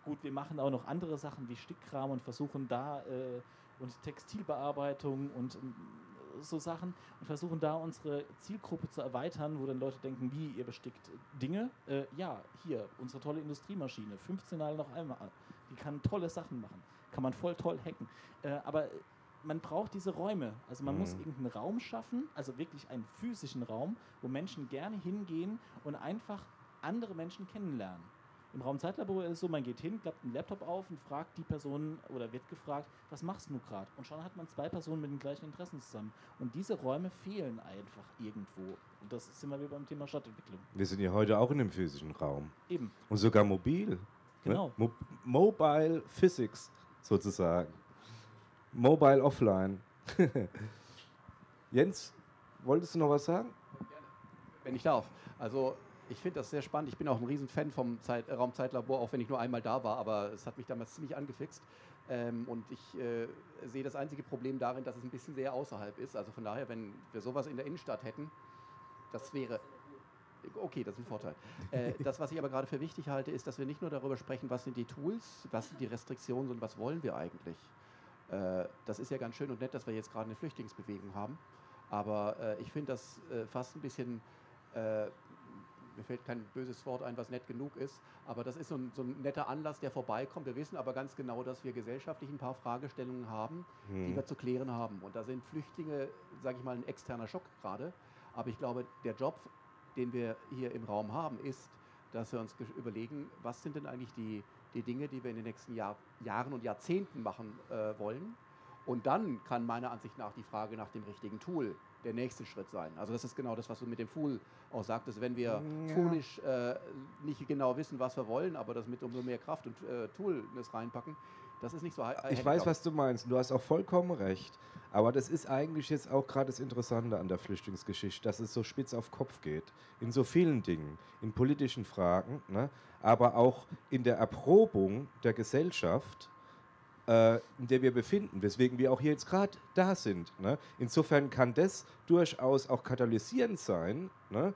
gut, wir machen auch noch andere Sachen wie Stickkram und versuchen da äh, und Textilbearbeitung und äh, so Sachen und versuchen da unsere Zielgruppe zu erweitern, wo dann Leute denken, wie, ihr bestickt Dinge? Äh, ja, hier, unsere tolle Industriemaschine, fünfzehn Mal noch einmal, die kann tolle Sachen machen, kann man voll toll hacken. Äh, aber man braucht diese Räume, also man mhm. muss irgendeinen Raum schaffen, also wirklich einen physischen Raum, wo Menschen gerne hingehen und einfach andere Menschen kennenlernen. Im Raumzeitlabor ist es so, man geht hin, klappt einen Laptop auf und fragt die Person oder wird gefragt, was machst du gerade? Und schon hat man zwei Personen mit den gleichen Interessen zusammen. Und diese Räume fehlen einfach irgendwo. Und das ist immer wieder beim Thema Stadtentwicklung. Wir sind ja heute auch in dem physischen Raum. Eben. Und sogar mobil. Genau. Ne? Mo Mobile Physics sozusagen. Mobile offline. Jens, wolltest du noch was sagen? Wenn ich darf. Also ich finde das sehr spannend. Ich bin auch ein riesen Fan vom Zeit Raumzeitlabor, auch wenn ich nur einmal da war, aber es hat mich damals ziemlich angefixt. Ähm, und ich äh, sehe das einzige Problem darin, dass es ein bisschen sehr außerhalb ist. Also von daher, wenn wir sowas in der Innenstadt hätten, das wäre... Okay, das ist ein Vorteil. Äh, das, was ich aber gerade für wichtig halte, ist, dass wir nicht nur darüber sprechen, was sind die Tools, was sind die Restriktionen und was wollen wir eigentlich. Das ist ja ganz schön und nett, dass wir jetzt gerade eine Flüchtlingsbewegung haben, aber äh, ich finde das äh, fast ein bisschen äh, mir fällt kein böses Wort ein, was nett genug ist, aber das ist so ein, so ein netter Anlass, der vorbeikommt. Wir wissen aber ganz genau, dass wir gesellschaftlich ein paar Fragestellungen haben, hm. die wir zu klären haben. Und da sind Flüchtlinge, sage ich mal, ein externer Schock gerade. Aber ich glaube, der Job, den wir hier im Raum haben, ist, dass wir uns überlegen, was sind denn eigentlich die, die Dinge, die wir in den nächsten Jahr, Jahren und Jahrzehnten machen äh, wollen. Und dann kann meiner Ansicht nach die Frage nach dem richtigen Tool der nächste Schritt sein. Also das ist genau das, was du mit dem Fool auch sagtest. Wenn wir ja. foolisch äh, nicht genau wissen, was wir wollen, aber das mit umso mehr Kraft und äh, Toolness reinpacken, das ist nicht so... Ich weiß, was du meinst. Du hast auch vollkommen recht. Aber das ist eigentlich jetzt auch gerade das Interessante an der Flüchtlingsgeschichte, dass es so spitz auf Kopf geht. In so vielen Dingen. In politischen Fragen, ne? Aber auch in der Erprobung der Gesellschaft, in der wir befinden, weswegen wir auch hier jetzt gerade da sind. Ne? Insofern kann das durchaus auch katalysierend sein, ne?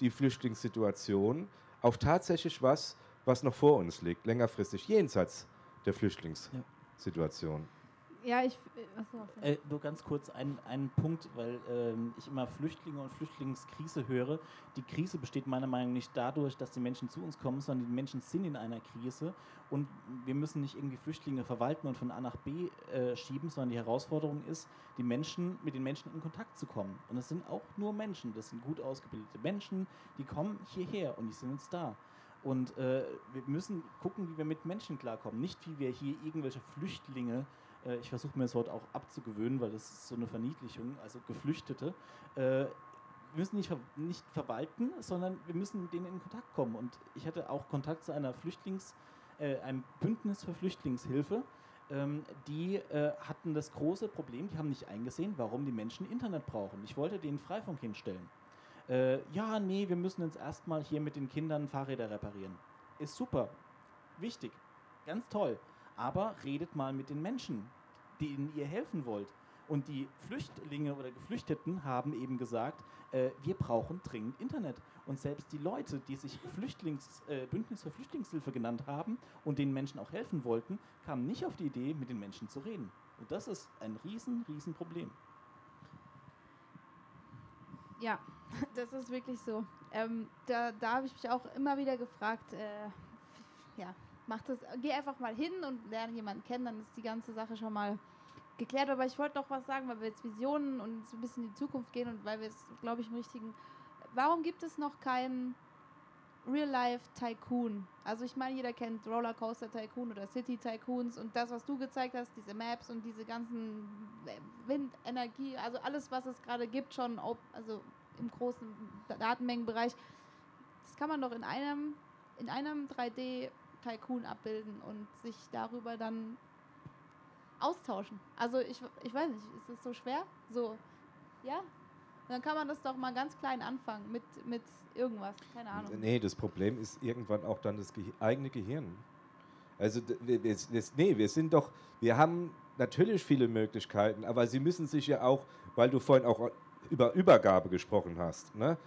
Die Flüchtlingssituation, auf tatsächlich was, was noch vor uns liegt, längerfristig, jenseits der Flüchtlingssituation. Ja, ja ich... Achso, okay. äh, nur ganz kurz einen, einen Punkt, weil ähm, ich immer Flüchtlinge und Flüchtlingskrise höre. Die Krise besteht meiner Meinung nach nicht dadurch, dass die Menschen zu uns kommen, sondern die Menschen sind in einer Krise. Und wir müssen nicht irgendwie Flüchtlinge verwalten und von A nach B äh, schieben, sondern die Herausforderung ist, die Menschen, mit den Menschen in Kontakt zu kommen. Und das sind auch nur Menschen, das sind gut ausgebildete Menschen, die kommen hierher und die sind uns da. Und äh, wir müssen gucken, wie wir mit Menschen klarkommen, nicht wie wir hier irgendwelche Flüchtlinge, äh, ich versuche mir das Wort auch abzugewöhnen, weil das ist so eine Verniedlichung, also Geflüchtete, äh, wir müssen nicht, ver nicht verwalten, sondern wir müssen mit denen in Kontakt kommen. Und ich hatte auch Kontakt zu einer Flüchtlings- Äh, ein Bündnis für Flüchtlingshilfe, ähm, die äh, hatten das große Problem, die haben nicht eingesehen, warum die Menschen Internet brauchen. Ich wollte denen Freifunk hinstellen. Äh, ja, nee, wir müssen jetzt erstmal hier mit den Kindern Fahrräder reparieren. Ist super, wichtig, ganz toll. Aber redet mal mit den Menschen, denen ihr helfen wollt. Und die Flüchtlinge oder Geflüchteten haben eben gesagt, äh, wir brauchen dringend Internet. Und selbst die Leute, die sich Flüchtlings, äh, Bündnis für Flüchtlingshilfe genannt haben und den Menschen auch helfen wollten, kamen nicht auf die Idee, mit den Menschen zu reden. Und das ist ein riesen, riesen Problem. Ja, das ist wirklich so. Ähm, da da habe ich mich auch immer wieder gefragt, äh, ja, mach das, geh einfach mal hin und lerne jemanden kennen, dann ist die ganze Sache schon mal... geklärt, aber ich wollte noch was sagen, weil wir jetzt Visionen und so ein bisschen in die Zukunft gehen und weil wir es, glaube ich, im richtigen... Warum gibt es noch keinen Real-Life-Tycoon? Also ich meine, jeder kennt Rollercoaster-Tycoon oder City-Tycoons und das, was du gezeigt hast, diese Maps und diese ganzen Windenergie, also alles, was es gerade gibt, schon auf, also im großen Datenmengenbereich, das kann man doch in einem, in einem drei D-Tycoon abbilden und sich darüber dann austauschen. Also ich, ich weiß nicht, ist das so schwer? So, ja? Dann kann man das doch mal ganz klein anfangen mit, mit irgendwas, keine Ahnung. Nee, das Problem ist irgendwann auch dann das Ge eigene Gehirn. Also wir, wir, nee, wir sind doch, wir haben natürlich viele Möglichkeiten, aber sie müssen sich ja auch, weil du vorhin auch über Übergabe gesprochen hast, ne?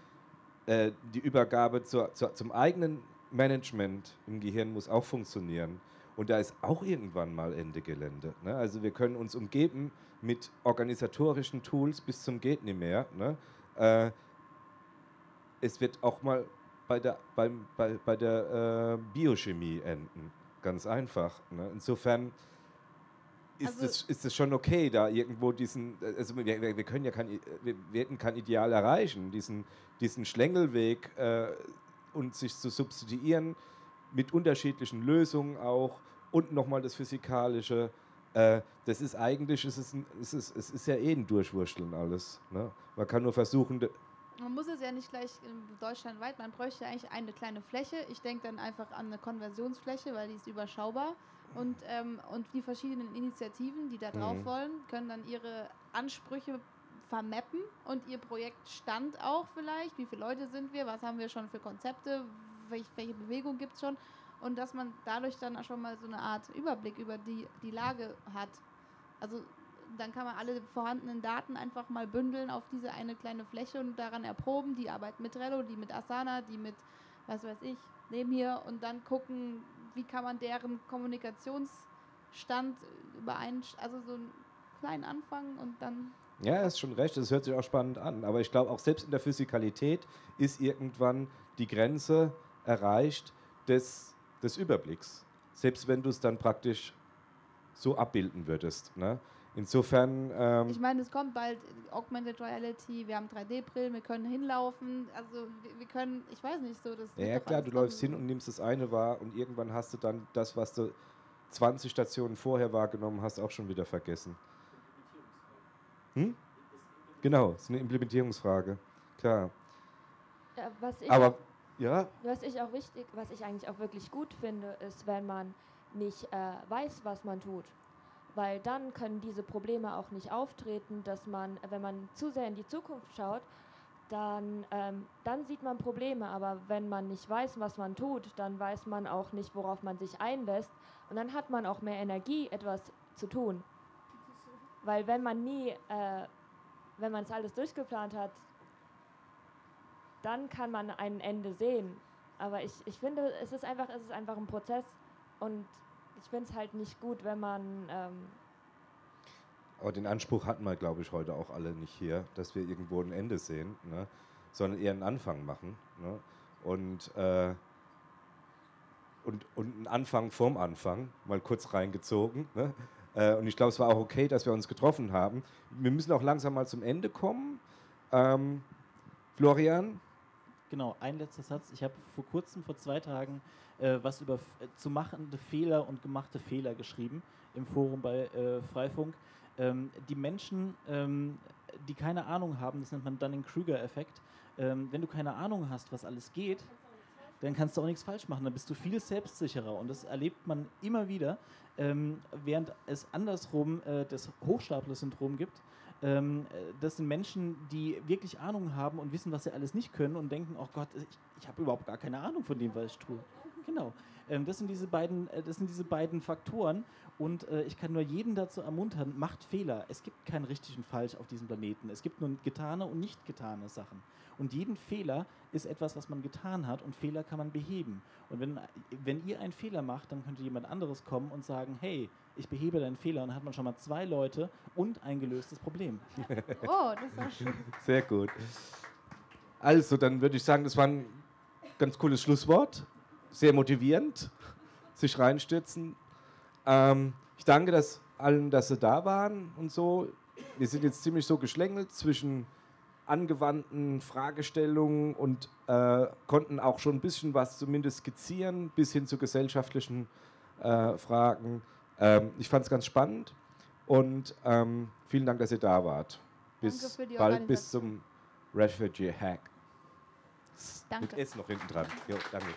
Äh, die Übergabe zur, zur, zum eigenen Management im Gehirn muss auch funktionieren. Und da ist auch irgendwann mal Ende Gelände. Ne? Also wir können uns umgeben mit organisatorischen Tools bis zum geht nicht mehr. Ne? Äh, es wird auch mal bei der, beim, bei, bei der äh, Biochemie enden. Ganz einfach. Ne? Insofern ist, also das, ist das schon okay, da irgendwo diesen, also wir, wir können ja kein, wir werden kein Ideal erreichen, diesen, diesen Schlängelweg äh, und sich zu substituieren, mit unterschiedlichen Lösungen auch und nochmal das Physikalische. Äh, das ist eigentlich, es ist, ein, es ist, es ist ja eh ein Durchwurschteln alles. Ne? Man kann nur versuchen... Man muss es ja nicht gleich deutschlandweit, man bräuchte eigentlich eine kleine Fläche. Ich denke dann einfach an eine Konversionsfläche, weil die ist überschaubar. Und, ähm, und die verschiedenen Initiativen, die da drauf mhm. wollen, können dann ihre Ansprüche vermappen und ihr Projektstand auch vielleicht. Wie viele Leute sind wir? Was haben wir schon für Konzepte? Welche Bewegung gibt es schon und dass man dadurch dann auch schon mal so eine Art Überblick über die, die Lage hat. Also dann kann man alle vorhandenen Daten einfach mal bündeln auf diese eine kleine Fläche und daran erproben, die Arbeit mit Trello, die mit Asana, die mit, was weiß ich, neben hier und dann gucken, wie kann man deren Kommunikationsstand übereinstimmen, also so ein klein anfangen und dann... Ja, hast schon recht, das hört sich auch spannend an. Aber ich glaube, auch selbst in der Physikalität ist irgendwann die Grenze erreicht des, des Überblicks. Selbst wenn du es dann praktisch so abbilden würdest. Ne? Insofern... Ähm ich meine, es kommt bald Augmented Reality, wir haben drei D Brillen, wir können hinlaufen. Also wir können, ich weiß nicht, so... das. Ja klar, du läufst hin und nimmst das eine wahr und irgendwann hast du dann das, was du zwanzig Stationen vorher wahrgenommen hast, auch schon wieder vergessen. Hm? Genau, das ist eine Implementierungsfrage, klar. Ja, was ich, aber, auch, ja? was ich auch wichtig, was ich eigentlich auch wirklich gut finde, ist, wenn man nicht äh, weiß, was man tut, weil dann können diese Probleme auch nicht auftreten, dass man, wenn man zu sehr in die Zukunft schaut, dann, ähm, dann sieht man Probleme, aber wenn man nicht weiß, was man tut, dann weiß man auch nicht, worauf man sich einlässt und dann hat man auch mehr Energie, etwas zu tun. Weil wenn man nie, äh, wenn man es alles durchgeplant hat, dann kann man ein Ende sehen. Aber ich, ich finde, es ist einfach, es ist einfach ein Prozess und ich finde es halt nicht gut, wenn man... Ähm Aber den Anspruch hatten wir, glaube ich, heute auch alle nicht hier, dass wir irgendwo ein Ende sehen, ne? Sondern eher einen Anfang machen. Ne? Und, äh, und, und einen Anfang vorm Anfang, mal kurz reingezogen, ne? Und ich glaube, es war auch okay, dass wir uns getroffen haben. Wir müssen auch langsam mal zum Ende kommen. Ähm, Florian? Genau, ein letzter Satz. Ich habe vor kurzem, vor zwei Tagen, äh, was über äh, zu machende Fehler und gemachte Fehler geschrieben im Forum bei äh, Freifunk. Ähm, die Menschen, ähm, die keine Ahnung haben, das nennt man Dunning-Kruger-Effekt. Ähm, wenn du keine Ahnung hast, was alles geht, dann kannst du auch nichts falsch machen, dann bist du viel selbstsicherer und das erlebt man immer wieder, ähm, während es andersrum äh, das Hochstapler-Syndrom gibt. Ähm, das sind Menschen, die wirklich Ahnung haben und wissen, was sie alles nicht können und denken, oh Gott, ich, ich habe überhaupt gar keine Ahnung von dem, was ich tue. Genau, ähm, das sind diese beiden, äh, das sind diese beiden Faktoren und äh, ich kann nur jeden dazu ermuntern, macht Fehler. Es gibt keinen richtigen Falsch auf diesem Planeten, es gibt nur getane und nicht getane Sachen. Und jeden Fehler ist etwas, was man getan hat und Fehler kann man beheben. Und wenn, wenn ihr einen Fehler macht, dann könnte jemand anderes kommen und sagen, hey, ich behebe deinen Fehler und dann hat man schon mal zwei Leute und ein gelöstes Problem. Oh, das war schön. Sehr gut. Also, dann würde ich sagen, das war ein ganz cooles Schlusswort. Sehr motivierend, sich reinstürzen. Ähm, ich danke dass allen, dass sie da waren und so. Wir sind jetzt ziemlich so geschlängelt zwischen angewandten Fragestellungen und äh, konnten auch schon ein bisschen was zumindest skizzieren, bis hin zu gesellschaftlichen äh, Fragen. Ähm, ich fand es ganz spannend und ähm, vielen Dank, dass ihr da wart. Bis bald, bis zum Refugee-Hack. Danke. Ist noch hinten dran. Jo, danke.